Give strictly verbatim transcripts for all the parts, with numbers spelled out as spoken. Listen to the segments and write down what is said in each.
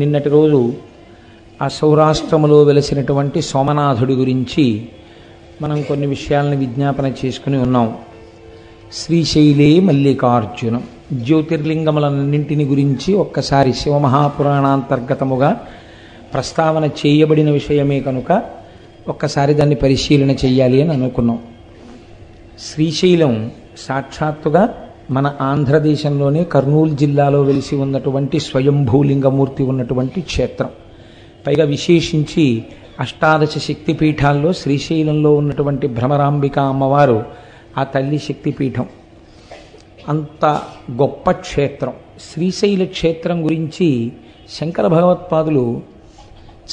నిన్నటి రోజు ఆ సౌరాష్ట్రములో వెలసినటువంటి సోమనాథుడి గురించి మనం కొన్ని విషయాలను విజ్ఞాపన చేసుకుని ఉన్నాం. శ్రీశైలే మల్లికార్జునం జ్యోతిర్లింగములన్నింటిని గురించి ఒక్కసారి శివమహాపురాణాంతర్గతముగా ప్రస్తావన చేయబడిన విషయమే కనుక ఒక్కసారి దాన్ని పరిశీలన చేయాలి అని అనుకున్నాం. శ్రీశైలం సాక్షాత్తుగా మన ఆంధ్రదేశంలోనే కర్నూలు జిల్లాలో వెలిసి ఉన్నటువంటి స్వయంభూలింగమూర్తి ఉన్నటువంటి క్షేత్రం. పైగా విశేషించి అష్టాదశ శక్తిపీఠాల్లో శ్రీశైలంలో ఉన్నటువంటి భ్రమరాంబిక అమ్మవారు ఆ తల్లి శక్తిపీఠం. అంత గొప్ప క్షేత్రం శ్రీశైల క్షేత్రం గురించి శంకర భగవత్పాదులు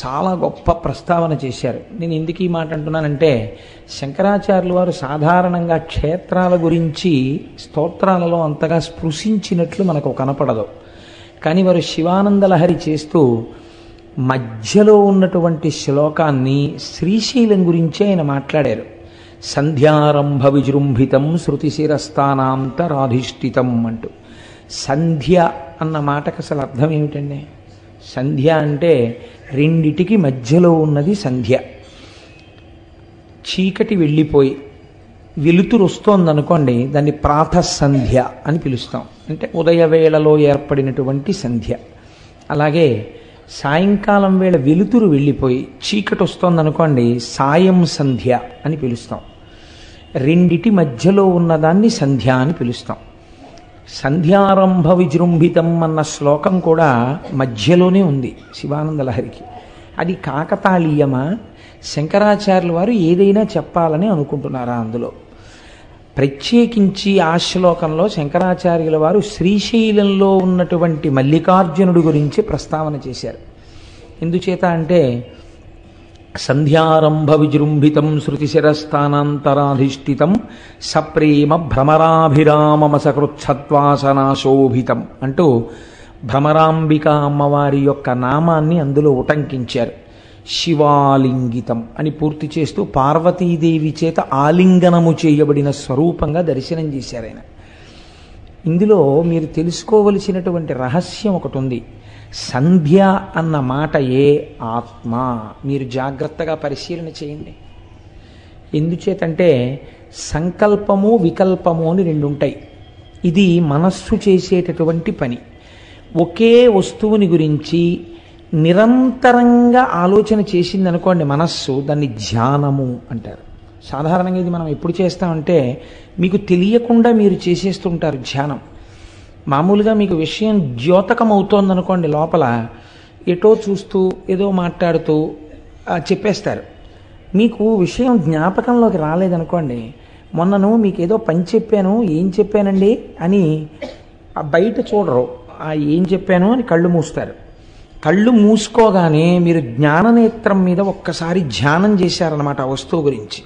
చాలా గొప్ప ప్రస్తావన చేశారు. నేను ఎందుకు ఈ మాట అంటున్నానంటే, శంకరాచార్యుల వారు సాధారణంగా క్షేత్రాల గురించి స్తోత్రాలలో అంతగా స్పృశించినట్లు మనకు కనపడదు. కానీ వారు శివానందలహరి చేస్తూ మధ్యలో ఉన్నటువంటి శ్లోకాన్ని శ్రీశైలం గురించి ఆయన మాట్లాడారు. సంధ్యారంభ విజృంభితం శృతిశిరస్థానాంతరాధిష్ఠితం అంటూ. సంధ్య అన్న మాటకు అసలు అర్థం ఏమిటండి? సంధ్య అంటే రెండిటికి మధ్యలో ఉన్నది సంధ్య. చీకటి వెళ్ళిపోయి వెలుతురు వస్తోందనుకోండి, దాన్ని ప్రాతఃసంధ్య అని పిలుస్తాం. అంటే ఉదయవేళలో ఏర్పడినటువంటి సంధ్య. అలాగే సాయంకాలం వేళ వెలుతురు వెళ్ళిపోయి చీకటి వస్తోందనుకోండి, సాయం సంధ్య అని పిలుస్తాం. రెండిటి మధ్యలో ఉన్నదాన్ని సంధ్య అని పిలుస్తాం. సంధ్యారంభ విజృంభితం అన్న శ్లోకం కూడా మధ్యలోనే ఉంది శివానంద లహరికి. అది కాకతాళీయమా? శంకరాచార్యుల వారు ఏదైనా చెప్పాలని అనుకుంటున్నారా? అందులో ప్రత్యేకించి ఆ శ్లోకంలో శంకరాచార్యుల వారు శ్రీశైలంలో ఉన్నటువంటి మల్లికార్జునుడి గురించి ప్రస్తావన చేశారు. ఎందుచేత అంటే సంధ్యారంభ విజృంభితం శృతిశిరస్థానాంతరాధిష్ఠితం సప్రేమ భ్రమరాభిరామమసకృత్సత్వాసనాశోభితం అంటూ భ్రమరాంబిక అమ్మవారి యొక్క నామాన్ని అందులో ఉటంకించారు. శివాలింగితం అని పూర్తి చేస్తూ పార్వతీదేవి చేత ఆలింగనము చేయబడిన స్వరూపంగా దర్శనం చేశారు ఆయన. ఇందులో మీరు తెలుసుకోవలసినటువంటి రహస్యం ఒకటి ఉంది. సంధ్య అన్న మాట ఏ ఆత్మ, మీరు జాగ్రత్తగా పరిశీలన చేయండి. ఎందుచేతంటే సంకల్పము వికల్పము అని రెండు ఉంటాయి. ఇది మనస్సు చేసేటటువంటి పని. ఒకే వస్తువుని గురించి నిరంతరంగా ఆలోచన చేసిందనుకోండి మనస్సు, దాన్ని ధ్యానము అంటారు. సాధారణంగా ఇది మనం ఎప్పుడు చేస్తామంటే మీకు తెలియకుండా మీరు చేసేస్తుంటారు ధ్యానం. మామూలుగా మీకు విషయం ద్యోతకం అవుతోందనుకోండి, లోపల ఎటో చూస్తూ ఏదో మాట్లాడుతూ చెప్పేస్తారు. మీకు విషయం జ్ఞాపకంలోకి రాలేదనుకోండి, మొన్నను మీకు ఏదో పని చెప్పాను, ఏం చెప్పానండి అని బయట చూడరు, ఆ ఏం చెప్పాను అని కళ్ళు మూస్తారు. కళ్ళు మూసుకోగానే మీరు జ్ఞాననేత్రం మీద ఒక్కసారి ధ్యానం చేశారనమాట. ఆ వస్తువు గురించి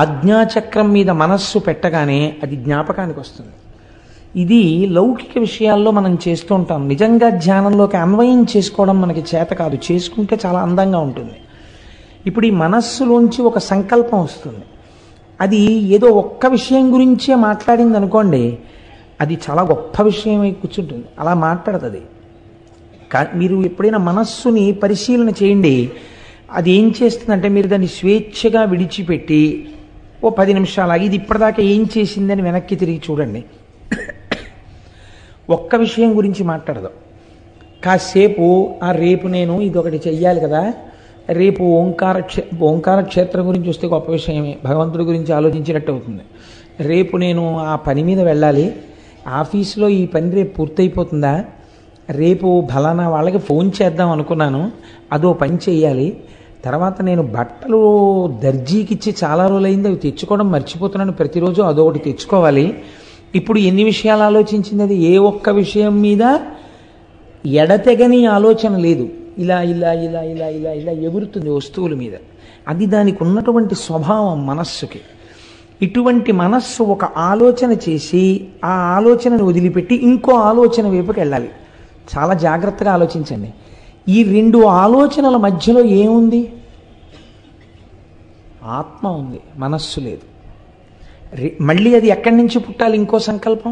ఆజ్ఞాచక్రం మీద మనస్సు పెట్టగానే అది జ్ఞాపకానికి వస్తుంది. ఇది లౌకిక విషయాల్లో మనం చేస్తూ ఉంటాం. నిజంగా ధ్యానంలోకి అన్వయం చేసుకోవడం మనకి చేత కాదు, చేసుకుంటే చాలా అందంగా ఉంటుంది. ఇప్పుడు ఈ మనస్సులోంచి ఒక సంకల్పం వస్తుంది. అది ఏదో ఒక్క విషయం గురించే మాట్లాడింది అనుకోండి, అది చాలా గొప్ప విషయమై కూర్చుంటుంది, అలా మాట్లాడుతుంది. మీరు ఎప్పుడైనా మనస్సుని పరిశీలన చేయండి, అది ఏం చేస్తుందంటే మీరు దాన్ని స్వేచ్ఛగా విడిచిపెట్టి ఓ పది నిమిషాలు ఆగి ఇది ఇప్పటిదాకా ఏం చేసిందని వెనక్కి తిరిగి చూడండి. ఒక్క విషయం గురించి మాట్లాడదు. కాసేపు ఆ రేపు నేను ఇది ఒకటి చెయ్యాలి కదా, రేపు ఓంకార క్షే ఓంకార క్షేత్రం గురించి వస్తే గొప్ప విషయమే, భగవంతుడి గురించి ఆలోచించినట్టు అవుతుంది. రేపు నేను ఆ పని మీద వెళ్ళాలి, ఆఫీసులో ఈ పని రేపు పూర్తయిపోతుందా, రేపు ఫలానా వాళ్ళకి ఫోన్ చేద్దాం అనుకున్నాను, అదో పని చేయాలి, తర్వాత నేను బట్టలు దర్జీకి ఇచ్చి చాలా రోజులైంది, అవి తెచ్చుకోవడం మర్చిపోతున్నాను, ప్రతిరోజు అదో ఒకటి తెచ్చుకోవాలి. ఇప్పుడు ఎన్ని విషయాలు ఆలోచించింది అది? ఏ ఒక్క విషయం మీద ఎడతెగని ఆలోచన లేదు. ఇలా ఇలా ఇలా ఇలా ఇలా ఇలా ఎగురుతుంది వస్తువుల మీద. అది దానికి ఉన్నటువంటి స్వభావం మనస్సుకి. ఇటువంటి మనస్సు ఒక ఆలోచన చేసి ఆ ఆలోచనను వదిలిపెట్టి ఇంకో ఆలోచన వైపుకి వెళ్ళాలి. చాలా జాగ్రత్తగా ఆలోచించండి. ఈ రెండు ఆలోచనల మధ్యలో ఏముంది? ఆత్మ ఉంది, మనస్సు లేదు. మళ్ళీ అది ఎక్కడి నుంచి పుట్టాలి ఇంకో సంకల్పం?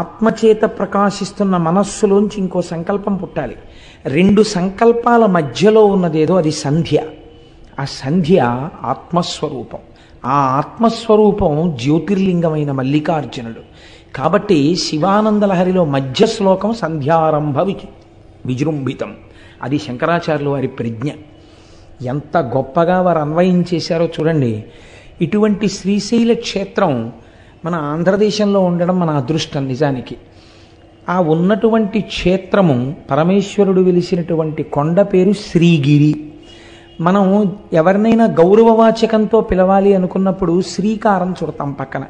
ఆత్మచేత ప్రకాశిస్తున్న మనస్సులోంచి ఇంకో సంకల్పం పుట్టాలి. రెండు సంకల్పాల మధ్యలో ఉన్నదేదో అది సంధ్య. ఆ సంధ్య ఆత్మస్వరూపం. ఆ ఆత్మస్వరూపం జ్యోతిర్లింగమైన మల్లికార్జునుడు. కాబట్టి శివానందలహరిలో మధ్య శ్లోకం సంధ్యారంభ విజృంభితం. అది శంకరాచార్యుల వారి ప్రజ్ఞ. ఎంత గొప్పగా వారు అన్వయం చేశారో చూడండి. ఇటువంటి శ్రీశైల క్షేత్రం మన ఆంధ్రదేశంలో ఉండడం మన అదృష్టం నిజానికి. ఆ ఉన్నటువంటి క్షేత్రము, పరమేశ్వరుడు వెలిసినటువంటి కొండ పేరు శ్రీగిరి. మనం ఎవరినైనా గౌరవవాచకంతో పిలవాలి అనుకున్నప్పుడు శ్రీకారం చుడతాం పక్కన.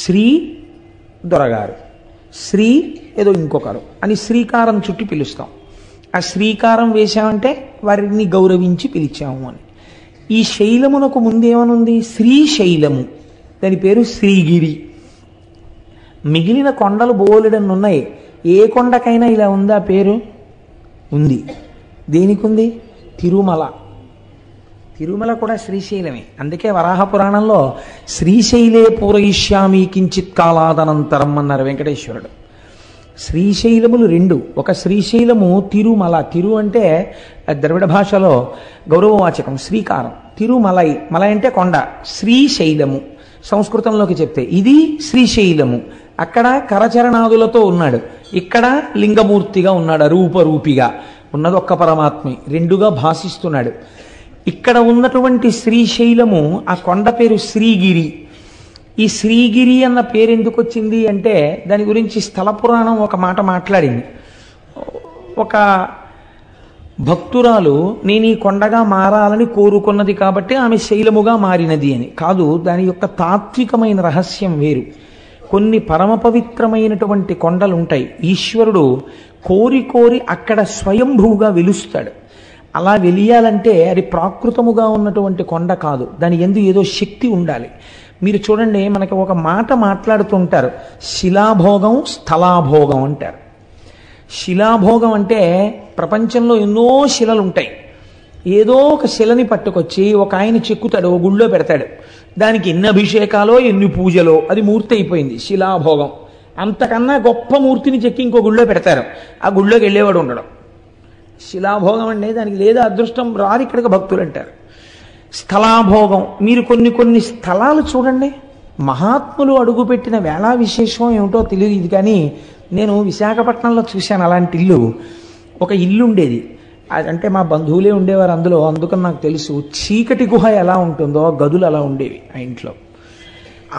శ్రీ దొరగారు, శ్రీ ఏదో ఇంకొకరు అని శ్రీకారం చుట్టి పిలుస్తాం. ఆ శ్రీకారం వేశామంటే వారిని గౌరవించి పిలిచాము అని. ఈ శైలమునకు ముందేమనుంది? శ్రీశైలము. దాని పేరు శ్రీగిరి. మిగిలిన కొండలు బోలెడన్ని ఉన్నాయి. ఏ కొండకైనా ఇలా ఉందా పేరు? ఉంది. దేనికుంది? తిరుమల. తిరుమల కూడా శ్రీశైలమే. అందుకే వరాహ పురాణంలో శ్రీశైలే పూరయిష్యామి కించిత్ కాలాదనంతరం అన్నారు వెంకటేశ్వరుడు. శ్రీశైలములు రెండు. ఒక శ్రీశైలము తిరుమల. తిరు అంటే ద్రవిడ భాషలో గౌరవవాచకం శ్రీకారం. తిరుమలై, మలై అంటే కొండ. శ్రీశైలము సంస్కృతంలోకి చెప్తే ఇది శ్రీశైలము. అక్కడ కరచరణాదులతో ఉన్నాడు, ఇక్కడ లింగమూర్తిగా ఉన్నాడు. రూపరూపిగా ఉన్నది ఒక్క పరమాత్మే, రెండుగా భాషిస్తున్నాడు. ఇక్కడ ఉన్నటువంటి శ్రీశైలము, ఆ కొండ పేరు శ్రీగిరి. ఈ శ్రీగిరి అన్న పేరు ఎందుకు వచ్చింది అంటే దాని గురించి స్థల పురాణం ఒక మాట మాట్లాడింది. ఒక భక్తురాలు నేను ఈ కొండగా మారాలని కోరుకున్నది కాబట్టి ఆమె శైలముగా మారినది అని కాదు. దాని యొక్క తాత్వికమైన రహస్యం వేరు. కొన్ని పరమ పవిత్రమైనటువంటి కొండలు ఉంటాయి. ఈశ్వరుడు కోరి కోరి అక్కడ స్వయంభూగా వెలుస్తాడు. అలా వెలియాలంటే అది ప్రాకృతముగా ఉన్నటువంటి కొండ కాదు, దాని యందు ఏదో శక్తి ఉండాలి. మీరు చూడండి, మనకి ఒక మాట మాట్లాడుతుంటారు, శిలాభోగం స్థలాభోగం అంటారు. శిలాభోగం అంటే ప్రపంచంలో ఎన్నో శిలలు ఉంటాయి. ఏదో ఒక శిలని పట్టుకొచ్చి ఒక ఆయన చెక్కుతాడు, ఓ గుళ్ళో పెడతాడు. దానికి ఎన్ని అభిషేకాలో ఎన్ని పూజలో అది మూర్తి అయిపోయింది, శిలాభోగం. అంతకన్నా గొప్ప మూర్తిని చెక్కి ఇంకో గుళ్ళో పెడతారు. ఆ గుళ్ళోకి వెళ్ళేవాడు ఉండడం శిలాభోగం అండి. దానికి లేదా అదృష్టం రాదు, ఇక్కడికి భక్తులు అంటారు. స్థలాభోగం, మీరు కొన్ని కొన్ని స్థలాలు చూడండి, మహాత్ములు అడుగుపెట్టిన వేళా విశేషం ఏమిటో తెలియదు కానీ నేను విశాఖపట్నంలో చూశాను అలాంటి ఇల్లు. ఒక ఇల్లు ఉండేది, అంటే మా బంధువులే ఉండేవారు అందులో, అందుకని నాకు తెలుసు. చీకటి గుహ ఎలా ఉంటుందో గదులు అలా ఉండేవి ఆ ఇంట్లో.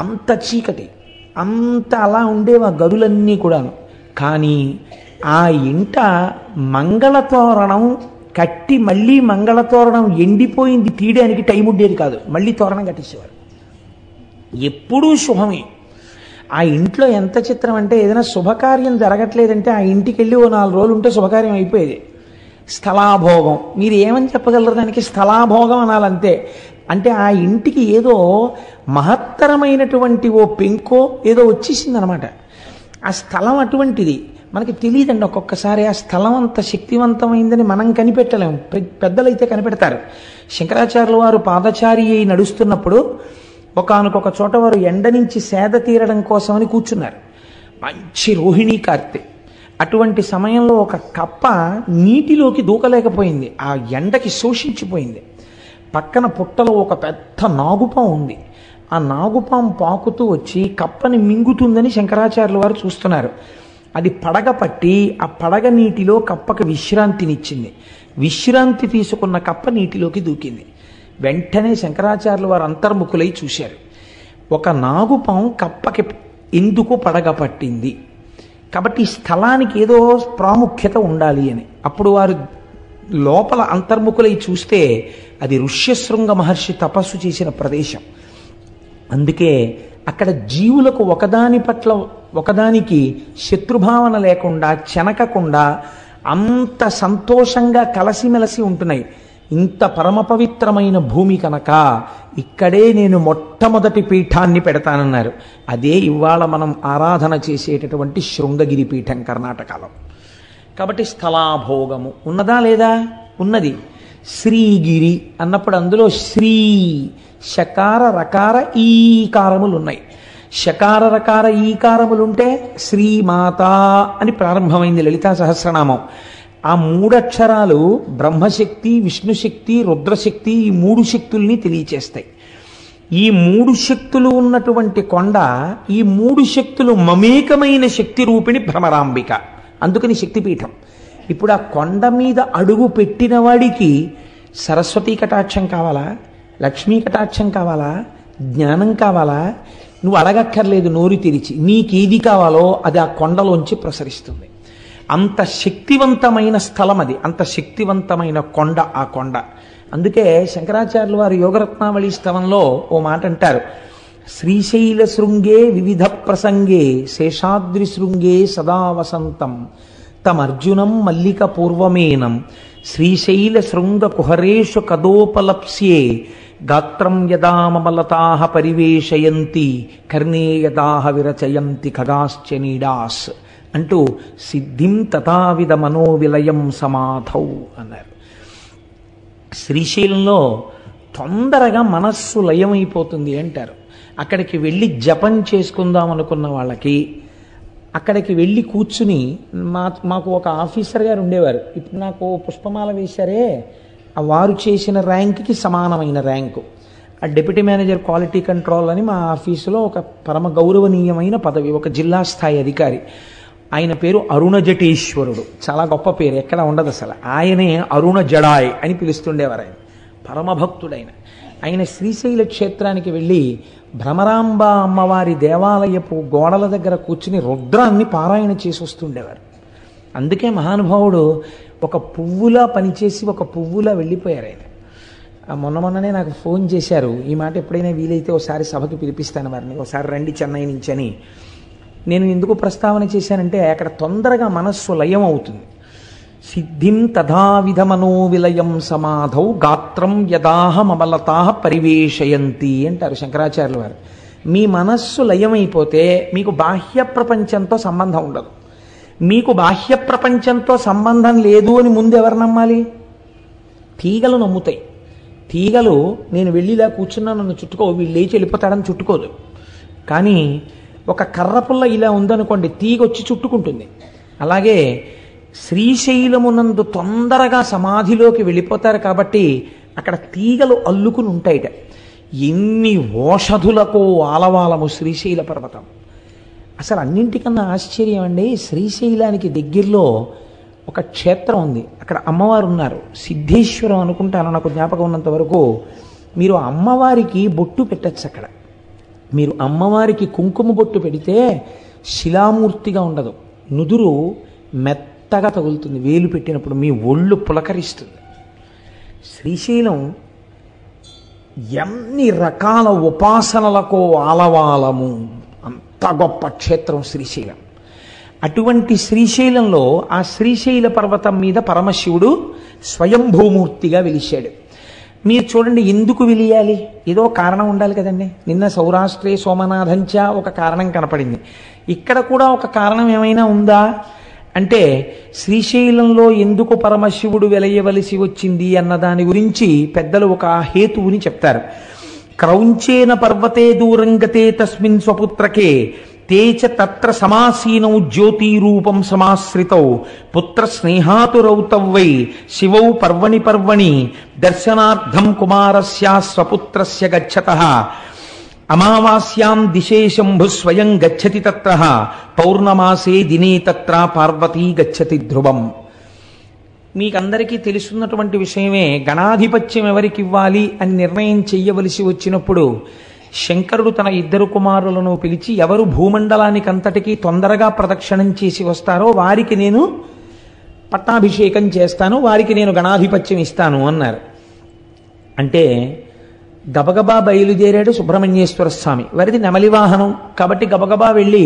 అంత చీకటి, అంత అలా ఉండేవి ఆ గదులన్నీ కూడాను. కానీ ఆ ఇంట మంగళతోరణం కట్టి, మళ్ళీ మంగళతోరణం ఎండిపోయింది తీయడానికి టైం ఉండేది కాదు, మళ్ళీ తోరణం కట్టేసేవారు. ఎప్పుడూ శుభమే. ఆ ఇంట్లో ఎంత చిత్రం అంటే ఏదైనా శుభకార్యం జరగట్లేదంటే ఆ ఇంటికి వెళ్ళి ఓ నాలుగు రోజులు ఉంటే శుభకార్యం అయిపోయేది. స్థలాభోగం, మీరు ఏమని చెప్పగలరు దానికి? స్థలాభోగం అనాలంతే. అంటే ఆ ఇంటికి ఏదో మహత్తరమైనటువంటి ఓ పెంకో ఏదో వచ్చేసిందనమాట. ఆ స్థలం అటువంటిది మనకి తెలియదండి. ఒక్కొక్కసారి ఆ స్థలం అంత శక్తివంతమైందని మనం కనిపెట్టలేము. పెద్దలైతే కనిపెడతారు. శంకరాచార్యుల వారు పాదచారి అయి నడుస్తున్నప్పుడు ఒకానొక చోట వారు ఎండ నుంచి సేద తీరడం కోసమని కూర్చున్నారు. మంచి రోహిణీ కార్తె. అటువంటి సమయంలో ఒక కప్ప నీటిలోకి దూకలేకపోయింది, ఆ ఎండకి శోషించిపోయింది. పక్కన పుట్టలో ఒక పెద్ద నాగుపాం ఉంది. ఆ నాగుపాం పాకుతూ వచ్చి కప్పని మింగుతుందని శంకరాచార్యుల వారు చూస్తున్నారు. అది పడగ పట్టి ఆ పడగ నీటిలో కప్పకు విశ్రాంతినిచ్చింది. విశ్రాంతి తీసుకున్న కప్ప నీటిలోకి దూకింది. వెంటనే శంకరాచార్యుల వారు అంతర్ముఖులై చూశారు. ఒక నాగుపాము కప్పకి ఎందుకు పడగ పట్టింది కాబట్టి ఈ స్థలానికి ఏదో ప్రాముఖ్యత ఉండాలి అని. అప్పుడు వారు లోపల అంతర్ముఖులై చూస్తే అది ఋష్యశృంగ మహర్షి తపస్సు చేసిన ప్రదేశం. అందుకే అక్కడ జీవులకు ఒకదాని పట్ల ఒకదానికి శత్రుభావన లేకుండా, చెనకకుండా అంత సంతోషంగా కలసిమెలసి ఉంటున్నాయి. ఇంత పరమ పవిత్రమైన భూమి కనుక ఇక్కడే నేను మొట్టమొదటి పీఠాన్ని పెడతానన్నారు. అదే ఇవాళ మనం ఆరాధన చేసేటటువంటి శృంగగిరి పీఠం కర్ణాటకలో. కాబట్టి స్థలాభోగము ఉన్నదా లేదా? ఉన్నది. శ్రీగిరి అన్నప్పుడు అందులో శ్రీ షకార రకార ఈకారములు ఉన్నాయి. షకార రకార ఈకారములుంటే శ్రీమాత అని ప్రారంభమైంది లలితా సహస్రనామం. ఆ మూడక్షరాలు బ్రహ్మశక్తి, విష్ణుశక్తి, రుద్రశక్తి, ఈ మూడు శక్తుల్ని తెలియచేస్తాయి. ఈ మూడు శక్తులు ఉన్నటువంటి కొండ, ఈ మూడు శక్తులు మమేకమైన శక్తి రూపిణి భ్రమరాంబిక, అందుకని శక్తిపీఠం. ఇప్పుడు ఆ కొండ మీద అడుగు పెట్టిన వాడికి సరస్వతీ కటాక్షం కావాలా, లక్ష్మీ కటాక్షం కావాలా, జ్ఞానం కావాలా? నువ్వు అడగక్కర్లేదు, నోరు తెరిచి నీకేది కావాలో అది ఆ కొండలోంచి ప్రసరిస్తుంది. అంత శక్తివంతమైన స్థలం అది, అంత శక్తివంతమైన కొండ ఆ కొండ. అందుకే శంకరాచార్యుల వారు యోగరత్నావళి స్తవంలో ఓ మాట అంటారు, శ్రీశైల శృంగే వివిధ ప్రసంగే శేషాద్రి శృంగే సదా వసంతం తమర్జునం మల్లిక పూర్వమేనం శ్రీశైల శృంగ కుహరేషు కదోపలప్స్యే గాత్రం యదా మమలతాః పరివేషయంతి కర్ణే యదాః విరచయంతి ఖగాశ్చ నీడాస్ అంటూ సిద్ధిం తథావిధ మనోవిలయం సమాధౌ అన్నారు. శ్రీశైలంలో తొందరగా మనస్సు లయమైపోతుంది అంటారు. అక్కడికి వెళ్ళి జపం చేసుకుందాం అనుకున్న వాళ్ళకి అక్కడికి వెళ్ళి కూర్చుని, మా మాకు ఒక ఆఫీసర్ గారు ఉండేవారు, ఇప్పుడు నాకు పుష్పమాల వేశారే, ఆ వారు చేసిన ర్యాంక్కి సమానమైన ర్యాంకు, ఆ డిప్యూటీ మేనేజర్ క్వాలిటీ కంట్రోల్ అని మా ఆఫీసులో ఒక పరమ గౌరవనీయమైన పదవి, ఒక జిల్లా స్థాయి అధికారి. ఆయన పేరు అరుణ జటేశ్వరుడు, చాలా గొప్ప పేరు, ఎక్కడ ఉండదు అసలు. ఆయనే అరుణ జడాయ్ అని పిలుస్తుండేవారు. ఆయన పరమభక్తుడైన ఆయన శ్రీశైల క్షేత్రానికి వెళ్ళి భ్రమరాంబ అమ్మవారి దేవాలయపు గోడల దగ్గర కూర్చుని రుద్రాన్ని పారాయణ చేసి వస్తుండేవారు. అందుకే మహానుభావుడు ఒక పువ్వులా పనిచేసి ఒక పువ్వులా వెళ్ళిపోయారు. ఆయన మొన్న మొన్ననే నాకు ఫోన్ చేశారు, ఈ మాట ఎప్పుడైనా వీలైతే ఒకసారి సభకి పిలిపిస్తాను వారిని, ఒకసారి రండి చెన్నై నుంచి అని. నేను ఎందుకు ప్రస్తావన చేశానంటే అక్కడ తొందరగా మనస్సు లయం అవుతుంది. సిద్ధిం తథావిధ మనోవిలయం సమాధౌ గాత్రం యదాహ మమలతాః పరివేషయంతి అంటారు శంకరాచార్యుల వారు. మీ మనస్సు లయమైపోతే మీకు బాహ్య ప్రపంచంతో సంబంధం ఉండదు. మీకు బాహ్య ప్రపంచంతో సంబంధం లేదు అని ముందు ఎవరు నమ్మాలి? తీగలు నమ్ముతాయి. తీగలు నేను వెళ్ళి ఇలా కూర్చున్నా నన్ను చుట్టుకో, వీళ్ళు లేచి వెళ్ళిపోతాడని చుట్టుకోదు. కానీ ఒక కర్రపుల్ల ఇలా ఉందనుకోండి, తీగ వచ్చి చుట్టుకుంటుంది. అలాగే శ్రీశైలమునందు తొందరగా సమాధిలోకి వెళ్ళిపోతారు కాబట్టి అక్కడ తీగలు అల్లుకుని ఉంటాయిట. ఎన్ని ఓషధులకో ఆలవాలము శ్రీశైల పర్వతం. అసలు అన్నింటికన్నా ఆశ్చర్యం అండి, శ్రీశైలానికి దగ్గరలో ఒక క్షేత్రం ఉంది, అక్కడ అమ్మవారు ఉన్నారు, సిద్ధేశ్వరం అనుకుంటాను నాకు జ్ఞాపకం ఉన్నంత వరకు. మీరు అమ్మవారికి బొట్టు పెట్టచ్చు. అక్కడ మీరు అమ్మవారికి కుంకుమ బొట్టు పెడితే శిలామూర్తిగా ఉండదు, నుదురు మెత్తగా తగులుతుంది, వేలు పెట్టినప్పుడు మీ ఒళ్ళు పులకరిస్తుంది. శ్రీశైలం ఎన్ని రకాల ఉపాసనలకో ఆలవాలము, అంత గొప్ప క్షేత్రం శ్రీశైలం. అటువంటి శ్రీశైలంలో ఆ శ్రీశైల పర్వతం మీద పరమశివుడు స్వయంభూమూర్తిగా వెలిశాడు. మీరు చూడండి, ఎందుకు వెలియాలి? ఏదో కారణం ఉండాలి కదండి. నిన్న సౌరాష్ట్రే సోమనాథంచ ఒక కారణం కనపడింది. ఇక్కడ కూడా ఒక కారణం ఏమైనా ఉందా అంటే, శ్రీశైలంలో ఎందుకు పరమశివుడు వెలయవలసి వచ్చింది అన్న దాని గురించి పెద్దలు ఒక హేతువుని చెప్తారు. క్రౌంచేన పర్వతే దూరంగతే తస్మిన్ స్వపుత్రకే తేచ తత్ర సమాసీనౌ జ్యోతిరూపం సమాశ్రితౌ పుత్ర స్నేహాతురౌతవై శివౌ పర్వణి పర్వణి దర్శనార్థం కుమారస్య స్వపుత్రస్య గచ్చతః అమావాస్యాం దిశే శంభు స్వయం గచ్చతి తత్ర పౌర్ణమాసే దినే తత్ర పార్వతీ గచ్చతి ధ్రువం. మీకందరికీ తెలుసున్నటువంటి విషయమే, గణాధిపత్యం ఎవరికి ఇవ్వాలి అని నిర్ణయం చెయ్యవలసి వచ్చినప్పుడు శంకరుడు తన ఇద్దరు కుమారులను పిలిచి, ఎవరు భూమండలానికి అంతటికీ తొందరగా ప్రదక్షిణం చేసి వస్తారో వారికి నేను పట్టాభిషేకం చేస్తాను, వారికి నేను గణాధిపత్యం ఇస్తాను అన్నారు. అంటే గబగబా బయలుదేరాడు సుబ్రహ్మణ్యేశ్వర స్వామి. వారిది నెమలి వాహనం కాబట్టి గబగబా వెళ్ళి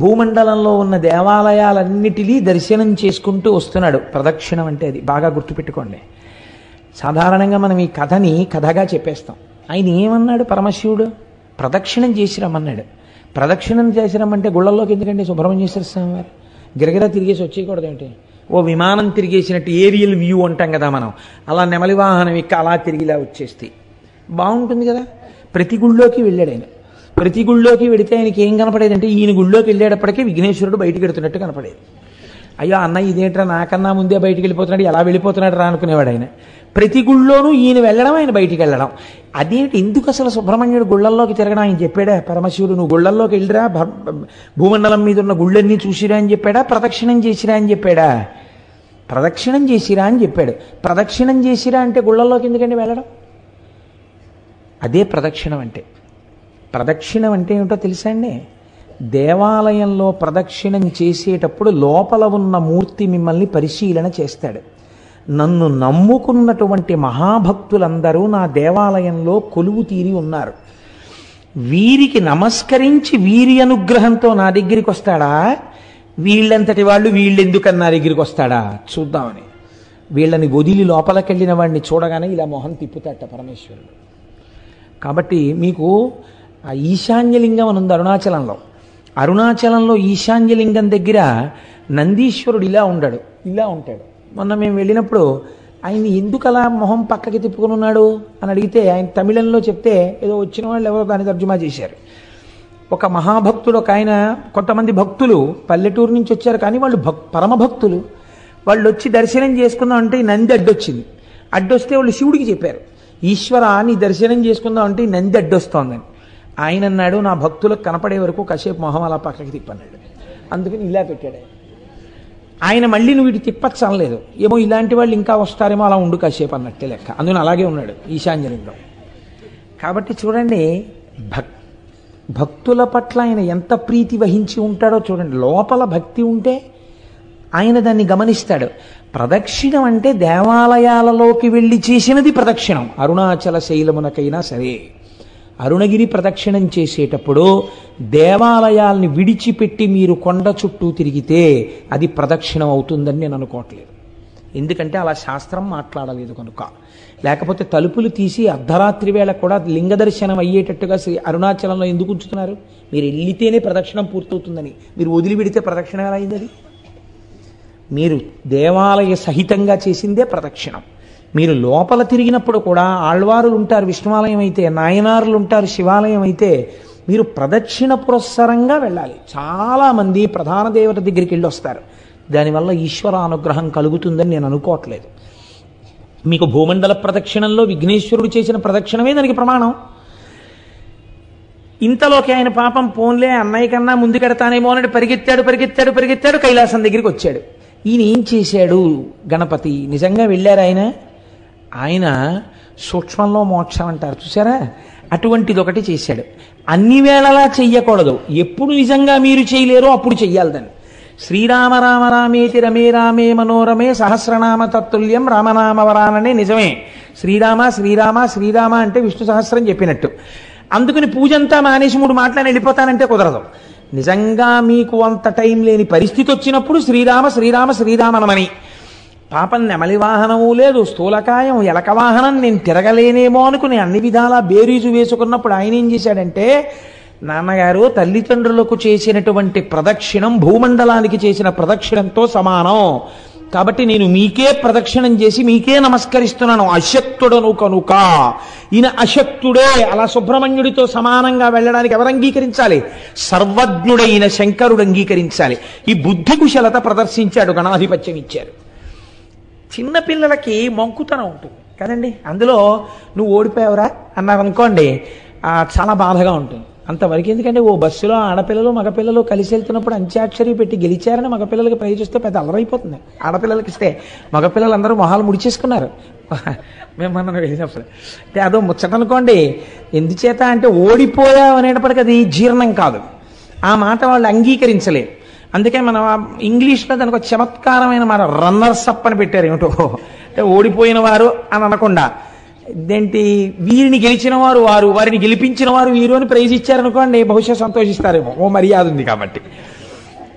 భూమండలంలో ఉన్న దేవాలయాలన్నిటినీ దర్శనం చేసుకుంటూ వస్తున్నాడు. ప్రదక్షిణం అంటే అది బాగా గుర్తుపెట్టుకోండి. సాధారణంగా మనం ఈ కథని కథగా చెప్పేస్తాం. ఆయన ఏమన్నాడు పరమశివుడు? ప్రదక్షిణం చేసిరమ్మన్నాడు. ప్రదక్షిణం చేసిరమ్మంటే గుళ్ళల్లోకి ఎందుకంటే సుబ్రహ్మణ్యేశ్వర స్వామి వారు గిరగిరా తిరిగేసి వచ్చేయకూడదు ఏంటి? ఓ విమానం తిరిగేసినట్టు ఏరియల్ వ్యూ అంటాం కదా మనం, అలా నెమలి వాహనం ఎక్క అలా తిరిగిలా వచ్చేస్తాయి, బాగుంటుంది కదా. ప్రతి గుళ్ళోకి వెళ్ళాడు ఆయన. ప్రతి గుళ్ళోకి వెడితే ఆయనకి ఏం కనపడేదంటే ఈయన గుళ్ళోకి వెళ్ళేటప్పటికీ విఘ్నేశ్వరుడు బయటికి వెడుతున్నట్టు కనపడేది. అయ్యో అన్న ఇదేంట్రా నాకన్నా ముందే బయటికి వెళ్ళిపోతున్నాడు, ఎలా వెళ్ళిపోతున్నాడు రా అనుకునేవాడు ఆయన. ప్రతి గుళ్ళోనూ ఈయన వెళ్ళడం ఆయన బయటికి వెళ్ళడం. అదేంటి ఎందుకు అసలు సుబ్రహ్మణ్యుడు గుళ్ళల్లోకి తిరగడం ఆయన చెప్పాడా? పరమశివుడు నువ్వు గుళ్ళల్లోకి వెళ్ళిరా, భూమండలం మీద ఉన్న గుళ్ళన్నీ చూసిరా అని చెప్పాడా? ప్రదక్షిణం చేసిరా అని చెప్పాడా? ప్రదక్షిణం చేసిరా అని చెప్పాడు. ప్రదక్షిణం చేసిరా అంటే గుళ్ళల్లోకి ఎందుకండి వెళ్ళడం? అదే ప్రదక్షిణం అంటే. ప్రదక్షిణం అంటే ఏమిటో తెలుసా అండి? దేవాలయంలో ప్రదక్షిణం చేసేటప్పుడు లోపల ఉన్న మూర్తి మిమ్మల్ని పరిశీలన చేస్తాడు. నన్ను నమ్ముకున్నటువంటి మహాభక్తులందరూ నా దేవాలయంలో కొలువు తీరి ఉన్నారు, వీరికి నమస్కరించి వీరి అనుగ్రహంతో నా దగ్గరికి వస్తాడా, వీళ్ళంతటి వాళ్ళు వీళ్ళెందుకన్నా దగ్గరికి వస్తాడా చూద్దామని వీళ్ళని వదిలి లోపలికెళ్ళిన వాడిని చూడగానే ఇలా మొహం తిప్పుతాట పరమేశ్వరుడు. కాబట్టి మీకు ఆ ఈశాన్యలింగం అని ఉంది అరుణాచలంలో. అరుణాచలంలో ఈశాన్యలింగం దగ్గర నందీశ్వరుడు ఇలా ఉండాడు, ఇలా ఉంటాడు. మొన్న మేము వెళ్ళినప్పుడు ఆయన ఎందుకు అలా మొహం పక్కకి తిప్పుకుని ఉన్నాడు అని అడిగితే ఆయన తమిళంలో చెప్తే ఏదో వచ్చిన వాళ్ళు ఎవరో దాన్ని తర్జుమా చేశారు. ఒక మహాభక్తుడు ఒక ఆయన, కొంతమంది భక్తులు పల్లెటూరు నుంచి వచ్చారు కానీ వాళ్ళు భక్ పరమభక్తులు, వాళ్ళు వచ్చి దర్శనం చేసుకుందాం అంటే నంది అడ్డొచ్చింది. అడ్డొస్తే వాళ్ళు శివుడికి చెప్పారు, ఈశ్వర నీ దర్శనం చేసుకుందాం అంటే నంది అడ్డొస్తోందని. ఆయన అన్నాడు నా భక్తులకు కనపడే వరకు కాసేపు మొహం అలా పక్కకి తిప్పన్నాడు, అందుకని ఇలా పెట్టాడు ఆయన. ఆయన మళ్ళీ నువ్వు ఇటు తిప్పచ్చు అనలేదు, ఏమో ఇలాంటి వాళ్ళు ఇంకా వస్తారేమో అలా ఉండు కాసేపు అన్నట్టే లెక్క, అందుకని అలాగే ఉన్నాడు ఈశాన్యలింగం. కాబట్టి చూడండి భక్ భక్తుల పట్ల ఆయన ఎంత ప్రీతి వహించి ఉంటాడో చూడండి. లోపల భక్తి ఉంటే ఆయన దాన్ని గమనిస్తాడు. ప్రదక్షిణం అంటే దేవాలయాలలోకి వెళ్ళి చేసినది ప్రదక్షిణం. అరుణాచల శైలమునకైనా సరే అరుణగిరి ప్రదక్షిణం చేసేటప్పుడు దేవాలయాల్ని విడిచిపెట్టి మీరు కొండ చుట్టూ తిరిగితే అది ప్రదక్షిణం అవుతుందని నేను అనుకోవట్లేదు, ఎందుకంటే అలా శాస్త్రం మాట్లాడలేదు కనుక. లేకపోతే తలుపులు తీసి అర్ధరాత్రి వేళ కూడా లింగ దర్శనం అయ్యేటట్టుగా శ్రీ అరుణాచలంలో ఎందుకు ఉంచుతున్నారు? మీరు వెళ్ళితేనే ప్రదక్షిణం పూర్తవుతుందని. మీరు వదిలిపెడితే ప్రదక్షిణం ఎలా అయింది? అది మీరు దేవాలయ సహితంగా చేసిందే ప్రదక్షిణం. మీరు లోపల తిరిగినప్పుడు కూడా ఆళ్వారులు ఉంటారు విష్ణువాలయం అయితే, నాయనారులు ఉంటారు శివాలయం అయితే, మీరు ప్రదక్షిణ పురస్సరంగా వెళ్ళాలి. చాలామంది ప్రధాన దేవత దగ్గరికి వెళ్ళి వస్తారు, దానివల్ల ఈశ్వర అనుగ్రహం కలుగుతుందని నేను అనుకోవట్లేదు. మీకు భూమండల ప్రదక్షిణంలో విఘ్నేశ్వరుడు చేసిన ప్రదక్షిణమే దానికి ప్రమాణం. ఇంతలోకి ఆయన పాపం పోన్లే అన్నయ్య కన్నా ముందు కడతానేమో అని పరిగెత్తాడు పరిగెత్తాడు పరిగెత్తాడు కైలాసం దగ్గరికి వచ్చాడు. ఈయన ఏం చేశాడు గణపతి? నిజంగా వెళ్ళారు ఆయన. ఆయన సూక్ష్మంలో మోక్షం అంటారు చూసారా, అటువంటిది ఒకటి చేశాడు. అన్ని వేళలా చెయ్యకూడదు, ఎప్పుడు నిజంగా మీరు చేయలేరో అప్పుడు చెయ్యాలి దాన్ని. శ్రీరామ రామ రామేతి రమే రామే మనోరమే సహస్రనామ తత్తుల్యం రామనామ వరాననే నిజమే. శ్రీరామ శ్రీరామ శ్రీరామ అంటే విష్ణు సహస్రం చెప్పినట్టు. అందుకని పూజంతా మానేసి మూడు మాటలని వెళ్ళిపోతానంటే కుదరదు. నిజంగా మీకు అంత టైం లేని పరిస్థితి వచ్చినప్పుడు శ్రీరామ శ్రీరామ శ్రీరామనమని. పాపం నెమలి వాహనము లేదు, స్థూలకాయం, ఎలక వాహనం, నేను తిరగలేనేమో అనుకుని అన్ని విధాలా బేరీజు వేసుకున్నప్పుడు ఆయన ఏం చేశాడంటే, నాన్నగారు తల్లిదండ్రులకు చేసినటువంటి ప్రదక్షిణం భూమండలానికి చేసిన ప్రదక్షిణంతో సమానం, కాబట్టి నేను మీకే ప్రదక్షిణం చేసి మీకే నమస్కరిస్తున్నాను, అశక్తుడను కనుక. ఈయన అశక్తుడే, అలా సుబ్రహ్మణ్యుడితో సమానంగా వెళ్ళడానికి ఎవరు అంగీకరించాలి? సర్వజ్ఞుడైన శంకరుడు అంగీకరించాలి. ఈ బుద్ధి కుశలత ప్రదర్శించాడు, గణాధిపత్యం ఇచ్చారు. చిన్నపిల్లలకి మొంకుతనం ఉంటుంది కదండి, అందులో నువ్వు ఓడిపోయావురా అన్నారనుకోండి చాలా బాధగా ఉంటుంది అంతవరకు. ఎందుకంటే ఓ బస్సులో ఆడపిల్లలు మగపిల్లలు కలిసి వెళ్తున్నప్పుడు అంత్యాక్షరి పెట్టి గెలిచారని మగపిల్లలకి ప్రైజ్ వస్తే పెద్ద అలరైపోతుంది, ఆడపిల్లలకి ఇస్తే మగపిల్లలు అందరూ మొహాలు ముడిచేసుకున్నారు మేము మనం వెళ్ళినప్పుడు. అంటే అదో ముచ్చటనుకోండి. ఎందుచేత అంటే ఓడిపోయావు అనేటప్పటికీ అది జీర్ణం కాదు, ఆ మాట వాళ్ళు అంగీకరించలేరు. అందుకే మనం ఇంగ్లీష్లో దానికి ఒక చమత్కారమైన మాట రన్నర్స్ అప్ అని పెట్టారు. ఏమిటో అంటే ఓడిపోయిన వారు అని అనకుండా, ఇదేంటి వీరిని గెలిచిన వారు వారు వారిని గెలిపించిన వారు వీరు అని ప్రైజ్ ఇచ్చారనుకోండి బహుశా సంతోషిస్తారేమో, ఓ మర్యాద ఉంది కాబట్టి.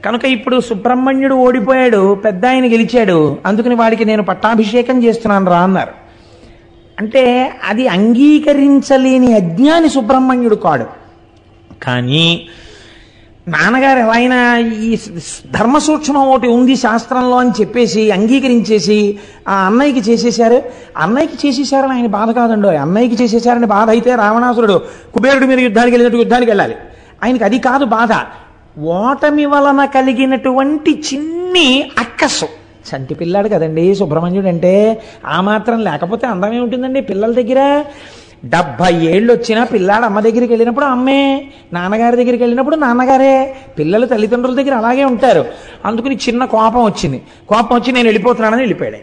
కనుక ఇప్పుడు సుబ్రహ్మణ్యుడు ఓడిపోయాడు, పెద్ద ఆయన గెలిచాడు, అందుకని వాడికి నేను పట్టాభిషేకం చేస్తున్నాను రా అన్నారు. అంటే అది అంగీకరించలేని అజ్ఞాని సుబ్రహ్మణ్యుడు కాడు. కానీ నాన్నగారు ఆయన ఈ ధర్మ సూక్ష్మం ఒకటి ఉంది శాస్త్రంలో అని చెప్పేసి అంగీకరించేసి ఆ అన్నయ్యకి చేసేశారు. అన్నయ్యకి చేసేశారని ఆయన బాధ కాదండో, అన్నయ్యకి చేసేశారని బాధ అయితే రావణాసురుడు కుబేరుడి మీద యుద్ధానికి వెళ్ళినట్టు యుద్ధానికి వెళ్ళాలి. ఆయనకి అది కాదు బాధ, ఓటమి వలన కలిగినటువంటి చిన్ని అక్కసు. చంటి పిల్లాడు కదండి సుబ్రహ్మణ్యుడు అంటే, ఆ మాత్రం లేకపోతే అందమే ఉంటుందండి పిల్లల దగ్గర. డెబ్బై ఏళ్ళు వచ్చినా పిల్లాడు అమ్మ దగ్గరికి వెళ్ళినప్పుడు అమ్మే, నాన్నగారి దగ్గరికి వెళ్ళినప్పుడు నాన్నగారే. పిల్లలు తల్లిదండ్రుల దగ్గర అలాగే ఉంటారు. అందుకని చిన్న కోపం వచ్చింది, కోపం వచ్చి నేను వెళ్ళిపోతున్నానని వెళ్ళిపోయాడు.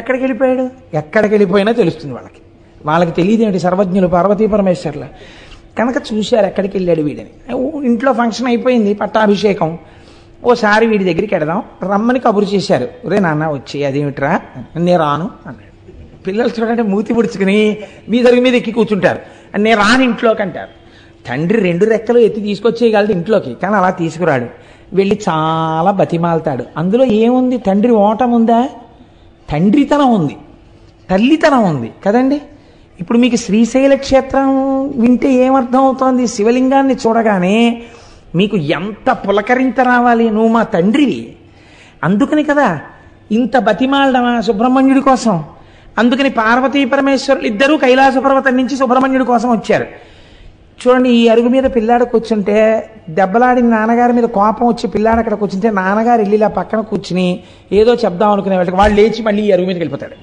ఎక్కడికి వెళ్ళిపోయాడు? ఎక్కడికి వెళ్ళిపోయినా తెలుస్తుంది వాళ్ళకి. వాళ్ళకి తెలియదు ఏంటి, సర్వజ్ఞులు పార్వతీ పరమేశ్వర్ల కనుక చూశారు ఎక్కడికి వెళ్ళాడు వీడని. ఇంట్లో ఫంక్షన్ అయిపోయింది, పట్టాభిషేకం. ఓసారి వీడి దగ్గరికి వెడదాం రమ్మని కబురు చేశారు. రే నాన్న వచ్చి, అదేమిట్రా నేను రాను అన్నాడు. పిల్లలు చూడండి మూతి పుడుచుకుని మీ దగ్గర మీద ఎక్కి కూర్చుంటారు. నేను రాని ఇంట్లోకి అంటారు. తండ్రి రెండు రెక్కలు ఎత్తి తీసుకొచ్చేయగలదు ఇంట్లోకి, కానీ అలా తీసుకురాడు. వెళ్ళి చాలా బతిమాలతాడు. అందులో ఏముంది? తండ్రి ఓటముందా? తండ్రితనం ఉంది, తల్లితనం ఉంది కదండి. ఇప్పుడు మీకు శ్రీశైల క్షేత్రం వింటే ఏమర్థం అవుతోంది? శివలింగాన్ని చూడగానే మీకు ఎంత పులకరింత రావాలి, నువ్వు మా తండ్రివి. అందుకని కదా ఇంత బతిమాలడమా సుబ్రహ్మణ్యుడి కోసం. అందుకని పార్వతీ పరమేశ్వరులు ఇద్దరూ కైలాస పర్వతం నుంచి సుబ్రహ్మణ్యుడి కోసం వచ్చారు. చూడండి, ఈ అరుగు మీద పిల్లాడు కూర్చుంటే, దెబ్బలాడిన నాన్నగారి మీద కోపం వచ్చి పిల్లాడు అక్కడ కూర్చుంటే, నాన్నగారు వెళ్ళి ఇలా పక్కన కూర్చుని ఏదో చెప్దాం అనుకునే వాళ్ళకి వాళ్ళు లేచి మళ్ళీ ఈ అరుగు మీదకి వెళ్ళిపోతాడు.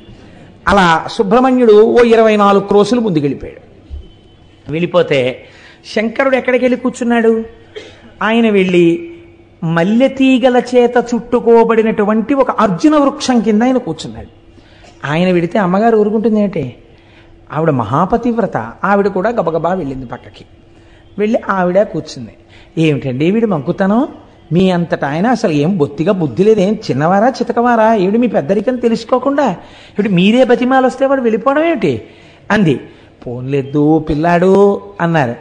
అలా సుబ్రహ్మణ్యుడు ఓ ఇరవై నాలుగు క్రోసులు ముందుకు వెళ్ళిపోయాడు. వెళ్ళిపోతే శంకరుడు ఎక్కడికి వెళ్ళి కూర్చున్నాడు? ఆయన వెళ్ళి మల్లెతీగల చేత చుట్టుకోబడినటువంటి ఒక అర్జున వృక్షం కింద ఆయన కూర్చున్నాడు. ఆయన విడితే అమ్మగారు ఊరుకుంటుంది ఏంటి? ఆవిడ మహాపతివ్రత, ఆవిడ కూడా గబగబా వెళ్ళింది పక్కకి. వెళ్ళి ఆవిడ కూర్చుంది. ఏమిటండి వీడు మంకుతనం, మీ అంతటా ఆయన అసలు ఏం బొత్తిగా బుద్ధి లేదు, ఏం చిన్నవారా చితకవారా, ఏమిటి మీ పెద్దరికం తెలుసుకోకుండా ఇప్పుడు మీరే బతిమాలు వస్తే వాడు వెళ్ళిపోవడం ఏమిటి అంది. పోన్లేదు పిల్లాడు అన్నారు.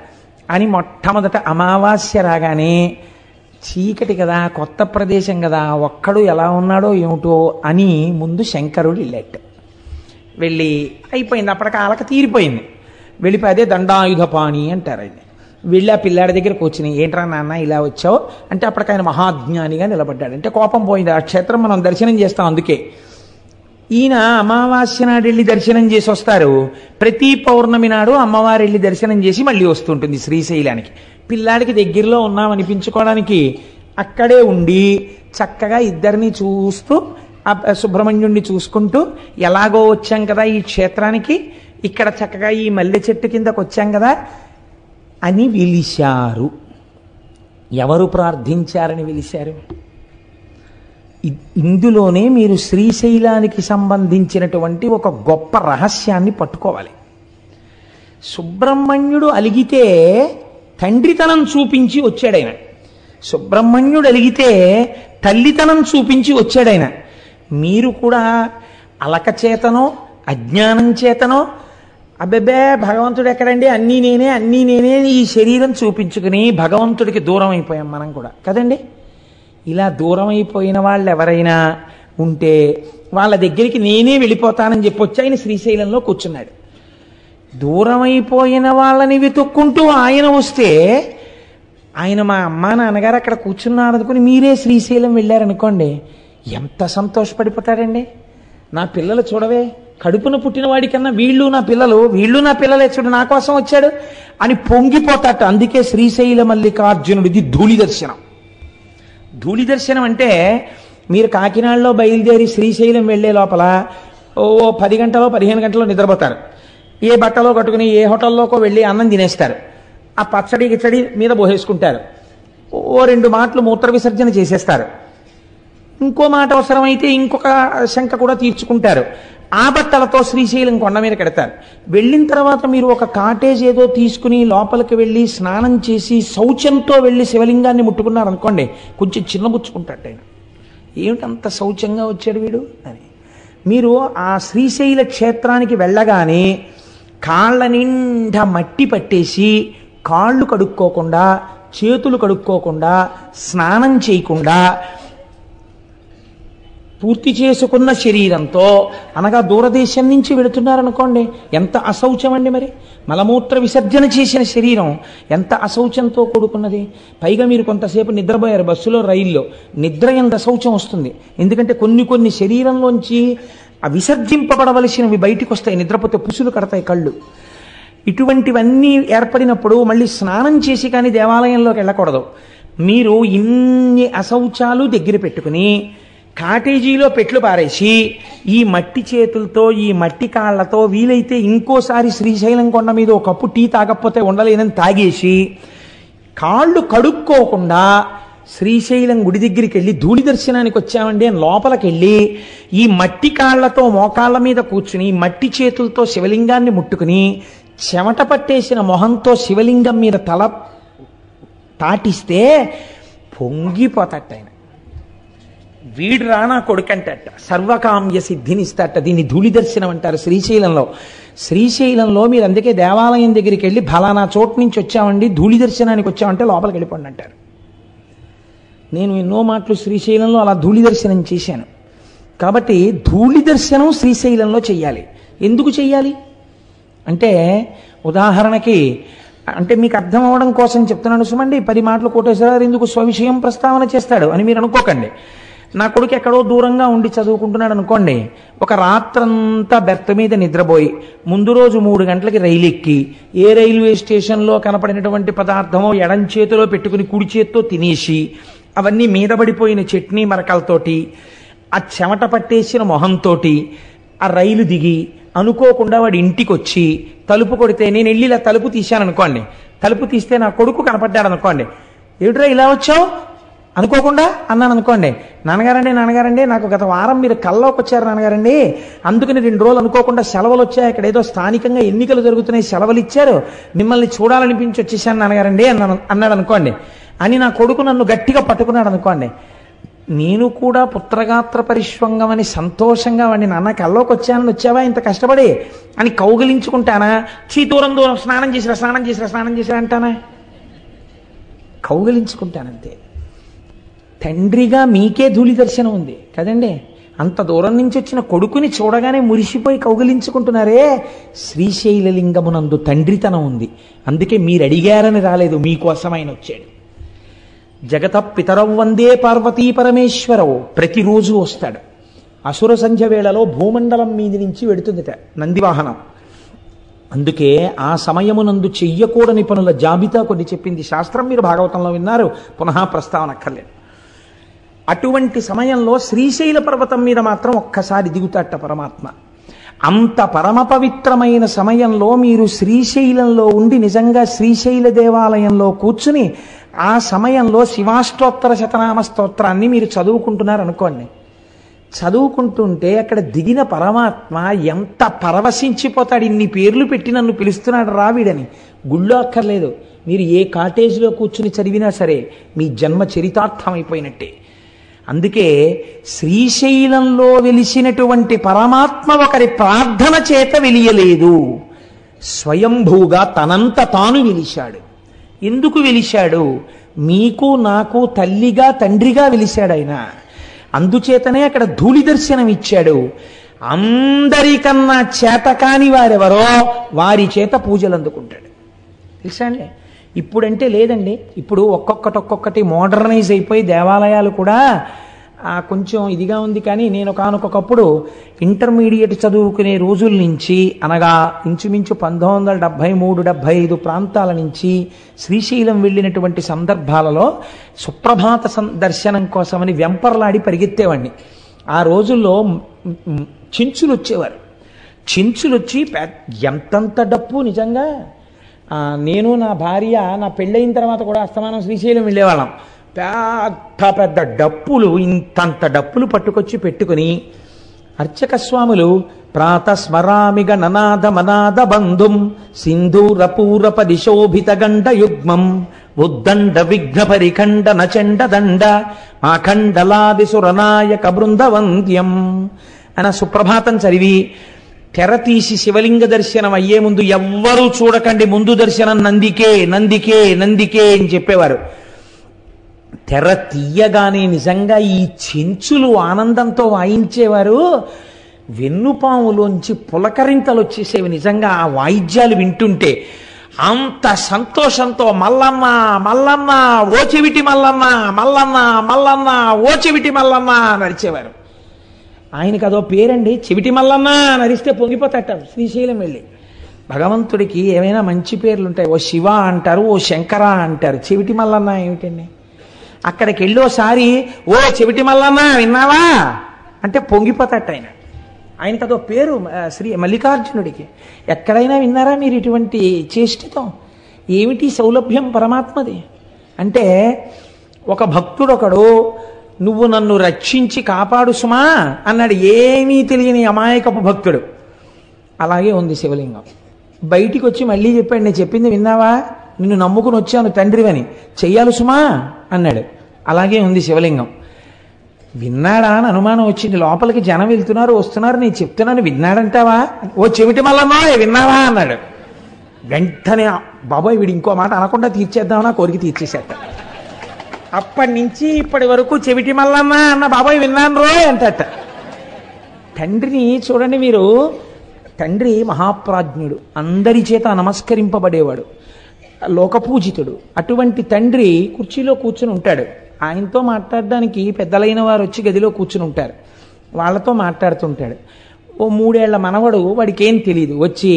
అని మొట్టమొదట అమావాస్య రాగానే, చీకటి కదా, కొత్త ప్రదేశం కదా, ఒక్కడు ఎలా ఉన్నాడో ఏమిటో అని ముందు శంకరుడు వెళ్ళాడు. వెళ్ళి అయిపోయింది, అప్పటికాలకి తీరిపోయింది. వెళ్ళిపోయి అదే దండాయుధ పాణి అంటారు ఆయన. వెళ్ళి ఆ పిల్లాడి దగ్గరకు వచ్చినాయి. ఏంట్రా నాన్న ఇలా వచ్చావు అంటే, అప్పటికి ఆయన మహాజ్ఞానిగా నిలబడ్డాడు. అంటే కోపం పోయింది. ఆ క్షేత్రం మనం దర్శనం చేస్తాం అందుకే. ఈయన అమావాస్య నాడు వెళ్ళి దర్శనం చేసి వస్తారు. ప్రతి పౌర్ణమి నాడు అమ్మవారు వెళ్ళి దర్శనం చేసి మళ్ళీ వస్తుంటుంది శ్రీశైలానికి. పిల్లాడికి దగ్గరలో ఉన్నామనిపించుకోవడానికి అక్కడే ఉండి చక్కగా ఇద్దరిని చూస్తూ, సుబ్రహ్మణ్యుణ్ణి చూసుకుంటూ, ఎలాగో వచ్చాం కదా ఈ క్షేత్రానికి, ఇక్కడ చక్కగా ఈ మల్లె చెట్టు కిందకు వచ్చాం కదా అని వెలిశారు. ఎవరు ప్రార్థించారని వెలిశారు? ఇందులోనే మీరు శ్రీశైలానికి సంబంధించినటువంటి ఒక గొప్ప రహస్యాన్ని పట్టుకోవాలి. సుబ్రహ్మణ్యుడు అలిగితే తండ్రితనం చూపించి వచ్చాడైన, సుబ్రహ్మణ్యుడు అలిగితే తల్లితనం చూపించి వచ్చాడైన, మీరు కూడా అలక చేతనో అజ్ఞానం చేతనో అబ్బెబ్బే భగవంతుడు ఎక్కడండి అన్నీ నేనే అన్నీ నేనే ఈ శరీరం చూపించుకుని భగవంతుడికి దూరం అయిపోయాం మనం కూడా కదండి. ఇలా దూరం అయిపోయిన వాళ్ళు ఎవరైనా ఉంటే వాళ్ళ దగ్గరికి నేనే వెళ్ళిపోతానని చెప్పొచ్చి ఆయన శ్రీశైలంలో కూర్చున్నాడు. దూరమైపోయిన వాళ్ళని వెతుక్కుంటూ ఆయన వస్తే, ఆయన మా అమ్మ నాన్నగారు అక్కడ కూర్చున్నారు అనుకుని మీరే శ్రీశైలం వెళ్ళారనుకోండి, ఎంత సంతోషపడిపోతాడండి. నా పిల్లలు చూడవే, కడుపున పుట్టిన వాడికన్నా వీళ్ళు నా పిల్లలు, వీళ్ళు నా పిల్లలే, చూడు నా కోసం వచ్చాడు అని పొంగిపోతాట. అందుకే శ్రీశైల మల్లికార్జునుడిది ధూళి దర్శనం. ధూళి దర్శనం అంటే మీరు కాకినాడలో బయలుదేరి శ్రీశైలం వెళ్ళే లోపల ఓ పది గంటలో పదిహేను గంటలో నిద్రపోతారు. ఏ బట్టలో కట్టుకుని ఏ హోటల్లోకో వెళ్ళి అన్నం తినేస్తారు. ఆ పచ్చడి గిచ్చడి మీద పోసేసుకుంటారు. ఓ రెండు మాటలు మూత్ర విసర్జన చేసేస్తారు. ఇంకో మాట అవసరమైతే ఇంకొక శంక కూడా తీర్చుకుంటారు. ఆ బట్టలతో శ్రీశైలం కొండ మీద కడతారు. వెళ్ళిన తర్వాత మీరు ఒక కాటేజ్ ఏదో తీసుకుని లోపలికి వెళ్ళి స్నానం చేసి శౌచంతో వెళ్ళి శివలింగాన్ని ముట్టుకున్నారనుకోండి, కొంచెం చిన్నబుచ్చుకుంటాడు ఆయన, ఏమిటంత శౌచంగా వచ్చాడు వీడు అని. మీరు ఆ శ్రీశైల క్షేత్రానికి వెళ్ళగానే కాళ్ళ నిండా మట్టి పట్టేసి, కాళ్ళు కడుక్కోకుండా, చేతులు కడుక్కోకుండా, స్నానం చేయకుండా, పూర్తి చేసుకున్న శరీరంతో, అనగా దూరదేశం నుంచి వెళుతున్నారనుకోండి ఎంత అశౌచం అండి. మరి మలమూత్ర విసర్జన చేసిన శరీరం ఎంత అశౌచంతో కూడుకున్నది. పైగా మీరు కొంతసేపు నిద్రపోయారు బస్సులో రైల్లో, నిద్ర ఎంత అశౌచం వస్తుంది. ఎందుకంటే కొన్ని కొన్ని శరీరంలోంచి ఆ విసర్జింపబడవలసినవి బయటికి వస్తాయి, నిద్రపోతే పుసులు కడతాయి కళ్ళు. ఇటువంటివన్నీ ఏర్పడినప్పుడు మళ్ళీ స్నానం చేసి కానీ దేవాలయంలోకి వెళ్ళకూడదు. మీరు ఇన్ని అశౌచాలు దగ్గర పెట్టుకుని కాటేజీలో పెట్లు పారేసి ఈ మట్టి చేతులతో ఈ మట్టి కాళ్లతో వీలైతే ఇంకోసారి శ్రీశైలం కొండ మీద ఒక కప్పు టీ తాగకపోతే ఉండలేనని తాగేసి కాళ్ళు కడుక్కోకుండా శ్రీశైలం గుడి దగ్గరికి వెళ్ళి ధూళి దర్శనానికి వచ్చామండి అని లోపలికెళ్ళి ఈ మట్టి కాళ్లతో మోకాళ్ళ మీద కూర్చుని మట్టి చేతులతో శివలింగాన్ని ముట్టుకుని చెమట పట్టేసిన మొహంతో శివలింగం మీద తల తాటిస్తే పొంగిపోతాట. ఆయన వీడు రానా కొడుకంటట, సర్వకామ్య సిద్ధినిస్తాట. దీన్ని ధూళి దర్శనం అంటారు శ్రీశైలంలో. శ్రీశైలంలో మీరు అందుకే దేవాలయం దగ్గరికి వెళ్ళి ఫలానా చోటు నుంచి వచ్చామండి ధూళి దర్శనానికి వచ్చామంటే లోపలికి వెళ్ళిపోండి అంటారు. నేను ఎన్నో మాటలు శ్రీశైలంలో అలా ధూళి దర్శనం చేశాను. కాబట్టి ధూళి దర్శనం శ్రీశైలంలో చెయ్యాలి. ఎందుకు చెయ్యాలి అంటే ఉదాహరణకి, అంటే మీకు అర్థం అవడం కోసం చెప్తున్నాను సుమండి. పది మాటలు కోటేశ్వరరావు ఎందుకు స్వవిషయం ప్రస్తావన చేస్తాడు అని మీరు అనుకోకండి. నా కొడుకు ఎక్కడో దూరంగా ఉండి చదువుకుంటున్నాడు అనుకోండి, ఒక రాత్రంతా బెర్త్ మీద నిద్రపోయి ముందు రోజు మూడు గంటలకి రైలు ఎక్కి ఏ రైల్వే స్టేషన్లో కనపడినటువంటి పదార్థమో ఎడం చేతిలో పెట్టుకుని కుడి చేతితో తినేసి అవన్నీ మీద పడిపోయిన చట్నీ మరకలతోటి ఆ చెమట పట్టేసిన మొహంతో ఆ రైలు దిగి అనుకోకుండా వాడు ఇంటికి వచ్చి తలుపు కొడితే, నేను వెళ్ళి ఇలా తలుపు తీశాను అనుకోండి, తలుపు తీస్తే నా కొడుకు కనపడ్డాడు అనుకోండి, ఏడురా ఇలా వచ్చావు అనుకోకుండా అన్నాను అనుకోండి, నాన్నగారండి నాన్నగారండి నాకు గత వారం మీరు కల్లోకి వచ్చారు నాన్నగారండి, అందుకని రెండు రోజులు అనుకోకుండా సెలవులు వచ్చాయి, ఇక్కడ ఏదో స్థానికంగా ఎన్నికలు జరుగుతున్నాయి సెలవులు ఇచ్చారు, మిమ్మల్ని చూడాలనిపించి వచ్చేసాను నాన్నగారండి అన్నాను అన్నాడు అనుకోండి అని నా కొడుకు నన్ను గట్టిగా పట్టుకున్నాడు అనుకోండి, నేను కూడా పుత్రగాత్ర పరిష్వంగం అని సంతోషంగా వాడిని నాన్న కల్లోకి వచ్చానని వచ్చావా ఇంత కష్టపడి అని కౌగిలించుకుంటానా, చీ దూరం దూరం స్నానం చేసిరా స్నానం చేసిరా స్నానం చేసిరా అంటానా, కౌగిలించుకుంటానంతే. తండ్రిగా మీకే ధూళి దర్శనం ఉంది కదండి. అంత దూరం నుంచి వచ్చిన కొడుకుని చూడగానే మురిసిపోయి కౌగిలించుకుంటున్నారే, శ్రీశైలలింగమునందు తండ్రితనం ఉంది. అందుకే మీరు అడిగారని రాలేదు, మీకోసం ఆయన వచ్చాడు. జగత పితరవు వందే పార్వతీ పరమేశ్వరవు ప్రతిరోజు వస్తాడు. అసుర సంధ్య వేళలో భూమండలం మీది నుంచి వెడుతుందిట నందివాహనం. అందుకే ఆ సమయమునందు చెయ్యకూడని పనుల జాబితా కొన్ని చెప్పింది శాస్త్రం. మీరు భాగవతంలో విన్నారు, పునః ప్రస్తావన అక్కర్లేదు. అటువంటి సమయంలో శ్రీశైల పర్వతం మీద మాత్రం ఒక్కసారి దిగుతాట పరమాత్మ. అంత పరమ పవిత్రమైన సమయంలో మీరు శ్రీశైలంలో ఉండి నిజంగా శ్రీశైల దేవాలయంలో కూర్చుని ఆ సమయంలో శివాష్టోత్తర శతనామ స్తోత్రాన్ని మీరు చదువుకుంటున్నారనుకోండి, చదువుకుంటుంటే అక్కడ దిగిన పరమాత్మ ఎంత పరవశించిపోతాడు, ఇన్ని పేర్లు పెట్టి నన్ను పిలుస్తున్నాడు రావిడని. గుళ్ళో అక్కర్లేదు, మీరు ఏ కాటేజ్లో కూర్చుని చదివినా సరే మీ జన్మ చరితార్థమైపోయినట్టే. అందుకే శ్రీశైలంలో వెలిసినటువంటి పరమాత్మ ఒకరి ప్రార్థన చేత వెలియలేదు, స్వయంభూగా తనంత తాను వెలిశాడు. ఎందుకు వెలిశాడు? మీకు నాకు తల్లిగా తండ్రిగా వెలిశాడు ఆయన. అందుచేతనే అక్కడ ధూళి దర్శనం ఇచ్చాడు. అందరికన్నా చేతకాని వారెవరో వారి చేత పూజలు అందుకుంటాడు, తెలుసా అండి. ఇప్పుడంటే లేదండి, ఇప్పుడు ఒక్కొక్కటి ఒక్కొక్కటి మోడర్నైజ్ అయిపోయి దేవాలయాలు కూడా కొంచెం ఇదిగా ఉంది. కానీ నేను కానొకప్పుడు ఇంటర్మీడియట్ చదువుకునే రోజుల నుంచి, అనగా ఇంచుమించు పంతొమ్మిది వందల డెబ్భై మూడు డెబ్భై ఐదు ప్రాంతాల నుంచి శ్రీశైలం వెళ్ళినటువంటి సందర్భాలలో సుప్రభాత దర్శనం కోసమని వెంపర్లాడి పరిగెత్తేవాడిని. ఆ రోజుల్లో చించులు వచ్చేవారు, చించులు వచ్చి ఎంతంత డప్పు. నిజంగా నేను నా భార్య నా పెళ్ళయిన తర్వాత కూడా అస్తమానం శ్రీశైలం వెళ్ళేవాళ్ళం. పెద్ద పెద్ద డప్పులు, ఇంతంత డప్పులు పట్టుకొచ్చి పెట్టుకుని అర్చక స్వాములు ప్రాతస్మరామిగ ననాద మనాద బంధుం సింధూర పూరప దిశోభిత గండ యుగ్మం ఉద్దండ విఘ్న పరిఖండ నచండ దండ మాఖండలాదిసురనాయక బృందవంద్యం అన సుప్రభాతం చదివి తెర తీసి శివలింగ దర్శనం అయ్యే ముందు ఎవ్వరూ చూడకండి, ముందు దర్శనం నందికే నందికే నందికే అని చెప్పేవారు. తెర తీయగానే నిజంగా ఈ చెంచులు ఆనందంతో వాయించేవారు. వెన్నుపాములోంచి పులకరింతలు వచ్చేసేవి. నిజంగా ఆ వాయిద్యాలు వింటుంటే అంత సంతోషంతో మల్లమ్మ మల్లమ్మ ఓచెవిటి మల్లమ్మ మల్లమ్మ మల్లమ్మ ఓచెవిటి మల్లమ్మ నరిచేవారు. ఆయనకు అదో పేరండి, చెవిటి మల్లమ్మ నరిస్తే పొంగిపోతాట శ్రీశైలం వెళ్ళి. భగవంతుడికి ఏమైనా మంచి పేర్లు ఉంటాయి. ఓ శివ అంటారు, ఓ శంకర అంటారు. చెవిటి మల్లమ్మ ఏమిటండి? అక్కడికి వెళ్ళోసారి ఓ చెవిటి మల్లమ్మ విన్నావా అంటే పొంగిపోతాట ఆయన. ఆయనకు అదో పేరు శ్రీ మల్లికార్జునుడికి. ఎక్కడైనా విన్నారా మీరు ఇటువంటి చేష్టితో? ఏమిటి సౌలభ్యం పరమాత్మది అంటే, ఒక భక్తుడొకడు నువ్వు నన్ను రక్షించి కాపాడు సుమా అన్నాడు. ఏమీ తెలియని అమాయకపు భక్తుడు. అలాగే ఉంది శివలింగం. బయటికి వచ్చి మళ్ళీ చెప్పాడు, నేను చెప్పింది విన్నావా, నిన్ను నమ్ముకుని వచ్చాను తండ్రివని, చెయ్యాలి సుమా అన్నాడు. అలాగే ఉంది శివలింగం. విన్నాడా అని అనుమానం వచ్చింది. లోపలికి జనం వెళ్తున్నారు వస్తున్నారు, నేను చెప్తున్నాను విన్నాడంటావా, ఓ చెవిటి మల్లమ్మా విన్నావా అన్నాడు. వెంటనే బాబాయ్ వీడు ఇంకో మాట అనకుండా తీర్చేద్దామని కోరిక తీర్చేసేట. అప్పటి నుంచి ఇప్పటి వరకు చెవిటి మల్లమ్మ అన్న బాబాయ్ విన్నాను రో అంటట. తండ్రిని చూడండి మీరు, తండ్రి మహాప్రాజ్ఞుడు, అందరి చేత నమస్కరింపబడేవాడు, లోకపూజితుడు. అటువంటి తండ్రి కుర్చీలో కూర్చుని ఉంటాడు. ఆయనతో మాట్లాడడానికి పెద్దలైన వారు వచ్చి గదిలో కూర్చుని ఉంటారు. వాళ్ళతో మాట్లాడుతుంటాడు. ఓ మూడేళ్ల మనవడు, వాడికి ఏం తెలియదు, వచ్చి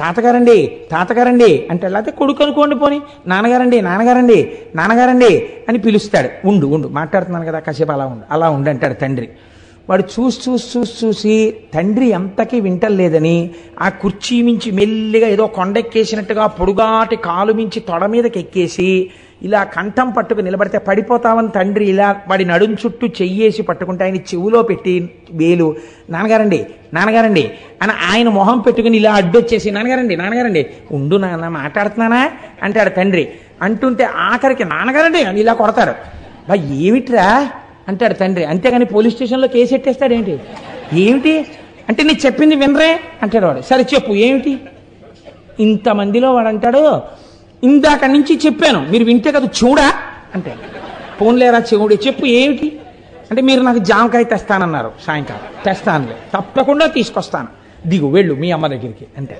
తాతగారండి తాతగారండి అంటే, లేకపోతే కొడుకు అనుకోండి, పోని నాన్నగారండి నాన్నగారండి నాన్నగారండి అని పిలుస్తాడు. ఉండు ఉండు మాట్లాడుతున్నాను కదా కాసేపు అలా ఉండు అలా ఉండు అంటాడు తండ్రి. వాడు చూసి చూసి చూసి చూసి తండ్రి ఎంతకీ వింటలేదని ఆ కుర్చీ మించి మెల్లిగా ఏదో కొండెక్కేసినట్టుగా పొడుగాటి కాలు మించి తొడ మీదకి ఎక్కేసి ఇలా కంఠం పట్టుకు నిలబడితే పడిపోతావని తండ్రి ఇలా వాడి నడుము చుట్టూ చెయ్యేసి పట్టుకుంటే ఆయన చెవులో పెట్టి వేలు నాన్నగారండి నాన్నగారండి అని ఆయన మొహం పెట్టుకుని ఇలా అడ్డొచ్చేసి నాన్నగారండి నాన్నగారండి ఉండు నాన్న మాట్లాడుతున్నానా అంటాడు తండ్రి. అంటుంటే ఆఖరికి నాన్నగారండి అని ఇలా కొడతారు. బా ఏమిట్రా అంటాడు తండ్రి. అంతేగాని పోలీస్ స్టేషన్లో కేసు ఎట్టేస్తాడు ఏంటి? ఏమిటి అంటే నీకు చెప్పింది వినరే అంటాడు వాడు. సరే చెప్పు ఏమిటి? ఇంతమందిలో వాడు అంటాడు, ఇందాక నుంచి చెప్పాను మీరు వింటే కదా చూడా అంటాడు. పోన్లేరా చెవుడే చెప్పు ఏమిటి అంటే, మీరు నాకు జామకాయ తెస్తానన్నారు సాయంకాలం, తెస్తానులే తప్పకుండా తీసుకొస్తాను, దిగు వెళ్ళు మీ అమ్మ దగ్గరికి అంటే.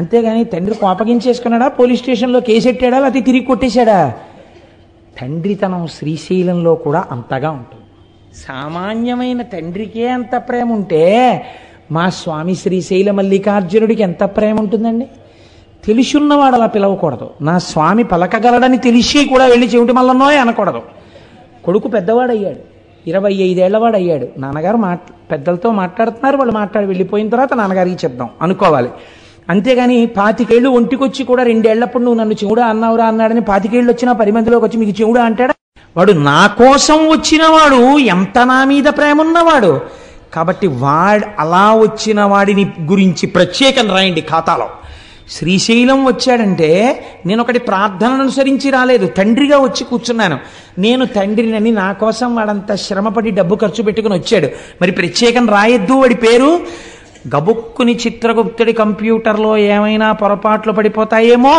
అంతేగాని తండ్రి కోపగించేసుకున్నాడా, పోలీస్ స్టేషన్లో కేసు ఎట్టాడా, లేకపోతే తిరిగి కొట్టేశాడా? తండ్రితనం శ్రీశైలంలో కూడా అంతగా ఉంటుంది. సామాన్యమైన తండ్రికే అంత ప్రేమ ఉంటే మా స్వామి శ్రీశైల మల్లికార్జునుడికి ఎంత ప్రేమ ఉంటుందండి. తెలుసున్నవాడు అలా పిలవకూడదు. నా స్వామి పలకగలడని తెలిసి కూడా వెళ్ళి చెవిటి మల్లన్నో అనకూడదు. కొడుకు పెద్దవాడయ్యాడు, ఇరవై ఐదేళ్లవాడు అయ్యాడు. నాన్నగారు మాట్ పెద్దలతో మాట్లాడుతున్నారు, వాళ్ళు మాట్లాడి వెళ్ళిపోయిన తర్వాత నాన్నగారికి చెప్దాం అనుకోవాలి. అంతేగాని పాతికేళ్ళు ఒంటికొచ్చి కూడా రెండేళ్లప్పుడు నువ్వు నన్ను చెవుడా అన్నావురా అన్నాడని పాతికేళ్ళు వచ్చినా పది మందిలోకి వచ్చి మీకు చెవుడా అంటాడా? వాడు నా కోసం వచ్చినవాడు, ఎంత నా మీద ప్రేమన్నవాడు. కాబట్టి వాడు అలా వచ్చిన వాడిని గురించి ప్రత్యేకం రాయండి ఖాతాలో. శ్రీశైలం వచ్చాడంటే నేను ఒకటి ప్రార్థనను అనుసరించి రాలేదు, తండ్రిగా వచ్చి కూర్చున్నాను. నేను తండ్రినని నా కోసం వాడంతా శ్రమపడి డబ్బు ఖర్చు పెట్టుకుని వచ్చాడు, మరి ప్రత్యేకం రాయొద్దు వాడి పేరు. గబుక్కుని చిత్రగుప్తుడి కంప్యూటర్లో ఏమైనా పొరపాట్లు పడిపోతాయేమో.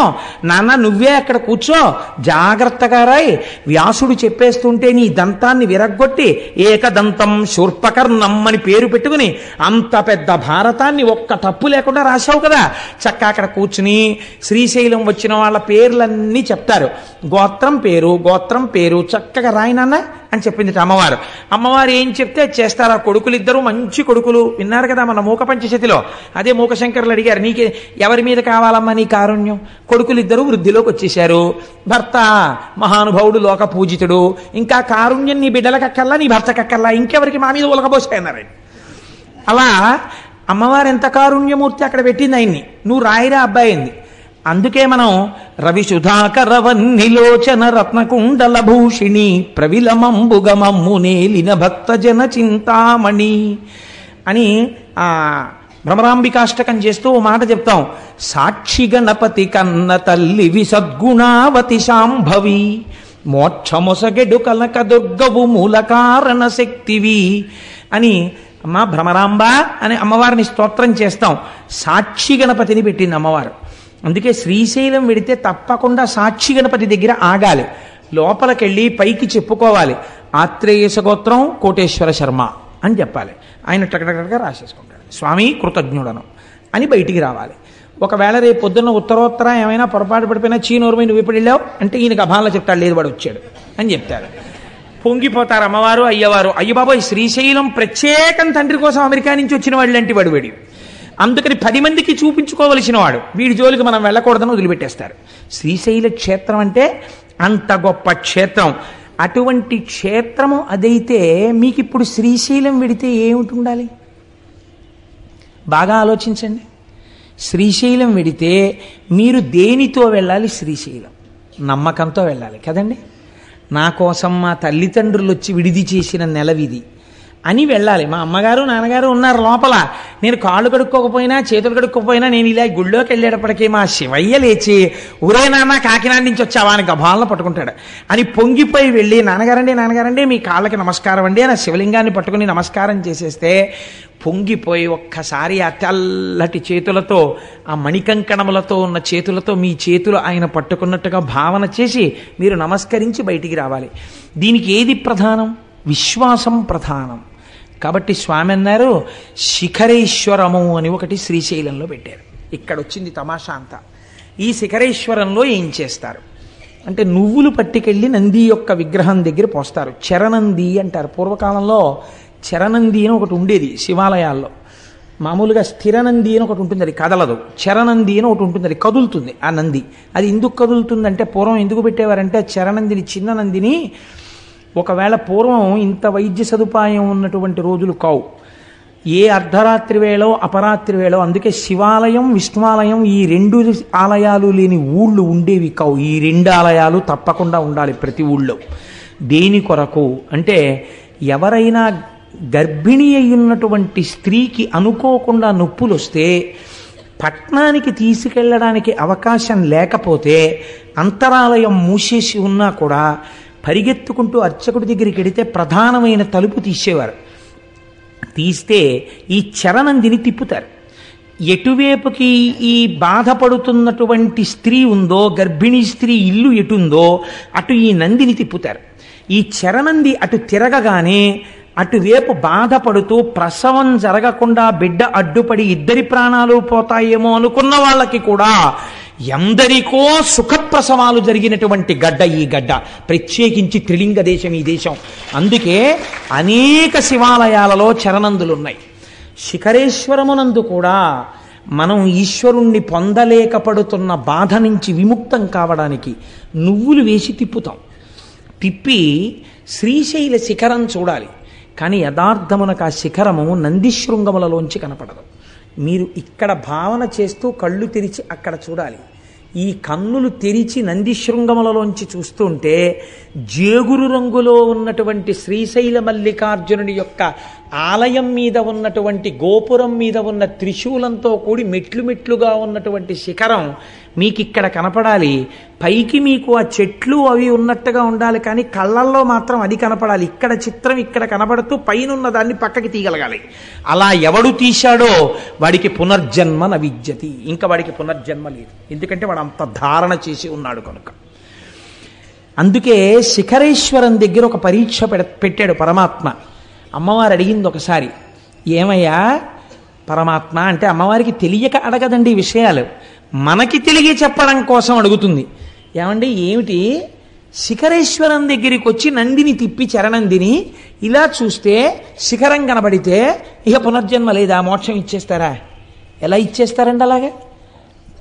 నాన్న నువ్వే అక్కడ కూర్చో, జాగ్రత్తగా రాయి, వ్యాసుడు చెప్పేస్తుంటే నీ దంతాన్ని విరగ్గొట్టి ఏకదంతం శూర్పకర్ణం అని పేరు పెట్టుకుని అంత పెద్ద భారతాన్ని ఒక్క తప్పు లేకుండా రాశావు కదా. చక్క అక్కడ కూర్చుని శ్రీశైలం వచ్చిన వాళ్ళ పేర్లన్నీ చెప్తారు, గోత్రం పేరు గోత్రం పేరు చక్కగా రాయి నాన్న అని చెప్పింది అమ్మవారు. అమ్మవారు ఏం చెప్తే చేస్తారా? కొడుకులు ఇద్దరు మంచి కొడుకులు, విన్నారు కదా మన మూక పంచశతిలో, అదే మూకశంకర్లు అడిగారు నీకే ఎవరి మీద కావాలమ్మా నీ కారుణ్యం. కొడుకులిద్దరూ వృద్ధిలోకి వచ్చేశారు, భర్త మహానుభావుడు లోక పూజితుడు, ఇంకా కారుణ్యం నీ బిడ్డలకక్కల్లా నీ భర్తకక్కల్లా, ఇంకెవరికి మా మీద ఉలకబోసాయన్నారు. అలా అమ్మవారు ఎంత కారుణ్యమూర్తి అక్కడ పెట్టింది ఆయన్ని, నువ్వు రాయిరా అబ్బాయింది. అందుకే మనం రవి సుధాకర వన్నిలోచన రత్నకుండల భూషిణి ప్రవిలమంబుగమమ్ము నేలిన భక్తజన చింతామణి అని ఆ భ్రమరాంబికాష్టకం చేస్తూ ఓ మాట చెప్తాం. సాక్షి గణపతి కన్న తల్లి విసద్గుణావతి శాంభవి మోక్షమొసగెడు కనక దుర్గవు మూల కారణ శక్తివి అని అమ్మ భ్రమరాంబ అని అమ్మవారిని స్తోత్రం చేస్తాం. సాక్షి గణపతిని పెట్టింది అమ్మవారు. అందుకే శ్రీశైలం వెడితే తప్పకుండా సాక్షి గణపతి దగ్గర ఆగాలి, లోపలికెళ్ళి పైకి చెప్పుకోవాలి ఆత్రేయస గోత్రం కోటేశ్వర శర్మ అని చెప్పాలి. ఆయన టకటకటగా రాసేసుకుంటాడు. స్వామి కృతజ్ఞుడను అని బయటికి రావాలి. ఒకవేళ రేపు పొద్దున్న ఉత్తరోత్తర ఏమైనా పొరపాటు పడిపోయినా చీనోరుమై నువ్వు ఇప్పుడు వెళ్ళావు అంటే ఈయనకు అభానలో చెప్తాడు, లేదు వాడు వచ్చాడు అని చెప్తాడు. పొంగిపోతారు అమ్మవారు అయ్యవారు. అయ్య బాబోయ్, శ్రీశైలం ప్రత్యేకం తండ్రి కోసం అమెరికా నుంచి వచ్చిన వాడు లాంటి వాడు వీడు, అందుకని పది మందికి చూపించుకోవలసిన వాడు, వీడి జోలికి మనం వెళ్ళకూడదని వదిలిపెట్టేస్తారు. శ్రీశైల క్షేత్రం అంటే అంత గొప్ప క్షేత్రం. అటువంటి క్షేత్రము అదైతే మీకు ఇప్పుడు శ్రీశైలం విడితే ఏమిటి ఉండాలి? బాగా ఆలోచించండి. శ్రీశైలం విడితే మీరు దేనితో వెళ్ళాలి? శ్రీశైలం నమ్మకంతో వెళ్ళాలి కదండి. నా కోసం మా తల్లిదండ్రులు వచ్చి విడిది చేసిన నెలవిది అని వెళ్ళాలి. మా అమ్మగారు నాన్నగారు ఉన్నారు లోపల, నేను కాళ్ళు కడుక్కోకపోయినా చేతులు కడుక్కోకపోయినా నేను ఇలా గుళ్ళోకి వెళ్ళేటప్పటికీ మా శివయ్య లేచి ఊరే నాన్న కాకినాడ నుంచి వచ్చావా అని గభాలను పట్టుకుంటాడు అని పొంగిపోయి వెళ్ళి నాన్నగారండి నాన్నగారండి మీ కాళ్ళకి నమస్కారం అండి అని శివలింగాన్ని పట్టుకుని నమస్కారం చేసేస్తే పొంగిపోయి ఒక్కసారి ఆ తెల్లటి చేతులతో ఆ మణికంకణములతో ఉన్న చేతులతో మీ చేతులు ఆయన పట్టుకున్నట్టుగా భావన చేసి మీరు నమస్కరించి బయటికి రావాలి. దీనికి ఏది ప్రధానం? విశ్వాసం ప్రధానం. కాబట్టి స్వామి అన్నారు శిఖరేశ్వరము అని ఒకటి శ్రీశైలంలో పెట్టారు. ఇక్కడ వచ్చింది తమాషా అంతా. ఈ శిఖరేశ్వరంలో ఏం చేస్తారు అంటే నువ్వులు పట్టుకెళ్ళి నంది యొక్క విగ్రహం దగ్గర పోస్తారు. చరనంది అంటారు. పూర్వకాలంలో చరనంది అని ఒకటి ఉండేది శివాలయాల్లో. మామూలుగా స్థిరనంది అని ఒకటి ఉంటుంది, అది కదలదు. చరనంది అని ఒకటి ఉంటుంది, అది కదులుతుంది. ఆ నంది అది ఎందుకు కదులుతుందంటే పూర్వం ఎందుకు పెట్టేవారంటే చరనందిని చిన్న నందిని ఒకవేళ పూర్వం ఇంత వైద్య సదుపాయం ఉన్నటువంటి రోజులు కావు, ఏ అర్ధరాత్రి వేళో అపరాత్రి వేళో, అందుకే శివాలయం విష్ణువాలయం ఈ రెండు ఆలయాలు లేని ఊళ్ళు ఉండేవి కావు. ఈ రెండు ఆలయాలు తప్పకుండా ఉండాలి ప్రతి ఊళ్ళో. దేని కొరకు అంటే ఎవరైనా గర్భిణీ అయ్యున్నటువంటి స్త్రీకి అనుకోకుండా నొప్పులు వస్తే పట్నానికి తీసుకెళ్ళడానికి అవకాశం లేకపోతే అంతరాలయం మూసేసి ఉన్నా కూడా పరిగెత్తుకుంటూ అర్చకుడి దగ్గరికి వెడితే ప్రధానమైన తలుపు తీసేవారు. తీస్తే ఈ చరనందిని తిప్పుతారు. ఎటువైపుకి ఈ బాధపడుతున్నటువంటి స్త్రీ ఉందో, గర్భిణీ స్త్రీ ఇల్లు ఎటుందో అటు ఈ నందిని తిప్పుతారు. ఈ చరనంది అటు తిరగగానే అటువైపు బాధపడుతూ ప్రసవం జరగకుండా బిడ్డ అడ్డుపడి ఇద్దరి ప్రాణాలు పోతాయేమో అనుకున్న వాళ్ళకి కూడా ఎందరికో సుఖప్రసవాలు జరిగినటువంటి గడ్డ ఈ గడ్డ, ప్రత్యేకించి త్రిలింగ దేశం ఈ దేశం. అందుకే అనేక శివాలయాలలో చరణందులు ఉన్నాయి. శిఖరేశ్వరమునందు కూడా మనం ఈశ్వరుణ్ణి పొందలేకపడుతున్న బాధ నుంచి విముక్తం కావడానికి నువ్వులు వేసి తిప్పుతాం. తిప్పి శ్రీశైల శిఖరం చూడాలి. కానీ యథార్థమునకు ఆ శిఖరము నందిశృంగములలోంచి కనపడదు. మీరు ఇక్కడ భావన చేస్తూ కళ్ళు తెరిచి అక్కడ చూడాలి. ఈ కన్నులు తెరిచి నందిశృంగములలోంచి చూస్తుంటే జేగురు రంగులో ఉన్నటువంటి శ్రీశైల మల్లికార్జునుడి యొక్క ఆలయం మీద ఉన్నటువంటి గోపురం మీద ఉన్న త్రిశూలంతో కూడి మెట్లు మెట్లుగా ఉన్నటువంటి శిఖరం మీకు ఇక్కడ కనపడాలి. పైకి మీకు ఆ చెట్లు అవి ఉన్నట్టుగా ఉండాలి, కానీ కళ్ళల్లో మాత్రం అది కనపడాలి. ఇక్కడ చిత్రం ఇక్కడ కనపడుతూ పైన దాన్ని పక్కకి తీయగలగాలి. అలా ఎవడు తీశాడో వాడికి పునర్జన్మ నవిజ్యతి, ఇంకా వాడికి పునర్జన్మ లేదు. ఎందుకంటే వాడు అంత ధారణ చేసి ఉన్నాడు కనుక. అందుకే శిఖరేశ్వరం దగ్గర ఒక పరీక్ష పెట్టాడు పరమాత్మ. అమ్మవారు అడిగింది ఒకసారి, ఏమయ్యా పరమాత్మ అంటే అమ్మవారికి తెలియక అడగదండి విషయాలు, మనకి తెలియ చెప్పడం కోసం అడుగుతుంది. ఏమండి ఏమిటి శిఖరేశ్వరం దగ్గరికి వచ్చి నందిని తిప్పి చరణందిని ఇలా చూస్తే శిఖరం కనబడితే ఇక పునర్జన్మ లేదా, మోక్షం ఇచ్చేస్తారా? ఎలా ఇచ్చేస్తారండి? అలాగే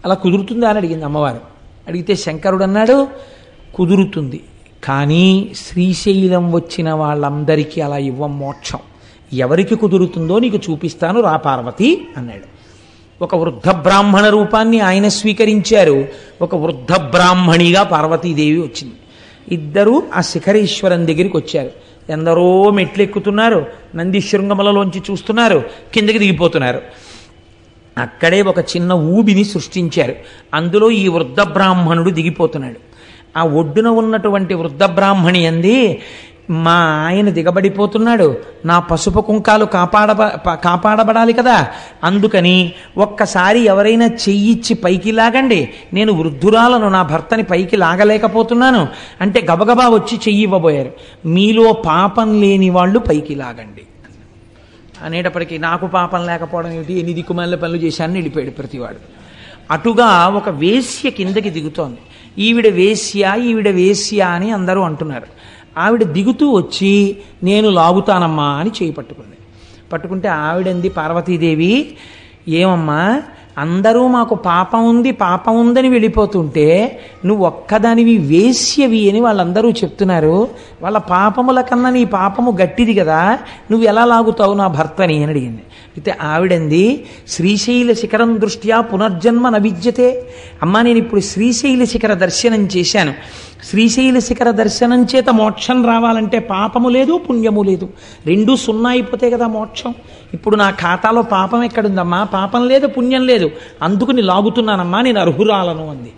అలా కుదురుతుందా అని అడిగింది అమ్మవారు. అడిగితే శంకరుడు అన్నాడు కుదురుతుంది, కానీ శ్రీశైలం వచ్చిన వాళ్ళందరికీ అలా ఇవ్వం మోక్షం. ఎవరికి కుదురుతుందో నీకు చూపిస్తాను రా పార్వతి అన్నాడు. ఒక వృద్ధ బ్రాహ్మణ రూపాన్ని ఆయన స్వీకరించారు. ఒక వృద్ధ బ్రాహ్మణిగా పార్వతీదేవి వచ్చింది. ఇద్దరూ ఆ శిఖరేశ్వరం దగ్గరికి వచ్చారు. ఎందరో మెట్లు ఎక్కుతున్నారు, నంది శృంగములలోంచి చూస్తున్నారు, కిందకి దిగిపోతున్నారు. అక్కడే ఒక చిన్న ఊబిని సృష్టించారు. అందులో ఈ వృద్ధ బ్రాహ్మణుడు దిగిపోతున్నాడు. ఆ ఒడ్డున ఉన్నటువంటి వృద్ధ బ్రాహ్మణి అంది, మా ఆయన దిగబడిపోతున్నాడు, నా పసుపు కుంకాలు కాపాడ కాపాడబడాలి కదా, అందుకని ఒక్కసారి ఎవరైనా చెయ్యిచ్చి పైకి లాగండి, నేను వృద్ధురాలను నా భర్తని పైకి లాగలేకపోతున్నాను అంటే గబగబా వచ్చి చెయ్యి ఇవ్వబోయారు. మీలో పాపం లేని వాళ్ళు పైకి లాగండి. అనేటప్పటికీ నాకు పాపం లేకపోవడం ఏమిటి, ఎన్ని దిక్కుమాలిన పనులు చేశానని వెళ్ళిపోయాడు ప్రతివాడు. అటుగా ఒక వేశ్య కిందకి దిగుతోంది. ఈవిడ వేశ్య ఈవిడ వేశ్య అని అందరూ అంటున్నారు. ఆవిడ దిగుతూ వచ్చి నేను లాగుతానమ్మా అని చేయి పట్టుకుంది. పట్టుకుంటే ఆవిడంది పార్వతీదేవి, ఏమమ్మా అందరూ మాకు పాపం ఉంది పాపం ఉందని వెళ్ళిపోతుంటే నువ్వు ఒక్కదానివి వేశ్యవి అని వాళ్ళందరూ చెప్తున్నారు, వాళ్ళ పాపముల కన్నా నీ పాపము గట్టిది కదా, నువ్వు ఎలా లాగుతావు నా భర్తని అని అడిగింది. అయితే ఆవిడంది శ్రీశైల శిఖరం దృష్ట్యా పునర్జన్మ నవిద్యతే. అమ్మ నేను ఇప్పుడు శ్రీశైల శిఖర దర్శనం చేశాను, శ్రీశైల శిఖర దర్శనం చేత మోక్షం రావాలంటే పాపము లేదు పుణ్యము లేదు, రెండూ సున్నా అయిపోతే కదా మోక్షం. ఇప్పుడు నా ఖాతాలో పాపం ఎక్కడుందమ్మా, పాపం లేదు పుణ్యం లేదు, అందుకుని లాగుతున్నానమ్మా నేను అర్హురాలను అంది.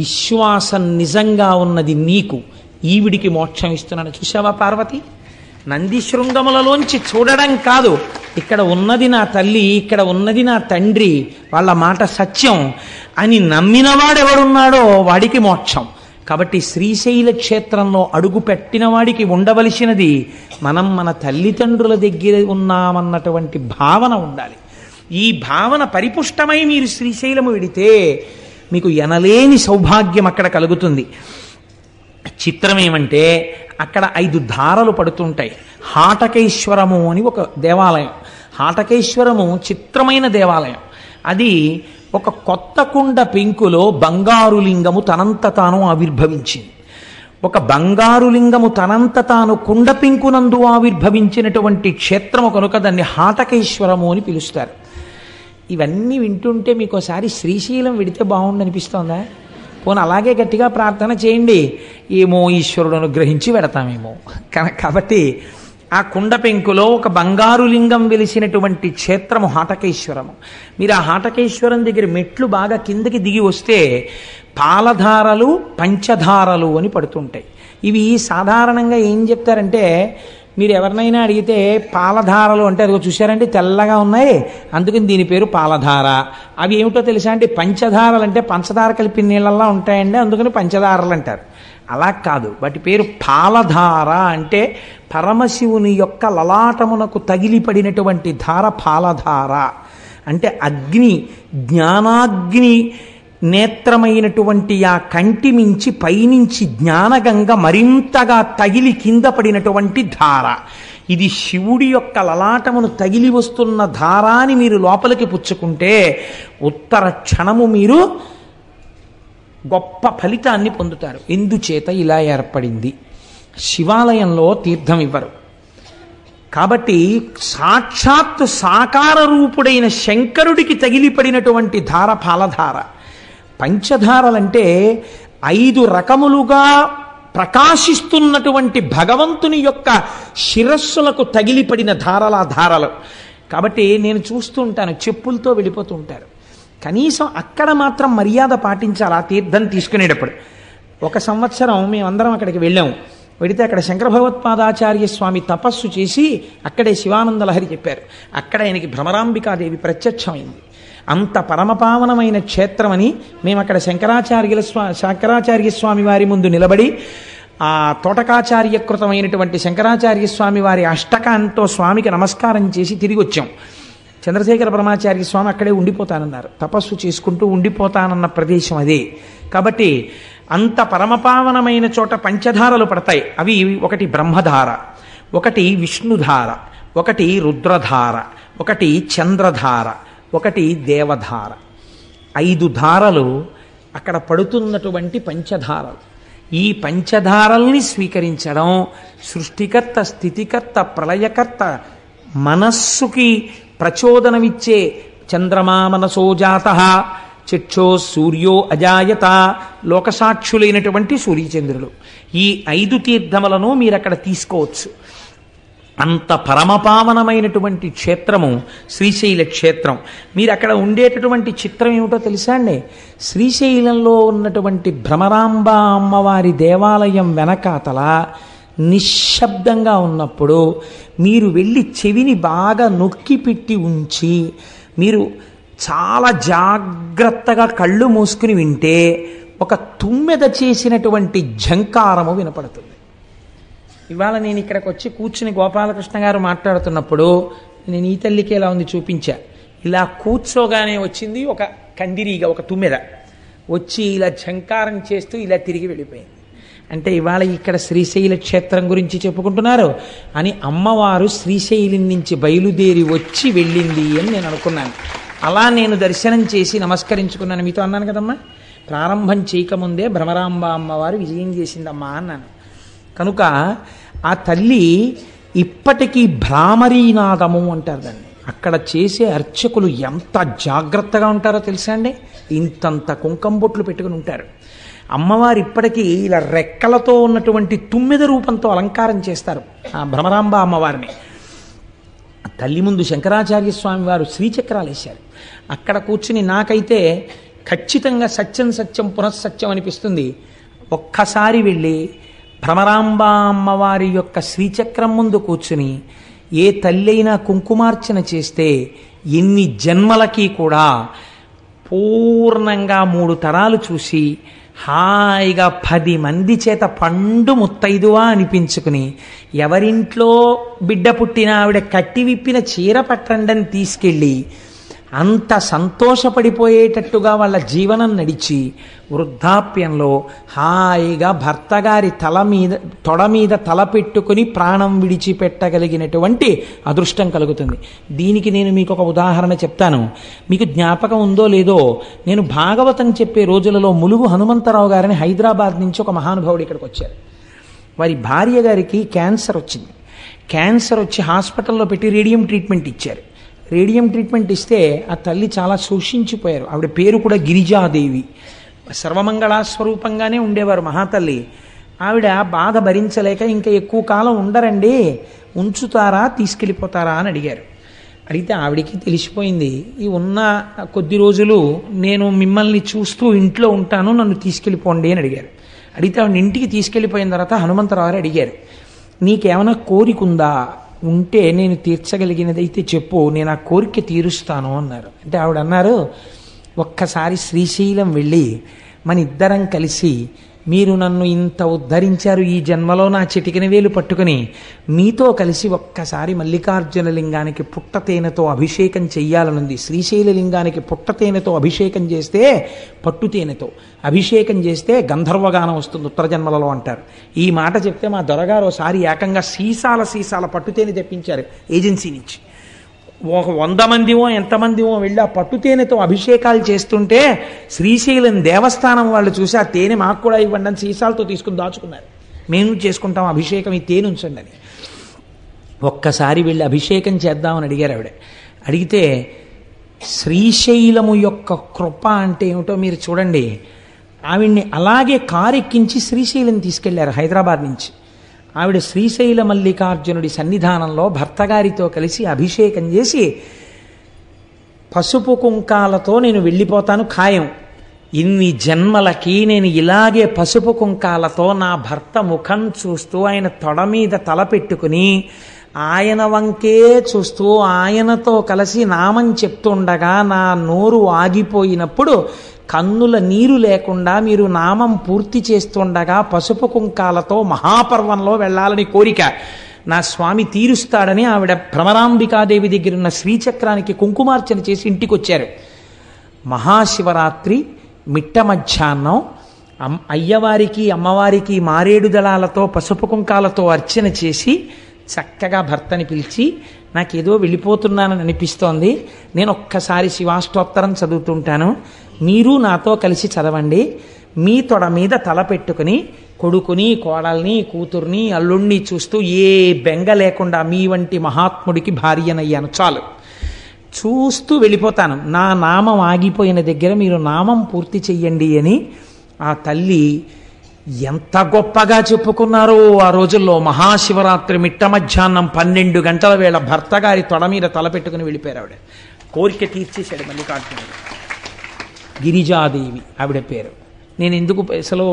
విశ్వాసం నిజంగా ఉన్నది నీకు, ఈవిడికి మోక్షం ఇస్తున్నాను. చూసావా పార్వతి, నందిశృంగములలోంచి చూడడం కాదు, ఇక్కడ ఉన్నది నా తల్లి ఇక్కడ ఉన్నది నా తండ్రి వాళ్ళ మాట సత్యం అని నమ్మినవాడు ఎవడున్నాడో వాడికి మోక్షం. కాబట్టి శ్రీశైల క్షేత్రంలో అడుగు పెట్టిన వాడికి ఉండవలసినది మనం మన తల్లిదండ్రుల దగ్గర ఉన్నామన్నటువంటి భావన ఉండాలి. ఈ భావన పరిపుష్టమై మీరు శ్రీశైలము వెడితే మీకు ఎనలేని సౌభాగ్యం అక్కడ కలుగుతుంది. చిత్రం ఏమంటే అక్కడ ఐదు ధారలు పడుతుంటాయి. హాటకేశ్వరము అని ఒక దేవాలయం, హాటకేశ్వరము చిత్రమైన దేవాలయం. అది ఒక కొత్త కుండ పెంకులో బంగారు లింగము తనంత తాను ఆవిర్భవించింది. ఒక బంగారు లింగము తనంత తాను కుండ పెంకునందు ఆవిర్భవించినటువంటి క్షేత్రము కనుక దాన్ని హాటకేశ్వరము అని పిలుస్తారు. ఇవన్నీ వింటుంటే మీకు ఒకసారి శ్రీశైలం విడితే బాగుండనిపిస్తోందా? పోనీ అలాగే గట్టిగా ప్రార్థన చేయండి, ఏమో ఈశ్వరుడు అనుగ్రహించి వెడతామేమో. కాబట్టి ఆ కుండ పెంకులో ఒక బంగారు లింగం వెలిసినటువంటి క్షేత్రము హాటకేశ్వరము. మీరు ఆ హాటకేశ్వరం దగ్గర మెట్లు బాగా కిందకి దిగి వస్తే పాలధారలు పంచధారలు అని పడుతుంటాయి. ఇవి సాధారణంగా ఏం చెప్తారంటే, మీరు ఎవరినైనా అడిగితే పాలధారలు అంటే అదిగో చూశారంటే తెల్లగా ఉన్నాయి అందుకని దీని పేరు పాలధార, అవి ఏమిటో తెలుసా అంటే పంచధారలు అంటే పంచదార కలిపి నీళ్ళల్లా ఉంటాయండి అందుకని పంచదారలు అంటారు. అలా కాదు, వాటి పేరు పాలధార అంటే పరమశివుని యొక్క లలాటమునకు తగిలిపడినటువంటి ధార పాలధార. అంటే అగ్ని జ్ఞానాగ్ని నేత్రమైనటువంటి ఆ కంటి మించి పైనుంచి జ్ఞానగంగ మరింతగా తగిలి కింద పడినటువంటి ధార. ఇది శివుడి యొక్క లలాటమును తగిలి వస్తున్న ధార అని మీరు లోపలికి పుచ్చుకుంటే ఉత్తర క్షణము మీరు గొప్ప ఫలితాన్ని పొందుతారు. ఎందుచేత ఇలా ఏర్పడింది. శివాలయంలో తీర్థం ఇవ్వరు కాబట్టి సాక్షాత్తు సాకార రూపుడైన శంకరుడికి తగిలిపడినటువంటి ధార పాలధార. పంచధారలంటే ఐదు రకములుగా ప్రకాశిస్తున్నటువంటి భగవంతుని యొక్క శిరస్సులకు తగిలిపడిన ధారల ధారలు. కాబట్టి నేను చూస్తూ ఉంటాను చెప్పులతో వెళ్ళిపోతూ ఉంటారు, కనీసం అక్కడ మాత్రం మర్యాద పాటించాలి ఆ తీర్థం తీసుకునేటప్పుడు. ఒక సంవత్సరం మేమందరం అక్కడికి వెళ్ళాము. వెళితే అక్కడ శంకర భగవత్పాదాచార్య స్వామి తపస్సు చేసి అక్కడే శివానందలహరి చెప్పారు. అక్కడ ఆయనకి భ్రమరాంబికాదేవి ప్రత్యక్షమైంది. అంత పరమపావనమైన క్షేత్రమని మేము అక్కడ శంకరాచార్యుల స్వా శంకరాచార్య స్వామి వారి ముందు నిలబడి ఆ తోటకాచార్యకృతమైనటువంటి శంకరాచార్య స్వామి వారి అష్టకాంతో స్వామికి నమస్కారం చేసి తిరిగి వచ్చాం. చంద్రశేఖర బ్రహ్మాచార్య స్వామి అక్కడే ఉండిపోతానన్నారు, తపస్సు చేసుకుంటూ ఉండిపోతానన్న ప్రదేశం అదే. కాబట్టి అంత పరమపావనమైన చోట పంచధారలు పడతాయి. అవి ఒకటి బ్రహ్మధార, ఒకటి విష్ణుధార, ఒకటి రుద్రధార, ఒకటి చంద్రధార, ఒకటి దేవధార. ఐదు ధారలు అక్కడ పడుతున్నటువంటి పంచధారలు. ఈ పంచధారల్ని స్వీకరించడం సృష్టికర్త స్థితికర్త ప్రళయకర్త మనస్సుకి ప్రచోదనమిచ్చే చంద్రమా మనసోజాత చక్షో సూర్యో అజాయత లోకసాక్షులైనటువంటి సూర్యచంద్రులు. ఈ ఐదు తీర్థములను మీరు అక్కడ తీసుకోవచ్చు. అంత పరమపావనమైనటువంటి క్షేత్రము శ్రీశైల క్షేత్రం. మీరు అక్కడ ఉండేటటువంటి చిత్రం ఏమిటో తెలుసా అండి, శ్రీశైలంలో ఉన్నటువంటి భ్రమరాంబ అమ్మవారి దేవాలయం వెనకాతల నిశ్శబ్దంగా ఉన్నప్పుడు మీరు వెళ్ళి చెవిని బాగా నొక్కి పెట్టి ఉంచి మీరు చాలా జాగ్రత్తగా కళ్ళు మూసుకుని వింటే ఒక తుమ్మెద చేసినటువంటి ఝంకారము వినపడుతుంది. ఇవాళ నేను ఇక్కడికి వచ్చి కూర్చుని గోపాలకృష్ణ గారు మాట్లాడుతున్నప్పుడు నేను ఈ తల్లికి ఎలా ఉంది చూపించా. ఇలా కూర్చోగానే వచ్చింది ఒక కందిరీగ, ఒక తుమ్మెద వచ్చి ఇలా ఝంకారం చేస్తూ ఇలా తిరిగి వెళ్ళిపోయింది. అంటే ఇవాళ ఇక్కడ శ్రీశైల క్షేత్రం గురించి చెప్పుకుంటున్నారు అని అమ్మవారు శ్రీశైలం నుంచి బయలుదేరి వచ్చి వెళ్ళింది అని నేను అనుకున్నాను. అలా నేను దర్శనం చేసి నమస్కరించుకున్నాను. మీతో అన్నాను కదమ్మా, ప్రారంభం చేయకముందే భ్రమరాంబ అమ్మవారు విజయం చేసిందమ్మా అన్నాను. కనుక ఆ తల్లి ఇప్పటికీ భ్రామరీనాదము అంటారు దాన్ని. అక్కడ చేసే అర్చకులు ఎంత జాగ్రత్తగా ఉంటారో తెలుసా అండి. ఇంతంత కుంకంబొట్లు పెట్టుకుని ఉంటారు. అమ్మవారు ఇప్పటికీ ఇలా రెక్కలతో ఉన్నటువంటి తుమ్మెద రూపంతో అలంకారం చేస్తారు ఆ భ్రమరాంబ అమ్మవారిని. తల్లి ముందు శంకరాచార్య స్వామి వారు శ్రీచక్రాలు వేశారు. అక్కడ కూర్చుని నాకైతే ఖచ్చితంగా సత్యం సత్యం పునఃసత్యం అనిపిస్తుంది. ఒక్కసారి వెళ్ళి భ్రమరాంబ అమ్మవారి యొక్క శ్రీచక్రం ముందు కూర్చుని ఏ తల్లైనా కుంకుమార్చన చేస్తే ఎన్ని జన్మలకి కూడా పూర్ణంగా మూడు తరాలు చూసి హాయిగా పది మంది చేత పండు ముత్తైదువా అనిపించుకుని, ఎవరింట్లో బిడ్డ పుట్టిన ఆవిడ కట్టి విప్పిన చీర పట్టండని తీసుకెళ్ళి అంత సంతోషపడిపోయేటట్టుగా వాళ్ళ జీవనం నడిచి వృద్ధాప్యంలో హాయిగా భర్తగారి తల మీద తొడ మీద తల పెట్టుకుని ప్రాణం విడిచిపెట్టగలిగినటువంటి అదృష్టం కలుగుతుంది. దీనికి నేను మీకు ఒక ఉదాహరణ చెప్తాను. మీకు జ్ఞాపకం ఉందో లేదో, నేను భాగవతం చెప్పే రోజులలో ములుగు హనుమంతరావు గారిని హైదరాబాద్ నుంచి ఒక మహానుభావుడు ఇక్కడికి వచ్చారు. వారి భార్య గారికి క్యాన్సర్ వచ్చింది. క్యాన్సర్ వచ్చి హాస్పిటల్లో పెట్టి రేడియం ట్రీట్మెంట్ ఇచ్చారు. రేడియం ట్రీట్మెంట్ ఇస్తే ఆ తల్లి చాలా శోషించిపోయారు. ఆవిడ పేరు కూడా గిరిజాదేవి, సర్వమంగళాస్వరూపంగానే ఉండేవారు మహాతల్లి. ఆవిడ బాధ భరించలేక ఇంకా ఎక్కువ కాలం ఉండరండి, ఉంచుతారా తీసుకెళ్ళిపోతారా అని అడిగారు. అడిగితే ఆవిడికి తెలిసిపోయింది, ఈ ఉన్న కొద్ది రోజులు నేను మిమ్మల్ని చూస్తూ ఇంట్లో ఉంటాను, నన్ను తీసుకెళ్ళిపోండి అని అడిగారు. అడిగితే ఆవిడ ఇంటికి తీసుకెళ్ళిపోయిన తర్వాత హనుమంతరావు గారు అడిగారు, నీకేమైనా కోరికుందా, ఉంటే నేను తీర్చగలిగినదైతే చెప్పు, నేను ఆ కోరిక తీరుస్తాను అన్నారు. అంటే ఆవిడ అన్నారు, ఒక్కసారి శ్రీశైలం వెళ్ళి మన ఇద్దరం కలిసి మీరు నన్ను ఇంత ఉద్ధరించారు ఈ జన్మలో, నా చిటికిన వేలు పట్టుకుని మీతో కలిసి ఒక్కసారి మల్లికార్జున లింగానికి పుట్టతేనెతో అభిషేకం చెయ్యాలనుంది. శ్రీశైల లింగానికి పుట్టతేనెతో అభిషేకం చేస్తే, పట్టు తేనెతో అభిషేకం చేస్తే గంధర్వగానం వస్తుంది ఉత్తర జన్మలలో అంటారు. ఈ మాట చెప్తే మా దొరగారు ఒకసారి ఏకంగా సీసాల సీసాల పట్టుతేనె తెప్పించారు ఏజెన్సీ నుంచి. ఒక వంద మందిమో ఎంతమందిమో వెళ్ళి ఆ పట్టు తేనెతో అభిషేకాలు చేస్తుంటే శ్రీశైలం దేవస్థానం వాళ్ళు చూసి ఆ తేనె మాకు కూడా ఇవ్వండి అని సీసాలతో తీసుకుని దాచుకున్నారు. మేము చేసుకుంటాం అభిషేకం, ఈ తేనె ఉంచండి అని. ఒక్కసారి వెళ్ళి అభిషేకం చేద్దామని అడిగారు ఆవిడ. అడిగితే శ్రీశైలము యొక్క కృప అంటే ఏమిటో మీరు చూడండి. ఆవిడ్ని అలాగే కారెక్కించి శ్రీశైలం తీసుకెళ్లారు హైదరాబాద్ నుంచి. ఆవిడ శ్రీశైల మల్లికార్జునుడి సన్నిధానంలో భర్తగారితో కలిసి అభిషేకం చేసి, పసుపు కుంకాలతో నేను వెళ్ళిపోతాను ఖాయం, ఇన్ని జన్మలకి నేను ఇలాగే పసుపు కుంకాలతో నా భర్త ముఖం చూస్తూ ఆయన తొడ మీద తల పెట్టుకుని ఆయన వంకే చూస్తూ ఆయనతో కలిసి నామం చెప్తుండగా నా నోరు ఆగిపోయినప్పుడు కన్నుల నీరు లేకుండా మీరు నామం పూర్తి చేస్తుండగా పసుపు కుంకాలతో మహాపర్వంలో వెళ్ళాలని కోరిక నా స్వామి తీరుస్తాడని ఆవిడ భ్రమరాంబికాదేవి దగ్గర ఉన్న శ్రీచక్రానికి కుంకుమార్చన చేసి ఇంటికి వచ్చారు. మహాశివరాత్రి మిట్ట మధ్యాహ్నం అయ్యవారికి అమ్మవారికి మారేడు దళాలతో పసుపు కుంకాలతో అర్చన చేసి చక్కగా భర్తని పిలిచి, నాకేదో వెళ్ళిపోతున్నానని అనిపిస్తోంది, నేను ఒక్కసారి శివాష్టోత్తరం చదువుతుంటాను, మీరు నాతో కలిసి చదవండి, మీ తొడ మీద తల పెట్టుకుని కొడుకుని కోడల్ని కూతుర్ని అల్లుణ్ణి చూస్తూ ఏ బెంగ లేకుండా మీ వంటి మహాత్ముడికి భార్యనయ్యాను చాలు, చూస్తూ వెళ్ళిపోతాను, నా నామం ఆగిపోయిన దగ్గర మీరు నామం పూర్తి చెయ్యండి అని ఆ తల్లి ఎంత గొప్పగా చెప్పుకున్నారో ఆ రోజుల్లో. మహాశివరాత్రి మిట్ట మధ్యాహ్నం పన్నెండు గంటల వేళ భర్తగారి తొడ మీద తలపెట్టుకుని వెళ్ళిపోయారు ఆవిడ. కోరిక తీర్చేశాడు మల్లికార్జునుడు. గిరిజాదేవి ఆవిడ పేరు. నేను ఎందుకు అసలు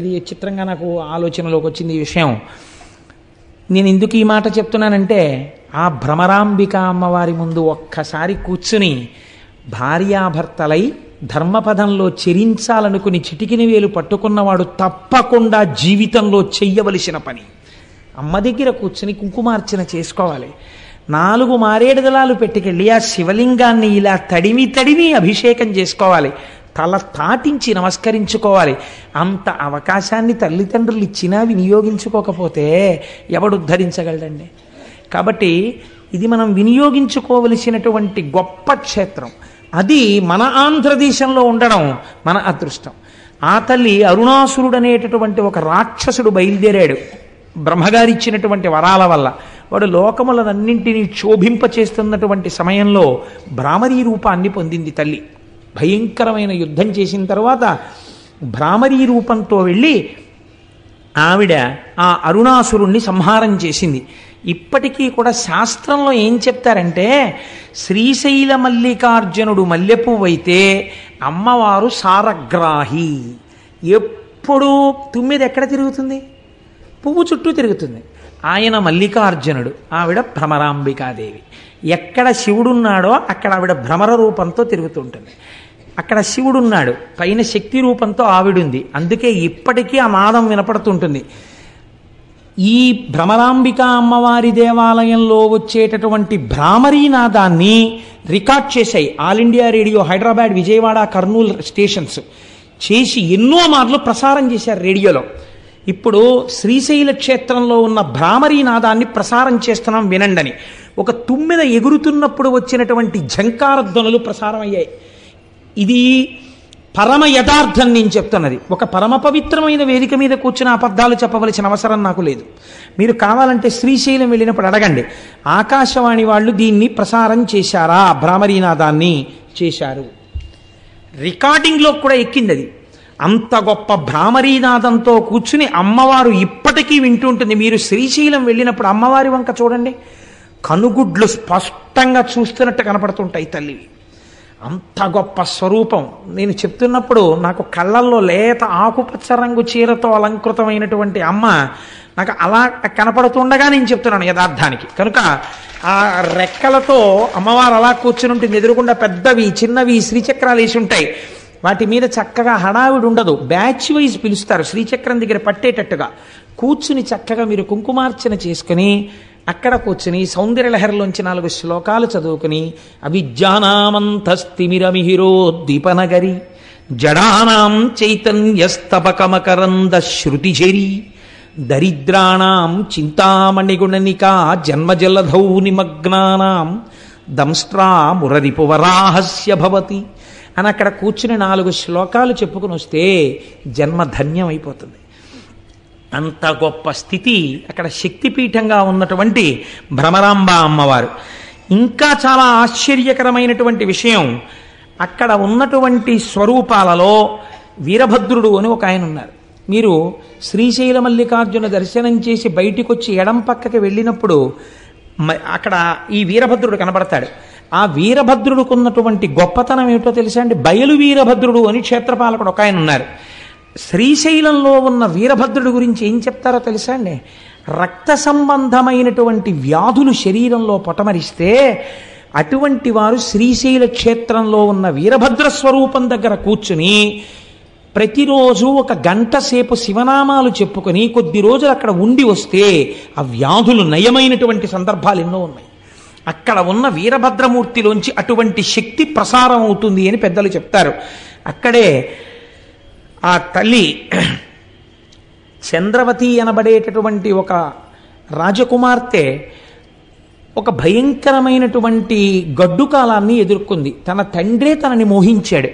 ఇది చిత్రంగా నాకు ఆలోచనలోకి వచ్చింది ఈ విషయం. నేను ఎందుకు ఈ మాట చెప్తున్నానంటే, ఆ భ్రమరాంబిక అమ్మవారి ముందు ఒక్కసారి కూర్చుని భార్యాభర్తలై ధర్మపదంలో చెరించాలనుకుని చిటికిన వేలు పట్టుకున్నవాడు తప్పకుండా జీవితంలో చెయ్యవలసిన పని. అమ్మ దగ్గర కూర్చుని కుంకుమార్చన చేసుకోవాలి. నాలుగు మారేడు దళాలు పెట్టుకెళ్ళి ఆ శివలింగాన్ని ఇలా తడిమి తడిమి అభిషేకం చేసుకోవాలి, తల తాటించి నమస్కరించుకోవాలి. అంత అవకాశాన్ని తల్లిదండ్రులు ఇచ్చినా వినియోగించుకోకపోతే ఎవడు ఉద్ధరించగలడండి? కాబట్టి ఇది మనం వినియోగించుకోవలసినటువంటి గొప్ప క్షేత్రం. అది మన ఆంధ్రదేశంలో ఉండడం మన అదృష్టం. ఆ తల్లి అరుణాసురుడు అనేటటువంటి ఒక రాక్షసుడు బయలుదేరాడు బ్రహ్మగారిచ్చినటువంటి వరాల వల్ల. వాడు లోకములనన్నింటినీ క్షోభింపచేస్తున్నటువంటి సమయంలో భ్రామరీ రూపాన్ని పొందింది తల్లి. భయంకరమైన యుద్ధం చేసిన తర్వాత భ్రామరీ రూపంతో వెళ్ళి ఆవిడ ఆ అరుణాసురుణ్ణి సంహారం చేసింది. ఇప్పటికీ కూడా శాస్త్రంలో ఏం చెప్తారంటే, శ్రీశైల మల్లికార్జునుడు మల్లెపువ్వైతే అమ్మవారు సారగ్రాహి. ఎప్పుడు తుమ్మిది ఎక్కడ తిరుగుతుంది? పువ్వు చుట్టూ తిరుగుతుంది. ఆయన మల్లికార్జునుడు, ఆవిడ భ్రమరాంబికాదేవి. ఎక్కడ శివుడున్నాడో అక్కడ ఆవిడ భ్రమర రూపంతో తిరుగుతుంటుంది. అక్కడ శివుడున్నాడు, పైన శక్తి రూపంతో ఆవిడుంది. అందుకే ఇప్పటికీ ఆ నాదం వినపడుతుంటుంది. ఈ భ్రమరాంబిక అమ్మవారి దేవాలయంలో వచ్చేటటువంటి భ్రామరీ నాదాన్ని రికార్డ్ చేశాయి all India radio, Hyderabad, Vijayawada, Kurnool stations చేసి ఎన్నో మార్లు ప్రసారం చేశారు రేడియోలో. ఇప్పుడు శ్రీశైల క్షేత్రంలో ఉన్న భ్రామరీ నాదాన్ని ప్రసారం చేస్తున్నాం వినండి అని ఒక తుమ్మెద ఎగురుతున్నప్పుడు వచ్చినటువంటి ఝంకార ధ్వనులు ప్రసారం అయ్యాయి. ఇది పరమ యథార్థం నేను చెప్తున్నది. ఒక పరమ పవిత్రమైన వేదిక మీద కూర్చుని అబద్ధాలు చెప్పవలసిన అవసరం నాకు లేదు. మీరు కావాలంటే శ్రీశైలం వెళ్ళినప్పుడు అడగండి, ఆకాశవాణి వాళ్ళు దీన్ని ప్రసారం చేశారా, భ్రామరీనాదాన్ని చేశారు. రికార్డింగ్లో కూడా ఎక్కింది అది. అంత గొప్ప భ్రామరీనాదంతో కూర్చుని అమ్మవారు ఇప్పటికీ వింటూ ఉంటుంది. మీరు శ్రీశైలం వెళ్ళినప్పుడు అమ్మవారి వంక చూడండి, కనుగుడ్లు స్పష్టంగా చూస్తున్నట్టు కనపడుతుంటాయి తల్లివి. అంత గొప్ప స్వరూపం. నేను చెప్తున్నప్పుడు నాకు కళ్ళల్లో లేత ఆకుపచ్చ రంగు చీరతో అలంకృతమైనటువంటి అమ్మ నాకు అలా కనపడుతుండగా నేను చెప్తున్నాను యథార్థానికి. కనుక ఆ రెక్కలతో అమ్మవారు అలా కూర్చుని ఉంటుంది. ఎదురుకుండా పెద్దవి చిన్నవి శ్రీచక్రాలు వేసి ఉంటాయి. వాటి మీద చక్కగా హడావిడి ఉండదు. బ్యాచ్ వైజ్ పిలుస్తారు శ్రీచక్రం దగ్గర పట్టేటట్టుగా. కూర్చుని చక్కగా మీరు కుంకుమార్చన చేసుకుని అక్కడ కూర్చుని సౌందర్య లహరిలోంచి నాలుగు శ్లోకాలు చదువుకుని, అవిద్యానామంతస్తిమిరమిహిరోద్దీపనగరి జడానాం చైతన్యస్తపకమకరంద శృతిజరి దరిద్రాణం చింతామణిగుణనికా జన్మజలధౌ నిమగ్నానాం దంస్ట్రా మురరిపువరాహస్య భవతి అని అక్కడ కూర్చుని నాలుగు శ్లోకాలు చెప్పుకుని వస్తే జన్మధన్యం అయిపోతుంది. అంత గొప్ప స్థితి అక్కడ శక్తిపీఠంగా ఉన్నటువంటి భ్రమరాంబ అమ్మవారు. ఇంకా చాలా ఆశ్చర్యకరమైనటువంటి విషయం, అక్కడ ఉన్నటువంటి స్వరూపాలలో వీరభద్రుడు అని ఒక ఆయన ఉన్నారు. మీరు శ్రీశైల మల్లికార్జున దర్శనం చేసి బయటికి వచ్చి ఎడం పక్కకి వెళ్ళినప్పుడు అక్కడ ఈ వీరభద్రుడు కనబడతాడు. ఆ వీరభద్రుడికి ఉన్నటువంటి గొప్పతనం ఏమిటో తెలుసా అండి? బయలు వీరభద్రుడు అని క్షేత్రపాలకుడు ఒక ఆయన ఉన్నారు. శ్రీశైలంలో ఉన్న వీరభద్రుడి గురించి ఏం చెప్తారో తెలుసా అండి? రక్త సంబంధమైనటువంటి వ్యాధులు శరీరంలో పొటమరిస్తే అటువంటి వారు శ్రీశైల క్షేత్రంలో ఉన్న వీరభద్ర స్వరూపం దగ్గర కూర్చుని ప్రతిరోజు ఒక గంట సేపు శివనామాలు చెప్పుకొని కొద్ది రోజులు అక్కడ ఉండి వస్తే ఆ వ్యాధులు నయమైనటువంటి సందర్భాలు ఎన్నో ఉన్నాయి. అక్కడ ఉన్న వీరభద్రమూర్తిలోంచి అటువంటి శక్తి ప్రసారం అవుతుంది అని పెద్దలు చెప్తారు. అక్కడే ఆ తల్లి చంద్రవతి అనబడేటటువంటి ఒక రాజకుమార్తె ఒక భయంకరమైనటువంటి గడ్డు కాలాన్ని ఎదుర్కొంది. తన తండ్రే తనని మోహించాడు.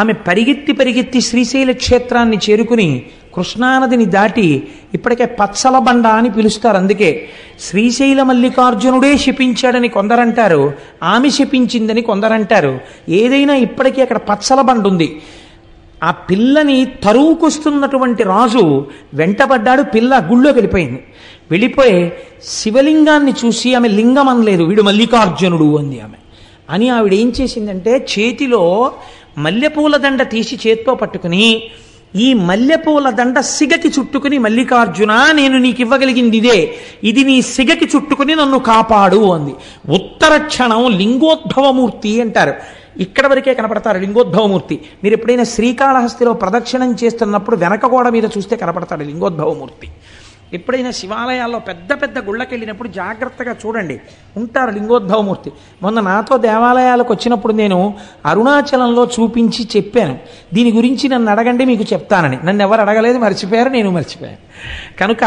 ఆమె పరిగెత్తి పరిగెత్తి శ్రీశైల క్షేత్రాన్ని చేరుకుని కృష్ణానదిని దాటి, ఇప్పటికే పచ్చల బండ అని పిలుస్తారు అందుకే, శ్రీశైల మల్లికార్జునుడే శపించాడని కొందరంటారు, ఆమె శపించిందని కొందరంటారు. ఏదైనా ఇప్పటికీ అక్కడ పచ్చల బండ ఉంది. ఆ పిల్లని తరువుకొస్తున్నటువంటి రాజు వెంటబడ్డాడు. పిల్ల గుళ్ళోకి వెళ్ళిపోయింది. వెళ్ళిపోయి శివలింగాన్ని చూసి ఆమె లింగం అనలేదు, వీడు మల్లికార్జునుడు అంది ఆమె. అని ఆవిడ ఏం చేసిందంటే చేతిలో మల్లెపూల దండ తీసి చేతితో పట్టుకుని ఈ మల్లెపూల దండ సిగకి చుట్టుకుని, మల్లికార్జున నేను నీకు ఇవ్వగలిగింది ఇదే, ఇది నీ సిగకి చుట్టుకుని నన్ను కాపాడు అంది. ఉత్తర క్షణం లింగోద్భవమూర్తి అంటారు. ఇక్కడ వరకే కనపడతారు లింగోద్భవమూర్తి. మీరు ఎప్పుడైనా శ్రీకాళహస్తిలో ప్రదక్షిణం చేస్తున్నప్పుడు వెనక గోడ మీద చూస్తే కనపడతాడు లింగోద్భవమూర్తి. ఎప్పుడైనా శివాలయాల్లో పెద్ద పెద్ద గుళ్ళకి వెళ్ళినప్పుడు జాగ్రత్తగా చూడండి, ఉంటారు లింగోద్భవమూర్తి. మొన్న నాతో దేవాలయాలకు వచ్చినప్పుడు నేను అరుణాచలంలో చూపించి చెప్పాను, దీని గురించి నన్ను అడగండి మీకు చెప్తానని. నన్ను ఎవరు అడగలేదు, మర్చిపోయారు, నేను మర్చిపోయాను. కనుక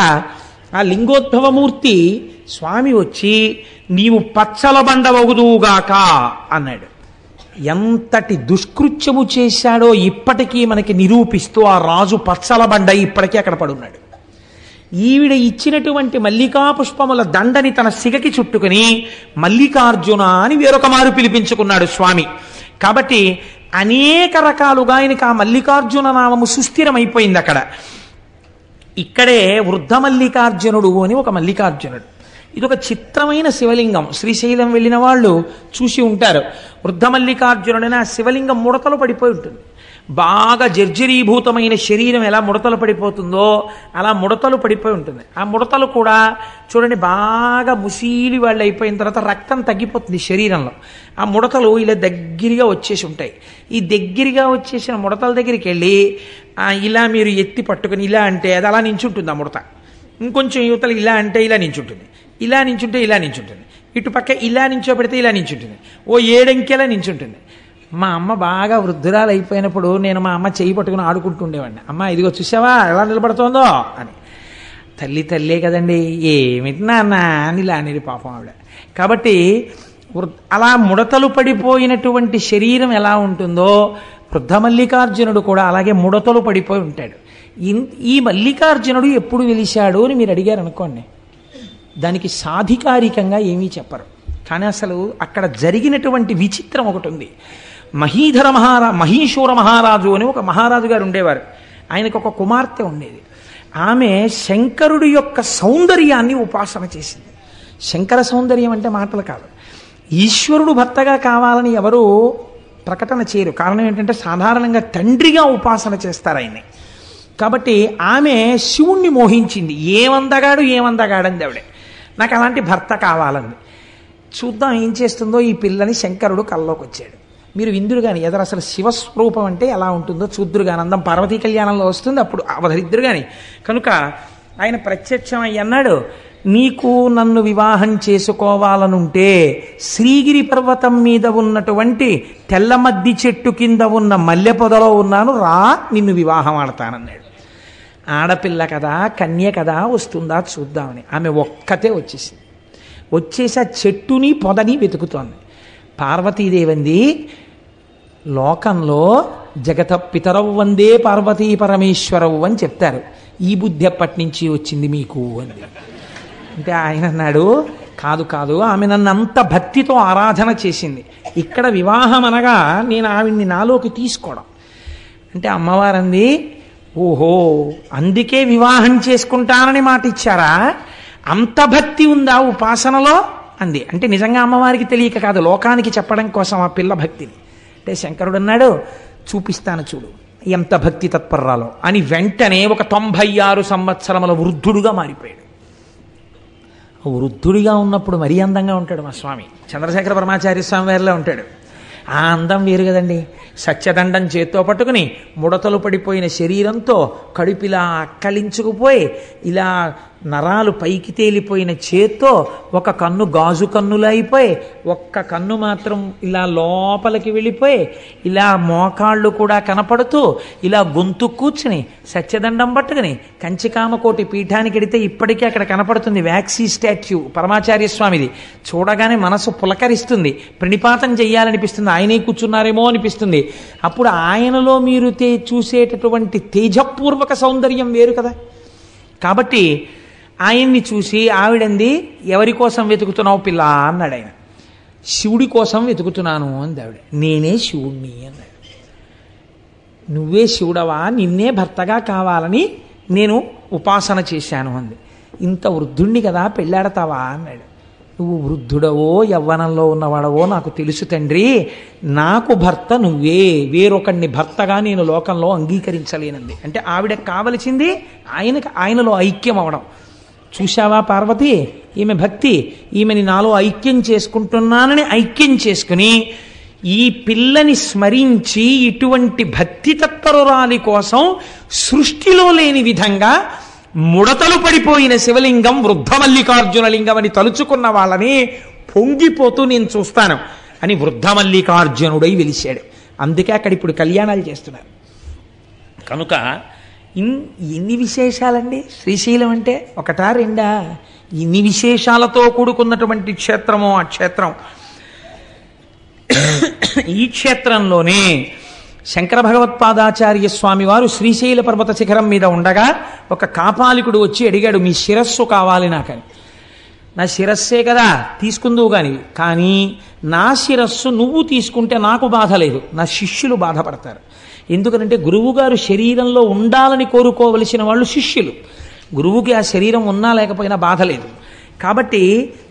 ఆ లింగోద్భవమూర్తి స్వామి వచ్చి నీవు పచ్చల బండ వగుదువుగాక అన్నాడు. ఎంతటి దుష్కృత్యము చేశాడో ఇప్పటికీ మనకి నిరూపిస్తూ ఆ రాజు పచ్చల బండ ఇప్పటికీ అక్కడ పడున్నాడు. ఈవిడ ఇచ్చినటువంటి మల్లికా పుష్పముల దండని తన సిగకి చుట్టుకుని మల్లికార్జున అని వేరొక మారు పిలిపించుకున్నాడు స్వామి. కాబట్టి అనేక రకాలుగా ఆయనకు ఆ మల్లికార్జున నామము సుస్థిరమైపోయింది. అక్కడ ఇక్కడే వృద్ధ మల్లికార్జునుడు అని ఒక మల్లికార్జునుడు. ఇదొక చిత్రమైన శివలింగం. శ్రీశైలం వెళ్ళిన వాళ్ళు చూసి ఉంటారు. వృద్ధ మల్లికార్జునుడైన ఆ శివలింగం ముడతలు పడిపోయి ఉంటుంది. బాగా జర్జరీభూతమైన శరీరం ఎలా ముడతలు పడిపోతుందో అలా ముడతలు పడిపోయి ఉంటుంది. ఆ ముడతలు కూడా చూడండి, బాగా ముసీలి వాళ్ళు అయిపోయిన తర్వాత రక్తం తగ్గిపోతుంది శరీరంలో. ఆ ముడతలు ఇలా దగ్గరగా వచ్చేసి ఉంటాయి. ఈ దగ్గరగా వచ్చేసిన ముడతల దగ్గరికి వెళ్ళి ఇలా మీరు ఎత్తి పట్టుకుని ఇలా అంటే అది అలా నించుంటుంది ఆ ముడత. ఇంకొంచెం యువతలు ఇలా అంటే ఇలా నించుంటుంది, ఇలా నించుంటే ఇలా నించుంటుంది, ఇటుపక్క ఇలా నించోబెడితే ఇలా నించుంటుంది, ఓ ఏడంకెలా నించుంటుంది. మా అమ్మ బాగా వృద్ధురాలు అయిపోయినప్పుడు నేను మా అమ్మ చేయి పట్టుకుని ఆడుకుంటుండేవాడిని. అమ్మ ఇదిగో చూసావా ఎలా నిలబడుతోందో అని. తల్లి తల్లే కదండి, ఏమిటి నాన్న అని ఇలా అనేది పాపం ఆవిడ. కాబట్టి అలా ముడతలు పడిపోయినటువంటి శరీరం ఎలా ఉంటుందో వృద్ధ మల్లికార్జునుడు కూడా అలాగే ముడతలు పడిపోయి ఉంటాడు. ఈ మల్లికార్జునుడు ఎప్పుడు వెలిశాడు అని మీరు అడిగారు అనుకోండి, దానికి సాధికారికంగా ఏమీ చెప్పరు. కానీ అసలు అక్కడ జరిగినటువంటి విచిత్రం ఒకటి ఉంది. మహీధర మహారా మహీశూర మహారాజు అని ఒక మహారాజు గారు ఉండేవారు. ఆయనకు ఒక కుమార్తె ఉండేది. ఆమె శంకరుడి యొక్క సౌందర్యాన్ని ఉపాసన చేసింది. శంకర సౌందర్యం అంటే మాటలు కాదు. ఈశ్వరుడు భర్తగా కావాలని ఎవరు ప్రకటన చేయరు. కారణం ఏంటంటే సాధారణంగా తండ్రిగా ఉపాసన చేస్తారు ఆయన్ని. కాబట్టి ఆమె శివుణ్ణి మోహించింది. ఏమందగాడు ఏమందగాడని ఆవిడే, నాకు అలాంటి భర్త కావాలంది. చూద్దాం ఏం చేస్తుందో ఈ పిల్లని శంకరుడు కల్లోకి వచ్చాడు. మీరు విందురు కానీ ఎదరు అసలు శివస్వరూపం అంటే ఎలా ఉంటుందో చూద్దురు కానీ, అందం పార్వతీ కళ్యాణంలో వస్తుంది అప్పుడు అవధరిద్దరు కానీ. కనుక ఆయన ప్రత్యక్షమై అన్నాడు, నీకు నన్ను వివాహం చేసుకోవాలనుంటే శ్రీగిరి పర్వతం మీద ఉన్నటువంటి తెల్లమద్ది చెట్టు కింద ఉన్న మల్లె పొదలో ఉన్నాను, రా నిన్ను వివాహం ఆడతానన్నాడు. ఆడపిల్ల కదా, కన్య కదా, వస్తుందా చూద్దామని ఆమె ఒక్కతే వచ్చేసింది. వచ్చేసి ఆ చెట్టుని పొదని వెతుకుతోంది. పార్వతీదేవంది, లోకంలో జగత పితరవు వందే పార్వతీ పరమేశ్వరవు అని చెప్తారు, ఈ బుద్ధి ఎప్పటి నుంచి వచ్చింది మీకు అని. అంటే ఆయన అన్నాడు, కాదు కాదు, ఆమె నన్ను అంత భక్తితో ఆరాధన చేసింది, ఇక్కడ వివాహం అనగా నేను ఆవిడ్ని నాలోకి తీసుకోవడం అంటే. అమ్మవారంది, ఓహో అందుకే వివాహం చేసుకుంటానని మాట ఇచ్చారా, అంత భక్తి ఉందా ఉపాసనలో అంది. అంటే నిజంగా అమ్మవారికి తెలియక కాదు, లోకానికి చెప్పడం కోసం ఆ పిల్ల భక్తిని. అంటే శంకరుడు అన్నాడు, చూపిస్తాను చూడు ఎంత భక్తి తత్పర్రాలో అని. వెంటనే ఒక తొంభై ఆరు సంవత్సరముల వృద్ధుడుగా మారిపోయాడు. వృద్ధుడిగా ఉన్నప్పుడు మరీ అందంగా ఉంటాడు మా స్వామి, చంద్రశేఖర పరమాచార్య స్వామి వారిలా ఉంటాడు. ఆ అందం వేరు కదండి. సత్యదండం చేత్తో పట్టుకుని ముడతలు పడిపోయిన శరీరంతో, కడుపులా అక్కలించుకుపోయి ఇలా నరాలు పైకి తేలిపోయిన చేత్తో, ఒక కన్ను గాజు కన్నులు అయిపోయి ఒక్క కన్ను మాత్రం ఇలా లోపలికి వెళ్ళిపోయి ఇలా మోకాళ్ళు కూడా కనపడుతూ ఇలా గొంతు కూర్చుని సత్యదండం పట్టుకుని కంచికామకోటి పీఠానికి ఎడితే ఇప్పటికీ అక్కడ కనపడుతుంది వ్యాక్సీ స్టాట్యూ పరమాచార్య స్వామిది. చూడగానే మనసు పులకరిస్తుంది, ప్రణిపాతం చేయాలనిపిస్తుంది, ఆయనే కూర్చున్నారేమో అనిపిస్తుంది. అప్పుడు ఆయనలో మీరు తే చూసేటటువంటి తేజపూర్వక సౌందర్యం వేరు కదా. కాబట్టి ఆయన్ని చూసి ఆవిడంది, ఎవరి కోసం వెతుకుతున్నావు పిల్ల అన్నాడు ఆయన. శివుడి కోసం వెతుకుతున్నాను అంది ఆవిడ. నేనే శివుణ్ణి అన్నాడు. నువ్వే శివుడవా, నిన్నే భర్తగా కావాలని నేను ఉపాసన చేశాను అంది. ఇంత వృద్ధుణ్ణి కదా పెళ్ళాడతావా అన్నాడు. నువ్వు వృద్ధుడవో యవ్వనంలో ఉన్నవాడవో నాకు తెలుసు తండ్రి, నాకు భర్త నువ్వే, వేరొకడిని భర్తగా నేను లోకంలో అంగీకరించలేనంది. అంటే ఆవిడ కావలసింది ఆయనకు ఆయనలో ఐక్యం అవడం. చూశావా పార్వతి ఈమె భక్తి, ఈమెని నాలో ఐక్యం చేసుకుంటున్నానని ఐక్యం చేసుకుని ఈ పిల్లని స్మరించి ఇటువంటి భక్తి తత్పరురాలి కోసం సృష్టిలో లేని విధంగా ముడతలు పడిపోయిన శివలింగం వృద్ధమల్లికార్జున లింగం అని తలుచుకున్న వాళ్ళని పొంగిపోతూ నేను చూస్తాను అని వృద్ధమల్లికార్జునుడై వెలిశాడు. అందుకే అక్కడ ఇప్పుడు కళ్యాణాలు చేస్తున్నారు. కనుక ఇన్ ఎన్ని విశేషాలండి శ్రీశైలం అంటే, ఒకటా రెండా? ఇన్ని విశేషాలతో కూడుకున్నటువంటి క్షేత్రము ఆ క్షేత్రం. ఈ క్షేత్రంలోనే శంకర భగవత్పాదాచార్య స్వామి వారు శ్రీశైల పర్వత శిఖరం మీద ఉండగా ఒక కాపాలికుడు వచ్చి అడిగాడు, మీ శిరస్సు కావాలి నాకని. నా శిరస్సే కదా తీసుకుందువు కానీ, కానీ నా శిరస్సు నువ్వు తీసుకుంటే నాకు బాధ లేదు, నా శిష్యులు బాధపడతారు. ఎందుకనంటే గురువుగారు శరీరంలో ఉండాలని కోరుకోవలసిన వాళ్ళు శిష్యులు. గురువుకి ఆ శరీరం ఉన్నా లేకపోయినా బాధ లేదు. కాబట్టి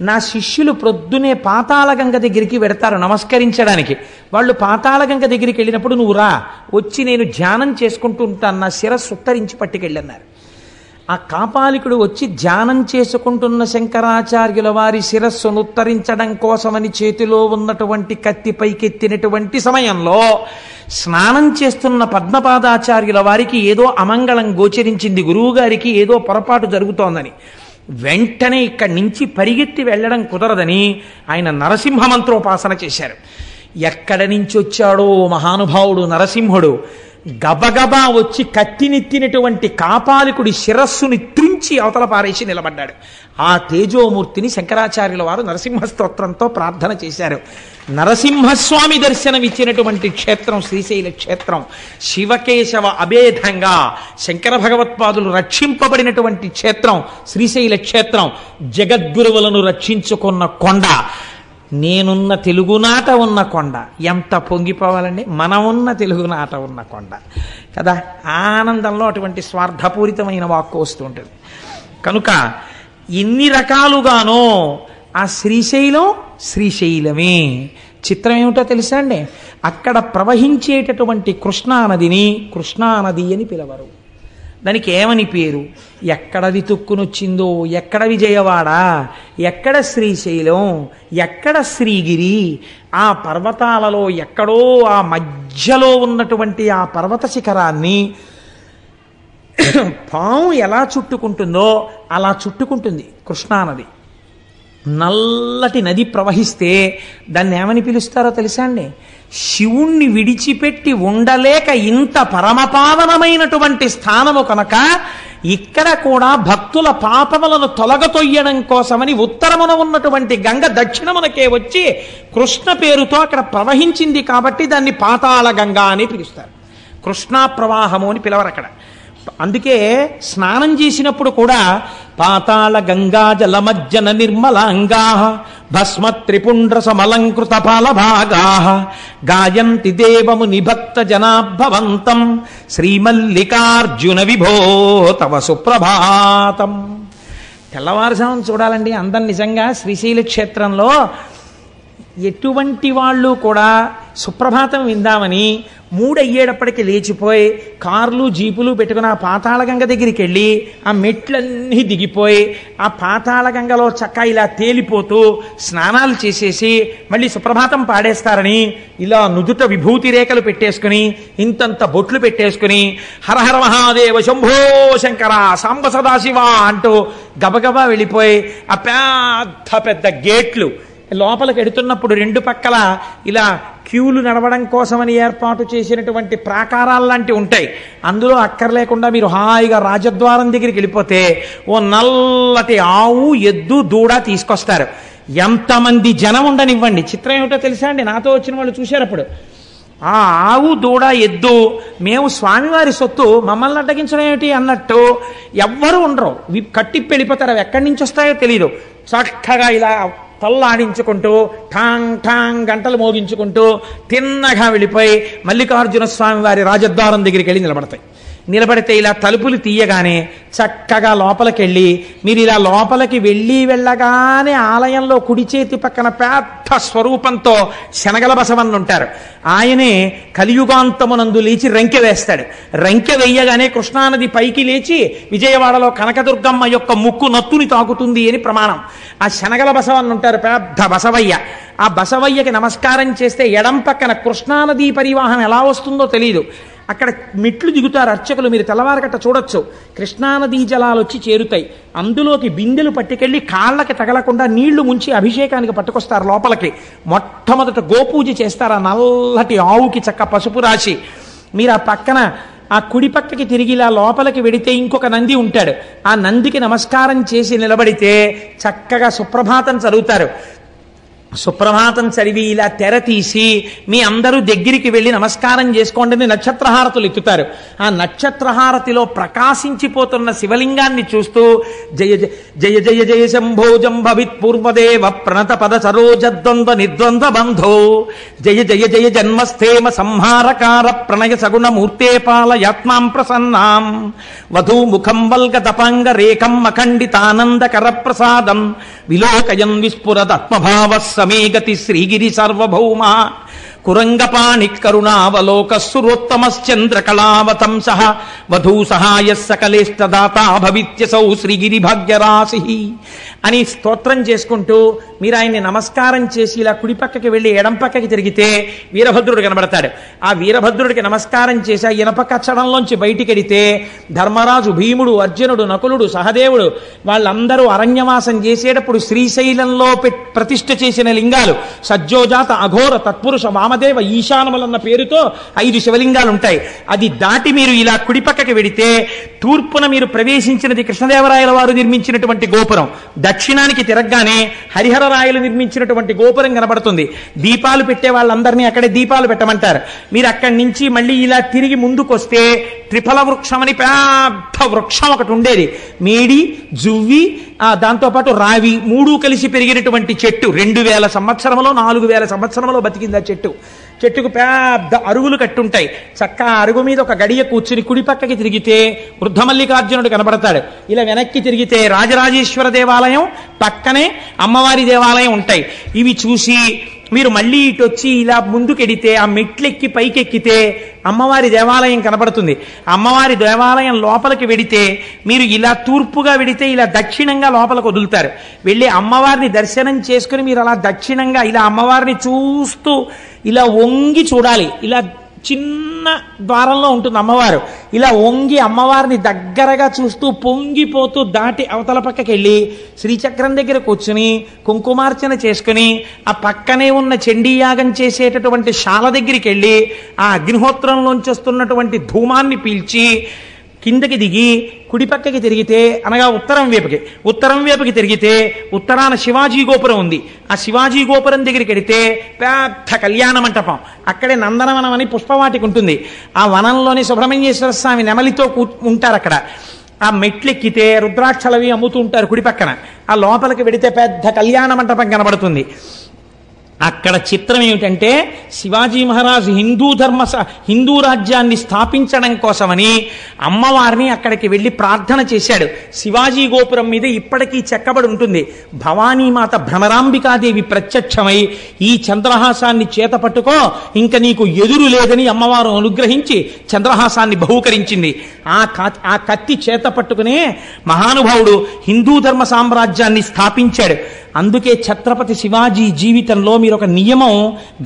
నా శిష్యులు ప్రొద్దునే పాతాళగంగ దగ్గరికి వెడతారు నమస్కరించడానికి. వాళ్ళు పాతాళగంగ దగ్గరికి వెళ్ళినప్పుడు నువ్వు రా, వచ్చి నేను ధ్యానం చేసుకుంటూ ఉంటాను, నా శిరస్సు ఉత్తరించి పట్టుకెళ్ళన్నారు. ఆ కాపాలికుడు వచ్చి ధ్యానం చేసుకుంటున్న శంకరాచార్యుల వారి శిరస్సును ఉత్తరించడం కోసమని చేతిలో ఉన్నటువంటి కత్తి పైకెత్తినటువంటి సమయంలో స్నానం చేస్తున్న పద్మపాదాచార్యుల వారికి ఏదో అమంగళం గోచరించింది, గురువుగారికి ఏదో పొరపాటు జరుగుతోందని. వెంటనే ఇక్కడి నుంచి పరిగెత్తి వెళ్ళడం కుదరదని ఆయన నరసింహ మంత్రోపాసన చేశారు. ఎక్కడి నుంచి వచ్చాడో మహానుభావుడు నరసింహుడు గబగబా వచ్చి కత్తినెత్తినటువంటి కాపాలికుడి శిరస్సుని త్రించి అవతల పారేసి నిలబడ్డాడు. ఆ తేజోమూర్తిని శంకరాచార్యుల వారు నరసింహ స్తోత్రంతో ప్రార్థన చేశారు. నరసింహస్వామి దర్శనమిచ్చినటువంటి క్షేత్రం శ్రీశైల క్షేత్రం. శివకేశవ అభేదంగా శంకర భగవత్పాదులు రక్షింపబడినటువంటి క్షేత్రం శ్రీశైల క్షేత్రం. జగద్గురువులను రక్షించుకున్న కొండ, నేనున్న తెలుగునాట ఉన్న కొండ. ఎంత పొంగిపోవాలండి మనం ఉన్న తెలుగునాట ఉన్న కొండ కదా. ఆనందంలో అటువంటి స్వార్థపూరితమైన వాక్కు వస్తూ ఉంటుంది. కనుక ఎన్ని రకాలుగానో ఆ శ్రీశైలం శ్రీశైలమే. చిత్రం ఏమిటో తెలుసా అండి, అక్కడ ప్రవహించేటటువంటి కృష్ణానదిని కృష్ణానది అని పిలవరు. దానికి ఏమని పేరు? ఎక్కడ వితుక్కునొచ్చిందో, ఎక్కడ విజయవాడ, ఎక్కడ శ్రీశైలం, ఎక్కడ శ్రీగిరి, ఆ పర్వతాలలో ఎక్కడో ఆ మధ్యలో ఉన్నటువంటి ఆ పర్వత శిఖరాన్ని పాము ఎలా చుట్టుకుంటుందో అలా చుట్టుకుంటుంది కృష్ణానది. నల్లటి నది ప్రవహిస్తే దాన్ని ఏమని పిలుస్తారో తెలుసా అండి, శివుణ్ణి విడిచిపెట్టి ఉండలేక ఇంత పరమపావనమైనటువంటి స్థానము కనుక ఇక్కడ కూడా భక్తుల పాపములను తొలగతొయ్యడం కోసమని ఉత్తరమున ఉన్నటువంటి గంగ దక్షిణమునకే వచ్చి కృష్ణ పేరుతో అక్కడ ప్రవహించింది. కాబట్టి దాన్ని పాతాళ గంగా అని పిలుస్తారు, కృష్ణా ప్రవాహము అని పిలవరు అక్కడ. అందుకే స్నానం చేసినప్పుడు కూడా పాతాళ గంగా జలమజ్జన నిర్మలాంగా భస్మ త్రిపుండ్ర సమలంకృత పాలభాగా గాయంతి దేవము నిభక్త జనాభవంతం శ్రీమల్లికార్జున విభో తవ సుప్రభాతం. తెల్లవారుజామున చూడాలండి అందరు నిజంగా శ్రీశైల క్షేత్రంలో ఎటువంటి వాళ్ళు కూడా సుప్రభాతం విందామని మూడయ్యేటప్పటికి లేచిపోయి కార్లు జీపులు పెట్టుకుని ఆ పాతాళగంగ దగ్గరికి వెళ్ళి ఆ మెట్లన్నీ దిగిపోయి ఆ పాతాళగంగలో చక్క ఇలా తేలిపోతూ స్నానాలు చేసేసి మళ్ళీ సుప్రభాతం పాడేస్తారని ఇలా నుదుట విభూతి రేఖలు పెట్టేసుకుని ఇంతంత బొట్లు పెట్టేసుకుని హరహర మహాదేవ శంభో శంకర సాంబ సదాశివ అంటూ గబగబా వెళ్ళిపోయి ఆ పెద్ద పెద్ద గేట్లు లోపలికి ఎడుతున్నప్పుడు రెండు పక్కల ఇలా క్యూలు నడవడం కోసమని ఏర్పాటు చేసినటువంటి ప్రాకారాలు లాంటివి ఉంటాయి. అందులో అక్కర్లేకుండా మీరు హాయిగా రాజద్వారం దగ్గరికి వెళ్ళిపోతే ఓ నల్లటి ఆవు ఎద్దు దూడ తీసుకొస్తారు. ఎంతమంది జనం ఉండనివ్వండి, చిత్రం ఏమిటో తెలుసా అండి, నాతో వచ్చిన వాళ్ళు చూశారు. అప్పుడు ఆ ఆవు దూడ ఎద్దు మేము స్వామివారి సొత్తు, మమ్మల్ని అడ్డగించడం ఏమిటి అన్నట్టు ఎవ్వరూ ఉండరు. కట్టిప్పి వెళ్ళిపోతారు. అవి ఎక్కడి నుంచి వస్తాయో తెలియదు. చక్కగా ఇలా తల్లాడించుకుంటూ ఠాంగ్ ఠాంగ్ గంటలు మోగించుకుంటూ తిన్నగా వెళ్ళిపోయి మల్లికార్జున స్వామి వారి రాజద్వారం దగ్గరికి వెళ్ళి నిలబడతాయి. నిలబడితే ఇలా తలుపులు తీయగానే చక్కగా లోపలికి వెళ్ళి మీరు ఇలా లోపలికి వెళ్ళి వెళ్ళగానే ఆలయంలో కుడి చేతి పక్కన పెద్ద స్వరూపంతో శనగల బసవన్న ఉంటారు. ఆయనే కలియుగాంతమునందు లేచి రంకె వేస్తాడు. రంకె వేయగానే కృష్ణానది పైకి లేచి విజయవాడలో కనకదుర్గమ్మ యొక్క ముక్కు నత్తుని తాకుతుంది అని ప్రమాణం. ఆ శనగల బసవన్న ఉంటారు పెద్ద బసవయ్య. ఆ బసవయ్యకి నమస్కారం చేస్తే ఎడం పక్కన కృష్ణానదీ పరివాహం ఎలా వస్తుందో తెలియదు. అక్కడ మెట్లు దిగుతారు అర్చకులు, మీరు తెల్లవారగట్ట చూడొచ్చు. కృష్ణానదీ జలాలు వచ్చి చేరుతాయి, అందులోకి బిందెలు పట్టుకెళ్ళి కాళ్ళకి తగలకుండా నీళ్లు ముంచి అభిషేకానికి పట్టుకొస్తారు. లోపలికి మొట్టమొదట గోపూజ చేస్తారు, ఆ నల్లటి ఆవుకి చక్క పసుపు రాసి. మీరు ఆ పక్కన ఆ కుడి పక్కకి తిరిగి ఇలా లోపలికి వెడితే ఇంకొక నంది ఉంటాడు, ఆ నందికి నమస్కారం చేసి నిలబడితే చక్కగా సుప్రభాతం చదువుతారు. సుప్రభాతం చదివి ఇలా తెర తీసి మీ అందరూ దగ్గరికి వెళ్ళి నమస్కారం చేసుకోండి, నక్షత్రహారతులు ఎక్కుతారు. ఆ నక్షత్రహారతిలో ప్రకాశించిపోతున్న శివలింగాన్ని చూస్తూ జయ జయ జయ జయ శంభో జంభవిత్ పూర్వదేవ ప్రణత పద సరోజ ద్వంద్వ నిర్ద్వంద్వ బంధో జయ జయ జయ జన్మస్థేమ సంహారకార ప్రణయ సగుణ మూర్తే పాలయాత్మాం ప్రసన్నాం వధూ ముఖం వల్గ తపాంగ రేఖం అఖండితానందకర ప్రసాదం విలోకయన్ విస్ఫురదాత్మభావస్ మేగతి శ్రీగిరి సార్వభౌమ కురంగపాణి కరుణావలోక సురోత్తమశ్చంద్రకళావతంస వధూ సహాయ సకలేష్టదాత భవిత్యసౌ శ్రీగిరి భాగ్యరాశి అని స్తోత్రం చేసుకుంటూ మీరు ఆయన్ని నమస్కారం చేసి ఇలా కుడి పక్కకి వెళ్ళి ఎడం పక్కకి తిరిగితే వీరభద్రుడు కనబడతాడు. ఆ వీరభద్రుడికి నమస్కారం చేసి ఆ ఇనప కచ్చడంలోంచి బయటికి వెడితే ధర్మరాజు, భీముడు, అర్జునుడు, నకులుడు, సహదేవుడు వాళ్ళందరూ అరణ్యవాసం చేసేటప్పుడు శ్రీశైలంలో ప్రతిష్ఠ చేసిన లింగాలు సజ్జోజాత అఘోర తత్పురుష వామదేవ ఈశానములన్న పేరుతో ఐదు శివలింగాలు ఉంటాయి. అది దాటి మీరు ఇలా కుడి పక్కకి వెడితే తూర్పున మీరు ప్రవేశించినది కృష్ణదేవరాయల వారు నిర్మించినటువంటి గోపురం, దక్షిణానికి తిరగగానే హరిహర రాయలు నిర్మించినటువంటి గోపురం కనబడుతుంది. దీపాలు పెట్టే వాళ్ళందరినీ అక్కడే దీపాలు పెట్టమంటారు. మీరు అక్కడి నుంచి మళ్ళీ ఇలా తిరిగి ముందుకొస్తే త్రిఫల వృక్షం అని పెద్ద వృక్షం ఒకటి ఉండేది, మేడి జువ్వి దాంతోపాటు రావి మూడు కలిసి పెరిగినటువంటి చెట్టు. రెండు వేల సంవత్సరంలో నాలుగు వేల సంవత్సరంలో బతికింది ఆ చెట్టు. చెట్టుకు పెద్ద అరుగులు కట్టుంటాయి, చక్క అరుగు మీద ఒక గడియ కూర్చుని కుడి పక్కకి తిరిగితే వృద్ధమల్లికార్జునుడు కనబడతాడు. ఇలా వెనక్కి తిరిగితే రాజరాజేశ్వర దేవాలయం, పక్కనే అమ్మవారి దేవాలయం ఉంటాయి. ఇవి చూసి మీరు మళ్ళీ ఇటు వచ్చి ఇలా ముందుకెడితే ఆ మెట్లెక్కి పైకెక్కితే అమ్మవారి దేవాలయం కనబడుతుంది. అమ్మవారి దేవాలయం లోపలికి వెడితే మీరు ఇలా తూర్పుగా వెడితే ఇలా దక్షిణంగా లోపలికి వదులుతారు. వెళ్ళి అమ్మవారిని దర్శనం చేసుకుని మీరు అలా దక్షిణంగా ఇలా అమ్మవారిని చూస్తూ ఇలా వంగి చూడాలి. ఇలా చిన్న ద్వారంలో ఉంటుంది అమ్మవారు, ఇలా వంగి అమ్మవారిని దగ్గరగా చూస్తూ పొంగిపోతూ దాటి అవతల పక్కకి వెళ్ళి శ్రీచక్రం దగ్గర కూర్చుని కుంకుమార్చన చేసుకుని ఆ పక్కనే ఉన్న చండీయాగం చేసేటటువంటి శాల దగ్గరికి వెళ్ళి ఆ అగ్నిహోత్రంలోంచి వస్తున్నటువంటి ధూమాన్ని పీల్చి కిందకి దిగి కుడి పక్కకి తిరిగితే అనగా ఉత్తరం వైపుకి ఉత్తరం వైపుకి తిరిగితే ఉత్తరాన శివాజీ గోపురం ఉంది. ఆ శివాజీ గోపురం దగ్గరికి వెడితే పెద్ద కళ్యాణ మంటపం, అక్కడే నందనవనం అని పుష్పవాటికి ఉంటుంది. ఆ వనంలోని సుబ్రహ్మణ్యేశ్వర స్వామి నెమలితో ఉంటారు. అక్కడ ఆ మెట్లెక్కితే రుద్రాక్షలవి అమ్ముతూ ఉంటారు కుడి పక్కన. ఆ లోపలికి వెడితే పెద్ద కళ్యాణ మంటపం కనబడుతుంది. అక్కడ చిత్రం ఏమిటంటే శివాజీ మహారాజు హిందూ ధర్మ హిందూ రాజ్యాన్ని స్థాపించడం కోసమని అమ్మవారిని అక్కడికి వెళ్ళి ప్రార్థన చేశాడు. శివాజీ గోపురం మీద ఇప్పటికీ చెక్కబడి ఉంటుంది. భవానీమాత భ్రమరాంబికాదేవి ప్రత్యక్షమై ఈ చంద్రహాసాన్ని చేత పట్టుకో, ఇంకా నీకు ఎదురు లేదని అమ్మవారు అనుగ్రహించి చంద్రహాసాన్ని బహూకరించింది. ఆ ఆ కత్తి చేత పట్టుకునే మహానుభావుడు హిందూ ధర్మ సామ్రాజ్యాన్ని స్థాపించాడు. అందుకే ఛత్రపతి శివాజీ జీవితంలో మీరు ఒక నియమం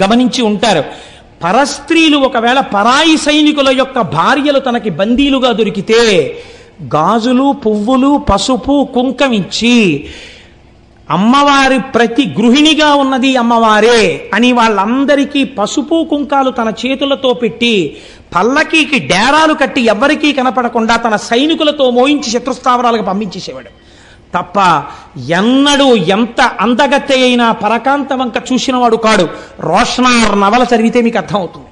గమనించి ఉంటారు. పరస్త్రీలు ఒకవేళ పరాయి సైనికుల యొక్క భార్యలు తనకి బందీలుగా దొరికితే గాజులు, పువ్వులు, పసుపు, కుంకం ఇచ్చి అమ్మవారి ప్రతి గృహిణిగా ఉన్నది అమ్మవారే అని వాళ్ళందరికీ పసుపు కుంకాలు తన చేతులతో పెట్టి పల్లకీకి డేరాలు కట్టి ఎవ్వరికీ కనపడకుండా తన సైనికులతో మోయించి శత్రుస్థావరాలకు పంపించేసేవాడు. తప్ప ఎన్నడూ ఎంత అందగత్తె అయినా పరకాంత వంక చూసినవాడు కాడు. రోషనార్ నవల చదివితే మీకు అర్థమవుతుంది.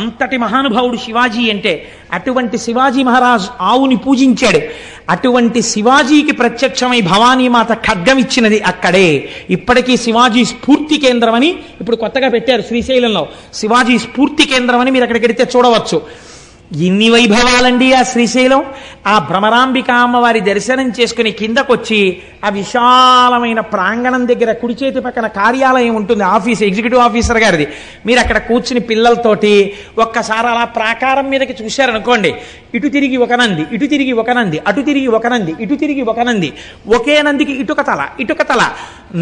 అంతటి మహానుభావుడు శివాజీ అంటే. అటువంటి శివాజీ మహారాజ్ ఆవుని పూజించాడు. అటువంటి శివాజీకి ప్రత్యక్షమై భవానీమాత ఖడ్గం ఇచ్చినది అక్కడే. ఇప్పటికీ శివాజీ స్ఫూర్తి కేంద్రం అని ఇప్పుడు కొత్తగా పెట్టారు శ్రీశైలంలో, శివాజీ స్ఫూర్తి కేంద్రం అని మీరు అక్కడికి వెడితే చూడవచ్చు. ఎన్ని వైభవాలండి ఆ శ్రీశైలం. ఆ భ్రమరాంబిక అమ్మవారి దర్శనం చేసుకుని కిందకొచ్చి ఆ విశాలమైన ప్రాంగణం దగ్గర కుడి చేతి పక్కన కార్యాలయం ఉంటుంది, ఆఫీస్, ఎగ్జిక్యూటివ్ ఆఫీసర్ గారిది. మీరు అక్కడ కూర్చుని పిల్లలతోటి ఒక్కసారి అలా ప్రాకారం మీదకి చూశారనుకోండి, ఇటు తిరిగి ఒక నంది, ఇటు తిరిగి ఒక నంది, అటు తిరిగి ఒక నంది, ఇటు తిరిగి ఒక నంది, ఒకే నందికి ఇటుక తల ఇటుక తల,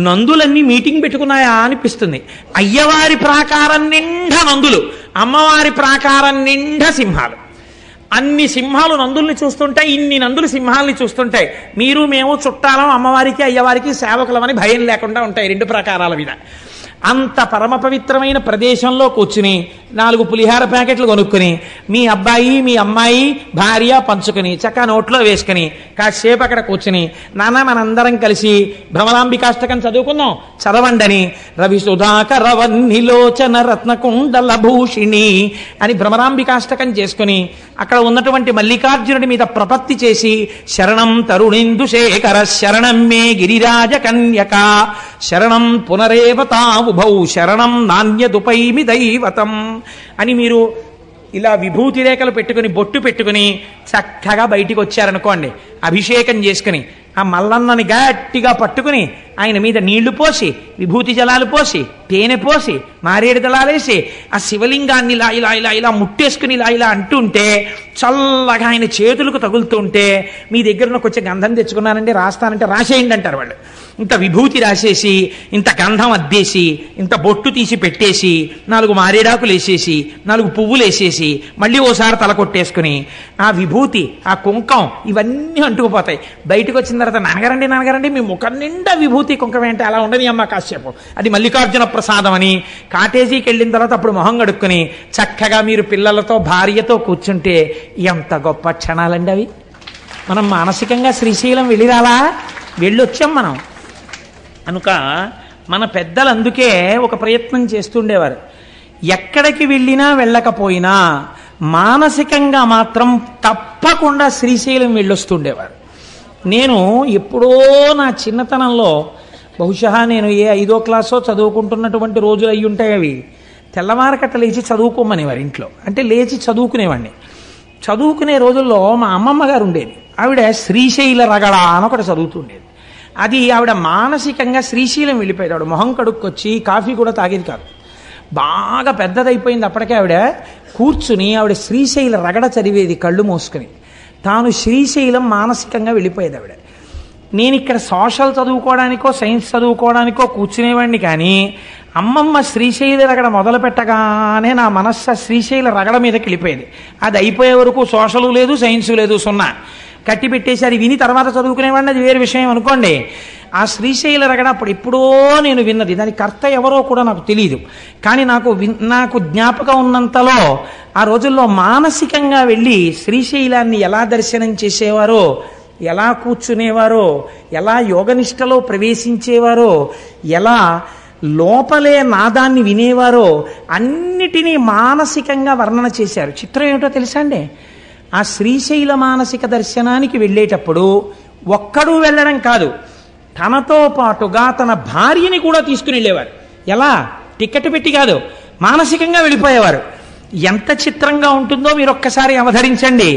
నందులన్నీ మీటింగ్ పెట్టుకున్నాయా అనిపిస్తుంది. అయ్యవారి ప్రాకారం నిండా నందులు, అమ్మవారి ప్రాకారం నిండా సింహాలు. అన్ని సింహాలు నందుల్ని చూస్తుంటాయి, ఇన్ని నందులు సింహాలని చూస్తుంటాయి. మీరు మేము చుట్టాలం, అమ్మవారికి అయ్యవారికి సేవకులమని భయం లేకుండా ఉంటాయి రెండు ప్రాకారాల మీద. అంత పరమ పవిత్రమైన ప్రదేశంలో కూర్చుని నాలుగు పులిహార ప్యాకెట్లు కొనుక్కుని మీ అబ్బాయి మీ అమ్మాయి భార్య పంచుకుని చక్క నోట్లో వేసుకుని కాసేపు అక్కడ కూర్చుని నాన్న మనందరం కలిసి భ్రమరాంబికాష్టకం చదువుకుందాం చదవండని రవి సుధాకర వన్నిలోచన రత్నకుండల భూషిణి అని భ్రమరాంబికాష్టకం చేసుకుని అక్కడ ఉన్నటువంటి మల్లికార్జునుడి మీద ప్రపత్తి చేసి శరణం తరుణిందు శేఖర శరణం మే గిరిరాజ కన్యక శరణం పునరేవతా ఉభౌ శరణం నాణ్యదుపైమి దైవతం అని మీరు ఇలా విభూతి రేఖలు పెట్టుకుని బొట్టు పెట్టుకుని చక్కగా బయటికి వచ్చారనుకోండి. అభిషేకం చేసుకుని ఆ మల్లన్నని గట్టిగా పట్టుకుని ఆయన మీద నీళ్లు పోసి విభూతి జలాలు పోసి తేనె పోసి మారేడు దళాలేసి ఆ శివలింగాన్ని ఇలా ఇలా ఇలా ఇలా ముట్టేసుకుని ఇలా ఇలా అంటుంటే చల్లగా ఆయన చేతులకు తగులుతుంటే మీ దగ్గర నాకు వచ్చే గంధం తెచ్చుకున్నానండి రాస్తానంటే రాసేయండి అంటారు వాళ్ళు. ఇంత విభూతి రాసేసి ఇంత గంధం అద్దేసి ఇంత బొట్టు తీసి పెట్టేసి నాలుగు మారేడాకులు వేసేసి నాలుగు పువ్వులు వేసేసి మళ్ళీ ఓసారి తల కొట్టేసుకుని ఆ విభూతి ఆ కుంకం ఇవన్నీ అంటుకుపోతాయి. బయటకు వచ్చిన తర్వాత నాన్నగారండి నాన్నగారండి మీ ముఖం నిండా విభూతి కుంకం ఏంటి అలా ఉండని అమ్మ కాసేపు అది మల్లికార్జున ప్రసాదం అని కాటేజీకి వెళ్ళిన తర్వాత అప్పుడు మొహం కడుక్కుని చక్కగా మీరు పిల్లలతో భార్యతో కూర్చుంటే ఎంత గొప్ప క్షణాలండి అవి. మనం మానసికంగా శ్రీశైలం వెళ్ళిరాలా, వెళ్ళొచ్చాం మనం అనుక మన పెద్దలు అందుకే ఒక ప్రయత్నం చేస్తుండేవారు. ఎక్కడికి వెళ్ళినా వెళ్ళకపోయినా మానసికంగా మాత్రం తప్పకుండా శ్రీశైలం వెళ్ళొస్తుండేవారు. నేను ఎప్పుడో నా చిన్నతనంలో బహుశా నేను ఏ ఐదో క్లాసో చదువుకుంటున్నటువంటి రోజులు అయ్యి ఉంటాయి అవి. తెల్లవారకట్ట లేచి చదువుకోమనేవారు ఇంట్లో, అంటే లేచి చదువుకునేవాడిని. చదువుకునే రోజుల్లో మా అమ్మమ్మ గారు ఉండేది, ఆవిడ శ్రీశైల రగడ అని ఒకటి చదువుతుండేది. అది ఆవిడ మానసికంగా శ్రీశైలం వెళ్ళిపోయేది. ఆవిడ మొహం కడుక్కొచ్చి కాఫీ కూడా తాగేది కాదు, బాగా పెద్దదైపోయింది అప్పటికే. ఆవిడ కూర్చుని ఆవిడ శ్రీశైల రగడ చదివేది కళ్ళు మూసుకుని. తాను శ్రీశైలం మానసికంగా వెళ్ళిపోయేది ఆవిడ. నేను ఇక్కడ సోషల్ చదువుకోవడానికో సైన్స్ చదువుకోవడానికో కూర్చునేవాడిని, కానీ అమ్మమ్మ శ్రీశైల రగడ మొదలు పెట్టగానే నా మనస్సు శ్రీశైల రగడ మీదకి వెళ్ళిపోయేది. అది అయిపోయే వరకు సోషలు లేదు సైన్సు లేదు, సున్నా కట్టి పెట్టేశారు. విని తర్వాత చదువుకునేవాడిని, అది వేరే విషయం అనుకోండి. ఆ శ్రీశైల రగడ అప్పుడు ఎప్పుడో నేను విన్నది, దాని కర్త ఎవరో కూడా నాకు తెలియదు, కానీ నాకు నాకు జ్ఞాపకం ఉన్నంతలో ఆ రోజుల్లో మానసికంగా వెళ్ళి శ్రీశైలాన్ని ఎలా దర్శనం చేసేవారో, ఎలా కూర్చునేవారో, ఎలా యోగనిష్టలో ప్రవేశించేవారో, ఎలా లోపలే నాదాన్ని వినేవారో అన్నిటినీ మానసికంగా వర్ణన చేశారు. చిత్రం ఏమిటో తెలుసా అండి, ఆ శ్రీశైల మానసిక దర్శనానికి వెళ్ళేటప్పుడు ఒక్కడూ వెళ్ళడం కాదు, తనతో పాటుగా తన భార్యని కూడా తీసుకుని వెళ్ళేవారు. ఎలా, టికెట్ పెట్టి కాదు, మానసికంగా వెళ్ళిపోయేవారు. ఎంత చిత్రంగా ఉంటుందో మీరు ఒక్కసారి అవధరించండి.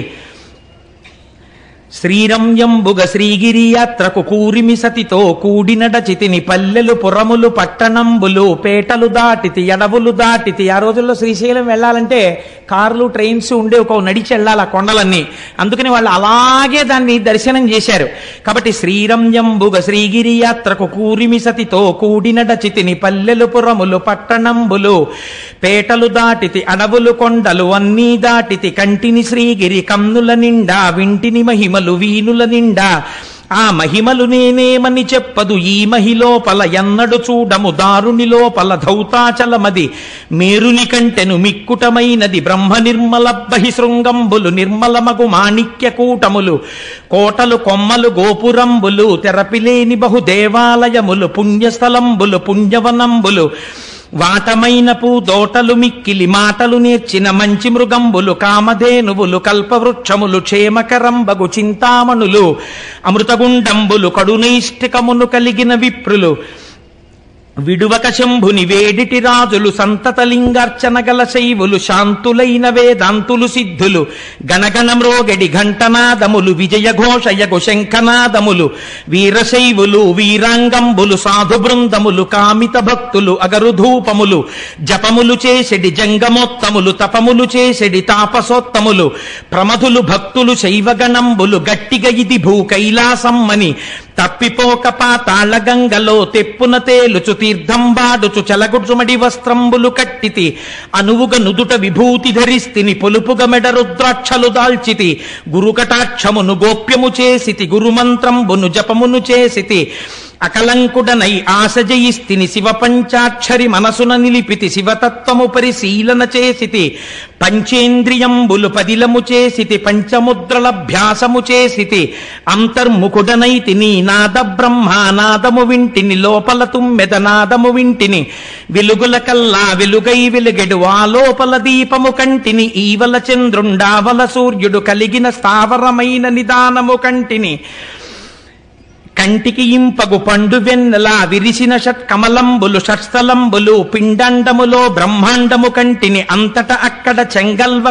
శ్రీరంజంబుగ శ్రీగిరి యాత్రకు కూరిమి సతితో కూడినడచితిని పల్లెలు పురములు పట్టణంబులు పేటలు దాటితి ఎడవులు దాటితి. ఆ రోజుల్లో శ్రీశైలం వెళ్ళాలంటే కార్లు ట్రైన్స్ ఉండేవి ఒక నడిచి వెళ్ళాలి ఆ కొండలన్నీ, అందుకని వాళ్ళు అలాగే దాన్ని దర్శనం చేశారు. కాబట్టి శ్రీరంజంబుగ శ్రీగిరి యాత్రకు కూరిమి సతితో కూడినడచితిని పల్లెలు పురములు పట్టణంబులు పేటలు దాటితి అడవులు కొండలు అన్నీ దాటితి కంటిని శ్రీగిరి కన్నుల నిండా వింటిని మహిమ వీనుల నిండా ఆ మహిమలు నేనేమని చెప్పదు ఈ మహిలోపల ఎన్నడు చూడము దారుని లోపల ధౌతాచలమది మేరుని కంటెను మిక్కుటమైనది బ్రహ్మ నిర్మల బహిశృంగంబులు నిర్మలమగు మాణిక్య కూటములు కోటలు కొమ్మలు గోపురంబులు తెరపిలేని బహు దేవాలయములు పుణ్యస్థలంబులు పుణ్యవనంబులు వాటమైన పూదోటలు మిక్కిలి మాటలు నేర్చిన మంచి మృగంబులు కామధేనువులు కల్పవృక్షములు క్షేమకరంబగు చింతామణులు అమృతగుండంబులు కడునైష్టికమును కలిగిన విప్రులు విడువక శంభుని వేడిటి రాజులు సంతతలింగార్చన గల శైవులు శాంతులైన వేదాంతులు సిద్ధులు గణగణ మ్రోగడి ఘంటనాదములు విజయఘోషయగు శంఖనాదములు వీరశైవులు వీరాంగంబులు సాధు బృందములు కామిత భక్తులు అగరుధూపములు జపములు చేసెడి జంగమోత్తములు తపములు చేసెడి తాపసోత్తములు ప్రమధులు భక్తులు శైవగణంబులు గట్టిగ ఇది భూ కైలాసమ్మని తప్పిపోక పాతాళ గంగలో తెప్పున తేలుచు తీర్థంబాడుచు చలగుడ్జుమడి వస్త్రంబులు కట్టితి అనువుగ నుదుట విభూతి ధరిస్తిని పొలుపుగ మెడ రుద్రాక్షలు దాల్చితి గురుకటాక్షమును గోప్యము చేసితి గురుమంత్రంబును జపమును చేసితి అకలంకుడనై ఆశజయిస్తిని శివ పంచాక్షరి మనసున నిలిపితి శివతత్వముపరి శీలన చేసితి పంచేంద్రియంబులు పదిలము చేసితి పంచముద్రలభ్యాసము చేసితి అంతర్ముఖుడనైతి నీ నాద బ్రహ్మానాదము వింటిని లోపల తుమ్మెద నాదము వింటిని వెలుగుల కల్లా వెలుగై వెలుగెడు ఆ లోపల దీపము కంటిని ఈవల చంద్రుండావల సూర్యుడు కలిగిన స్థావరమైన నిదానము కంటిని కంటికి ఇంపగు పండు వెన్నెలా విరిసిన షట్ కమలంబులు షట్స్థలంబులు పిండండములో బ్రహ్మాండము కంటిని అంతట అక్కడ చెంగల్వ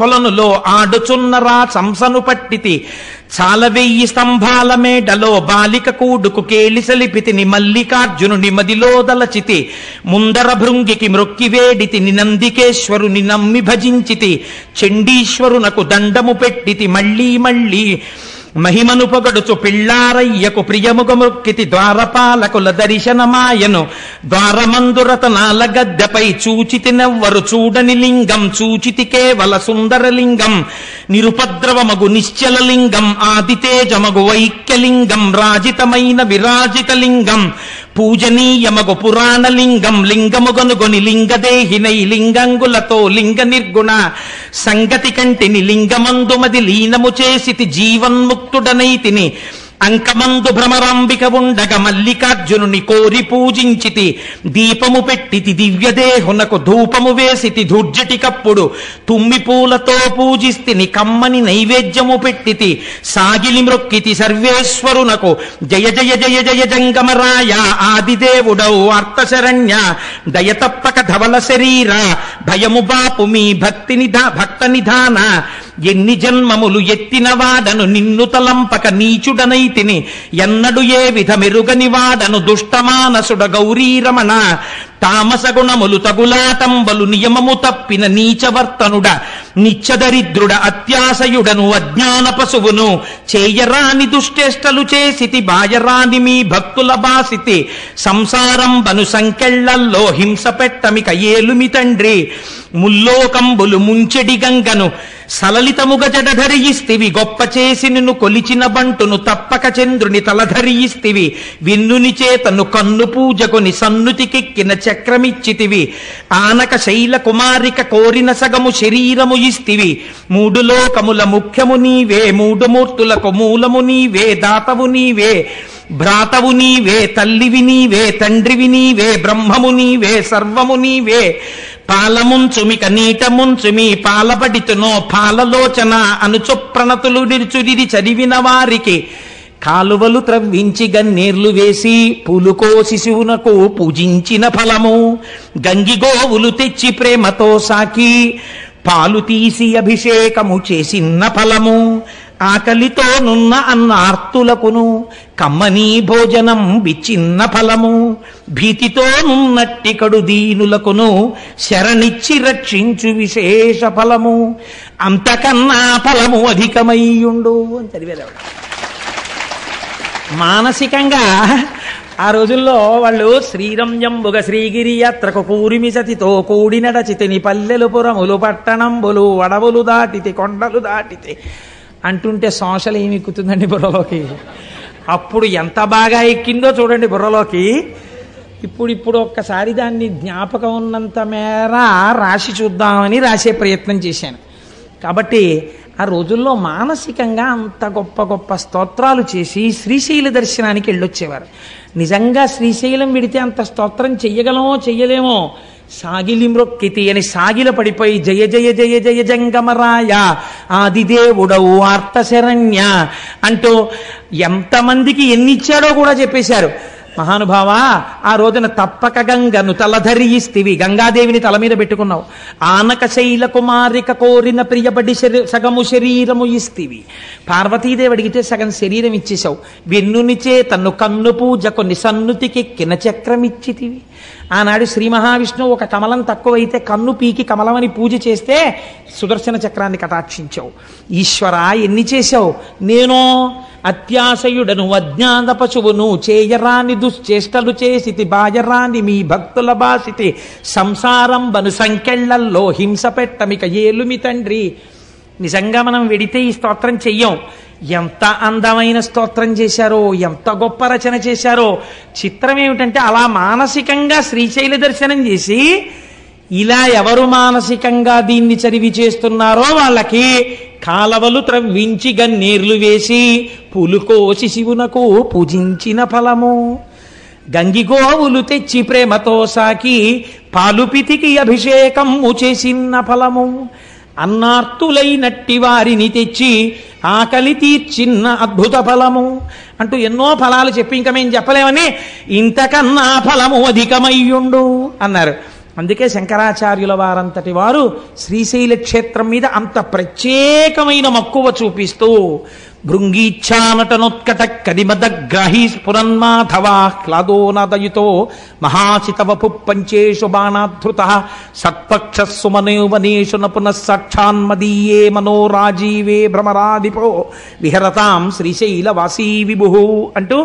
కొలనులో ఆడుచున్నరా సంసను పట్టితి చాలవెయ్యి స్తంభాల మేడలో బాలిక కూడుకు కేలిసలిపితిని మల్లికార్జునుని మదిలో దలచితి ముందర భృంగికి మృక్కివేడితిని నందికేశ్వరుని నమ్మి భజించితి చండీశ్వరునకు దండము పెట్టితి మళ్ళీ మళ్ళీ మహిమను పొగడుచు పిళ్ళారయ్యకు ప్రియముగముక్కితి ద్వారపాలకుల దర్శనమాయను ద్వారమందురతనాల గద్దెపై చూచితి నెవ్వరు చూడని లింగం చూచితి కేవల సుందరలింగం నిరుపద్రవమగు నిశ్చలలింగం ఆదితేజమగు వైక్యలింగం రాజితమైన విరాజిత లింగం పూజనీయమగు పురాణలింగం లింగముగనుగొని లింగదేహినై లింగంగులతో లింగ నిర్గుణ సంగతి కంటిని లింగమందుమది లీనము చేసితి జీవన్ముక్తుడనైతిని అంకమందు భ్రమరాంబిక ఉండగ మల్లికార్జునుని కోరి పూజించితి దీపము పెట్టితి దివ్యదేహునకు ధూపము వేసితి ధూర్జటికప్పుడు తుమ్మి పూలతో పూజిస్తిని కమ్మని నైవేద్యము పెట్టితి సాగిలి మ్రొక్కితి సర్వేశ్వరునకు జయ జయ జయ జయ జంగమరాయ ఆదిదేవుడౌ అర్థశరణ్య దయతప్పక ధవల శరీర భయము బాపు మీ భక్తి నిధా భక్త నిధాన ఎన్ని జన్మములు ఎత్తిన వాడను నిన్ను తలంపక నీచుడనైతిని ఎన్నడు ఏ విధమెరుగని వాడను దుష్టమానసుడ గౌరీరమణ తామసగుణములు తగులాటంబలు నియమము తప్పిన నీచవర్తనుడ నిచ్చదరిద్రుడ అత్యాశయుడను అజ్ఞాన పశువును చేయరాని దుష్టేష్టలు చేసితి బాయరాని మీ భక్తుల బాసితి సంసారం బను సంకెళ్లల్లో హింస పెట్టమిక ఏలుమి తండ్రి ముల్లోకంబులు ముంచెడి గంగను సలలితముగ జడధరియిస్తివి గొప్ప చేసి నిన్ను కొలిచిన బంటును తప్పక చంద్రుని తలధరియిస్తివి విన్నుని చేతను కన్ను పూజకొని సన్నుతికెక్కిన చక్రమిచ్చితివి ఆనక శైల కుమారిక కోరిన సగము శరీరము ఇస్తివి మూడు లోకముల ముఖ్యము నీవే మూడు మూర్తులకు మూలము నీవే దాతవు నీవే భ్రాతవు నీవే తల్లివి నీవే తండ్రివి నీవే బ్రహ్మము నీవే సర్వము నీవే పాలముంచుమిక నీటముంచుమి పాలపడితునో పాలలోచన అనుచుప్రణతులు నిరుచురిది చదివిన వారికి కాలువలు త్రవ్వించి గన్నేర్లు వేసి పూలుకో శిశువునకు పూజించిన ఫలము గంగిగోవులు తెచ్చి ప్రేమతో సాకి పాలు తీసి అభిషేకము చేసిన ఫలము ఆకలితో నున్న అన్నార్తులకును కమ్మనీ భోజనం విచ్చిన్న ఫలము భీతితో నున్నట్టికడు దీనులకును శరణిచ్చి రక్షించు విశేష ఫలము అంతకన్నా ఫలము అధికమయ్యుండు అని చదివేదాడు. మానసికంగా ఆ రోజుల్లో వాళ్ళు శ్రీరంజంబుగ శ్రీగిరి యాత్రకు కూరిమి సతితో కూడినడచితిని పల్లెలు పురములు పట్టణంబులు వడవులు దాటితి కొండలు దాటితి అంటుంటే సోషల్ ఏమి ఎక్కుతుందండి బుర్రలోకి. అప్పుడు ఎంత బాగా ఎక్కిందో చూడండి బుర్రలోకి. ఇప్పుడు ఇప్పుడు ఒక్కసారి దాన్ని జ్ఞాపకం ఉన్నంత మేర రాసి చూద్దామని రాసే ప్రయత్నం చేశాను. కాబట్టి ఆ రోజుల్లో మానసికంగా అంత గొప్ప గొప్ప స్తోత్రాలు చేసి శ్రీశైల దర్శనానికి వెళ్ళొచ్చేవారు. నిజంగా శ్రీశైలం విడితే అంత స్తోత్రం చెయ్యగలమో చెయ్యలేమో. సాగిలి మ్రొక్కితి అని సాగిల పడిపోయి జయ జయ జయ జయ జంగమరాయ ఆదిదేవుడవు అర్థశరణ్య అంటూ ఎంతమందికి ఎన్నిచ్చాడో కూడా చెప్పేశారు. మహానుభావ, ఆ రోజున తప్పక గంగను తలధరియిస్తివి, గంగాదేవిని తల మీద పెట్టుకున్నావు. ఆనక శైల కుమారిక కోరిన ప్రియబడి శరీ సగము శరీరము ఇస్తివి, పార్వతీదేవి అడిగితే సగం శరీరం ఇచ్చేసావు. వెన్నునిచే తన్ను కన్ను పూజ కొన్ని సన్నుతికి కిన చక్రం ఇచ్చితివి, ఆనాడు శ్రీ మహావిష్ణువు ఒక కమలం తక్కువైతే కన్ను పీకి కమలమని పూజ చేస్తే సుదర్శన చక్రాన్ని కటాక్షించావు. ఈశ్వర ఎన్ని చేశావు? నేనో అత్యాశయుడను అజ్ఞాన పశువును చేయరాని దుశ్చేష్టలు చేసితి బాజరాని మీ భక్తుల బాసితి సంసారం బను సంకెళ్లల్లో హింస పెట్టమిక ఏలుమి తండ్రి. నిజంగా మనం వెడితే ఈ స్తోత్రం చెయ్యం. ఎంత అందమైన స్తోత్రం చేశారో, ఎంత గొప్ప రచన చేశారో. చిత్రం ఏమిటంటే అలా మానసికంగా శ్రీశైల దర్శనం చేసి ఇలా ఎవరు మానసికంగా దీన్ని చదివి చేస్తున్నారో వాళ్ళకి కాలవలు త్రవ్వించి గన్నేర్లు వేసి పులుకోసి శివునకు పూజించిన ఫలము. గంగిగోవులు తెచ్చి ప్రేమతో సాకి పాలుపితికి అభిషేకము చేసిన ఫలము. అన్నార్తులైనట్టి వారిని తెచ్చి ఆకలి తీర్చిన్న అద్భుత ఫలము అంటూ ఎన్నో ఫలాలు చెప్పి ఇంకా మేము చెప్పలేమని ఇంతకన్నా ఫలము అధికమయ్యుండు అన్నారు. అందుకే శంకరాచార్యుల వారంతటి వారు శ్రీశైల క్షేత్రం మీద అంత ప్రత్యేకమైన మక్కువ చూపిస్తూ భృంగీచ్ఛానటనోత్కట కదిమదగ్రాహీ స్ఫురన్మాధవా హ్లాదోనదయుతో మహాశితవపు పంచేషు బాణాధృత సత్పక్ష సుమనేవనేషు నపునః సాక్షాన్మదీయే మనోరాజీవే భ్రమరాధిపో విహరతాం శ్రీశైలవాసీ విభుః అంటూ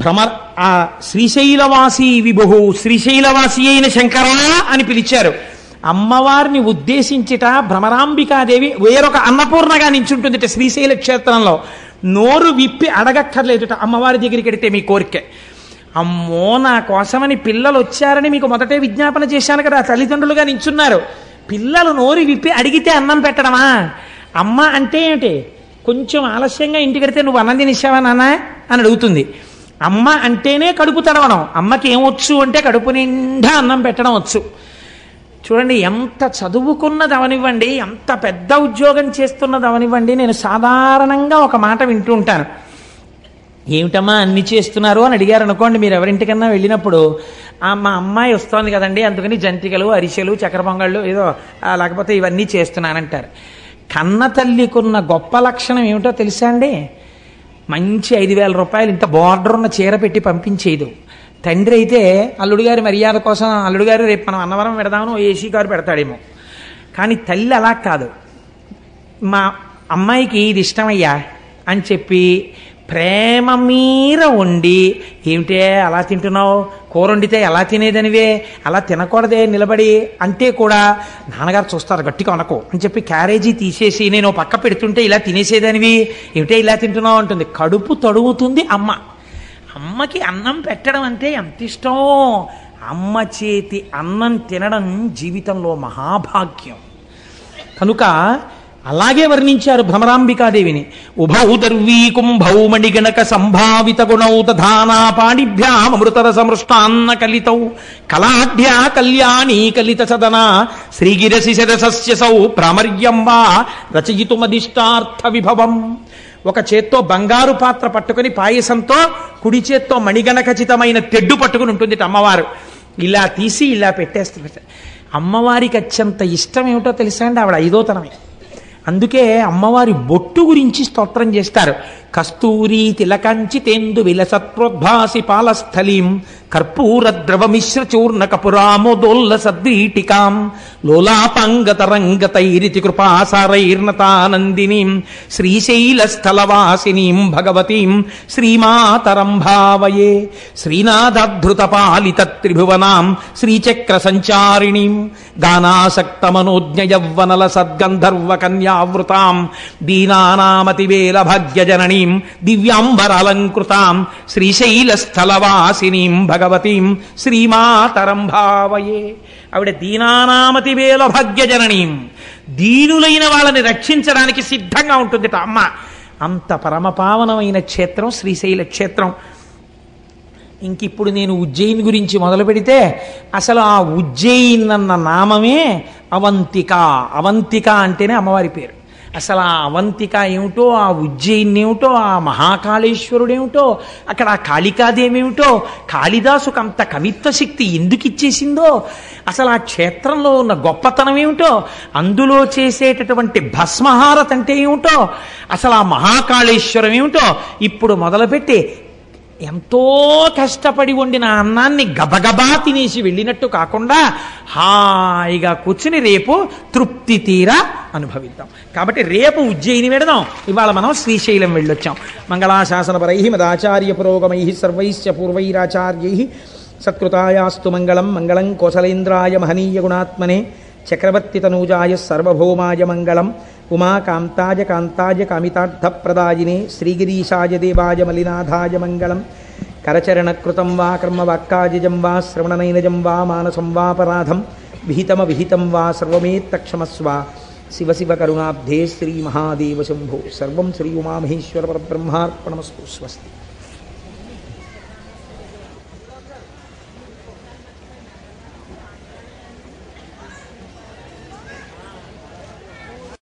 భ్రమ ఆ శ్రీశైలవాసి విభు శ్రీశైలవాసి అయిన శంకరా అని పిలిచారు. అమ్మవారిని ఉద్దేశించిట భ్రమరాంబికాదేవి వేరొక అన్నపూర్ణగా నించుంటుందిట శ్రీశైల క్షేత్రంలో. నోరు విప్పి అడగక్కర్లేదుట అమ్మవారి దగ్గరికి వెడితే మీ కోరికే. అమ్మో నా కోసమని పిల్లలు వచ్చారని మీకు మొదటే విజ్ఞాపన చేశాను కదా, తల్లిదండ్రులుగా నించున్నారు. పిల్లలు నోరు విప్పి అడిగితే అన్నం పెట్టడమా? అమ్మ అంటే ఏమిటి? కొంచెం ఆలస్యంగా ఇంటికి వెడితే నువ్వు అన్నం తినిచ్చావా నాన్న అని అడుగుతుంది. అమ్మ అంటేనే కడుపు తడవడం. అమ్మకి ఏమొచ్చు అంటే కడుపు నిండా అన్నం పెట్టడం వచ్చు. చూడండి, ఎంత చదువుకున్నది అవనివ్వండి, ఎంత పెద్ద ఉద్యోగం చేస్తున్నది అవనివ్వండి, నేను సాధారణంగా ఒక మాట వింటూ ఉంటాను. ఏమిటమ్మా అన్ని చేస్తున్నారు అని అడిగారు అనుకోండి మీరు ఎవరింటికన్నా వెళ్ళినప్పుడు, మా అమ్మాయి వస్తోంది కదండి అందుకని జంతికలు అరిసెలు చక్కెర పొంగళ్ళు ఏదో లేకపోతే ఇవన్నీ చేస్తున్నానంటారు. కన్న తల్లికున్న గొప్ప లక్షణం ఏమిటో తెలుసా అండి? మంచి ఐదు వేల రూపాయలు ఇంత బార్డర్ ఉన్న చీర పెట్టి పంపించేది. తండ్రి అయితే అల్లుడిగారి మర్యాద కోసం అల్లుడిగారు రేపు మనం అన్నవరం పెడదామని ఏసీ కారు పెడతాడేమో. కానీ తల్లి అలా కాదు, మా అమ్మాయికి ఇది ఇష్టమయ్యా అని చెప్పి ప్రేమ మీర వండి, ఏమిటే అలా తింటున్నావు, కూర వండితే ఎలా తినేదనివే, అలా తినకూడదే నిలబడి అంటే కూడా నాన్నగారు చూస్తారు గట్టిగా అనకు అని చెప్పి క్యారేజీ తీసేసి నేను పక్క పెడుతుంటే ఇలా తినేసేదనివి, ఏమిటే ఇలా తింటున్నావు అంటుంది. కడుపు తడుగుతుంది అమ్మ. అమ్మకి అన్నం పెట్టడం అంటే ఎంత ఇష్టం. అమ్మ చేతి అన్నం తినడం జీవితంలో మహాభాగ్యం. కనుక అలాగే వర్ణించారు భ్రమరాంబికాదేవిని. ఉభౌ దర్వీ కుంభౌ మణిగణక సంభావిత గుణౌ తధానాపాణిభ్యాం అమృతర సమృష్టాన్న కలితౌ కళాఢ్యా కళ్యాణీ కలిత సదనా శ్రీగిరసి శరసస్యసౌ ప్రామర్యం వా రచయితుమదిష్టార్థ విభవం. ఒక చేత్తో బంగారు పాత్ర పట్టుకుని పాయసంతో, కుడి చేత్తో మణిగణకచితమైన తెడ్డు పట్టుకుని ఉంటుంది అమ్మవారు. ఇలా తీసి ఇలా పెట్టేస్తుంది. అమ్మవారికి అత్యంత ఇష్టం ఏమిటో తెలుసా అండి? ఆవిడ ఐదోతనమే. అందుకే అమ్మవారి బొట్టు గురించి స్తోత్రం చేస్తారు. కస్తూరి తిలకంచి తెందు విలసత్ప్రోద్భాసి పాలస్థలీం కర్పూర ద్రవ మిశ్ర చూర్ణ కపురామోదోల్ల సద్వీటికాం లోలాపాంగతరంగతైరితి కృపాసారైర్నతానందినీం శ్రీశైలస్థలవాసినీం భగవతీం శ్రీమాతరం భావయే శ్రీనాథాధృత పాలిత త్రిభువనాం శ్రీచక్ర సంచారిణీం గానాసక్తమనోజ్ఞయవ్వనల సద్గంధర్వ కన్యావృతాం దీనానామతివేల భాగ్యజననీ దివ్యాంబరాలంకృతాం శ్రీశైలస్థలవాసినీం భగవతీం శ్రీమాతరం భావయే. ఆవిడ దీనానామతి వేల భాగ్యజననీం, దీనులైన వాళ్ళని రక్షించడానికి సిద్ధంగా ఉంటుందిట అమ్మ. అంత పరమపావనమైన క్షేత్రం శ్రీశైల క్షేత్రం. ఇంక ఇప్పుడు నేను ఉజ్జయిని గురించి మొదలు పెడితే అసలు ఆ ఉజ్జయిన్ అన్న నామమే అవంతిక. అవంతిక అంటేనే అమ్మవారి పేరు. అసలు ఆ అవంతిక ఏమిటో, ఆ ఉజ్జయిని ఏమిటో, ఆ మహాకాళేశ్వరుడు ఏమిటో, అక్కడ ఆ కాళికాదేమేమిటో, కాళిదాసుకు అంత కవిత్వ శక్తి ఎందుకు ఇచ్చేసిందో, అసలు ఆ క్షేత్రంలో ఉన్న గొప్పతనం ఏమిటో, అందులో చేసేటటువంటి భస్మహారతి అంటే ఏమిటో, అసలు ఆ మహాకాళేశ్వరం ఏమిటో ఇప్పుడు మొదలుపెట్టి ఎంతో కష్టపడి వండిన అన్నాన్ని గబగబా తినేసి వెళ్ళినట్టు కాకుండా హాయిగా కూర్చుని రేపు తృప్తి తీరా అనుభవిద్దాం. కాబట్టి రేపు ఉజ్జయిని వెడదాం. ఇవాళ మనం శ్రీశైలం వెళ్ళొచ్చాం. మంగళాశాసనపరై మదాచార్య పురోగమై సర్వైశ్చ పూర్వైరాచార్యై సత్కృతాయాస్తు మంగళం. మంగళం కోసలేంద్రాయ మహనీయ గుణాత్మనే చక్రవర్తి తనూజాయ సర్వభౌమాయ మంగళం. ఉమా కాంతాయ కాంతాయ కామితార్థప్రదాయినే శ్రీగిరీశాయ దేవాయ మలినాథాయ మంగళం. కరచరణకృతం వా కర్మవాక్కాజం వా శ్రవణనైనజం వా మానసం వాపరాధం విహితమ విహితం వా సర్వమేత్తక్షమస్వ. శివ శివ కరుణాబ్ధే శ్రీ మహాదేవ శంభో. సర్వం శ్రీ ఉమామహేశ్వర పరబ్రహ్మార్పణమస్తు. స్వస్తి.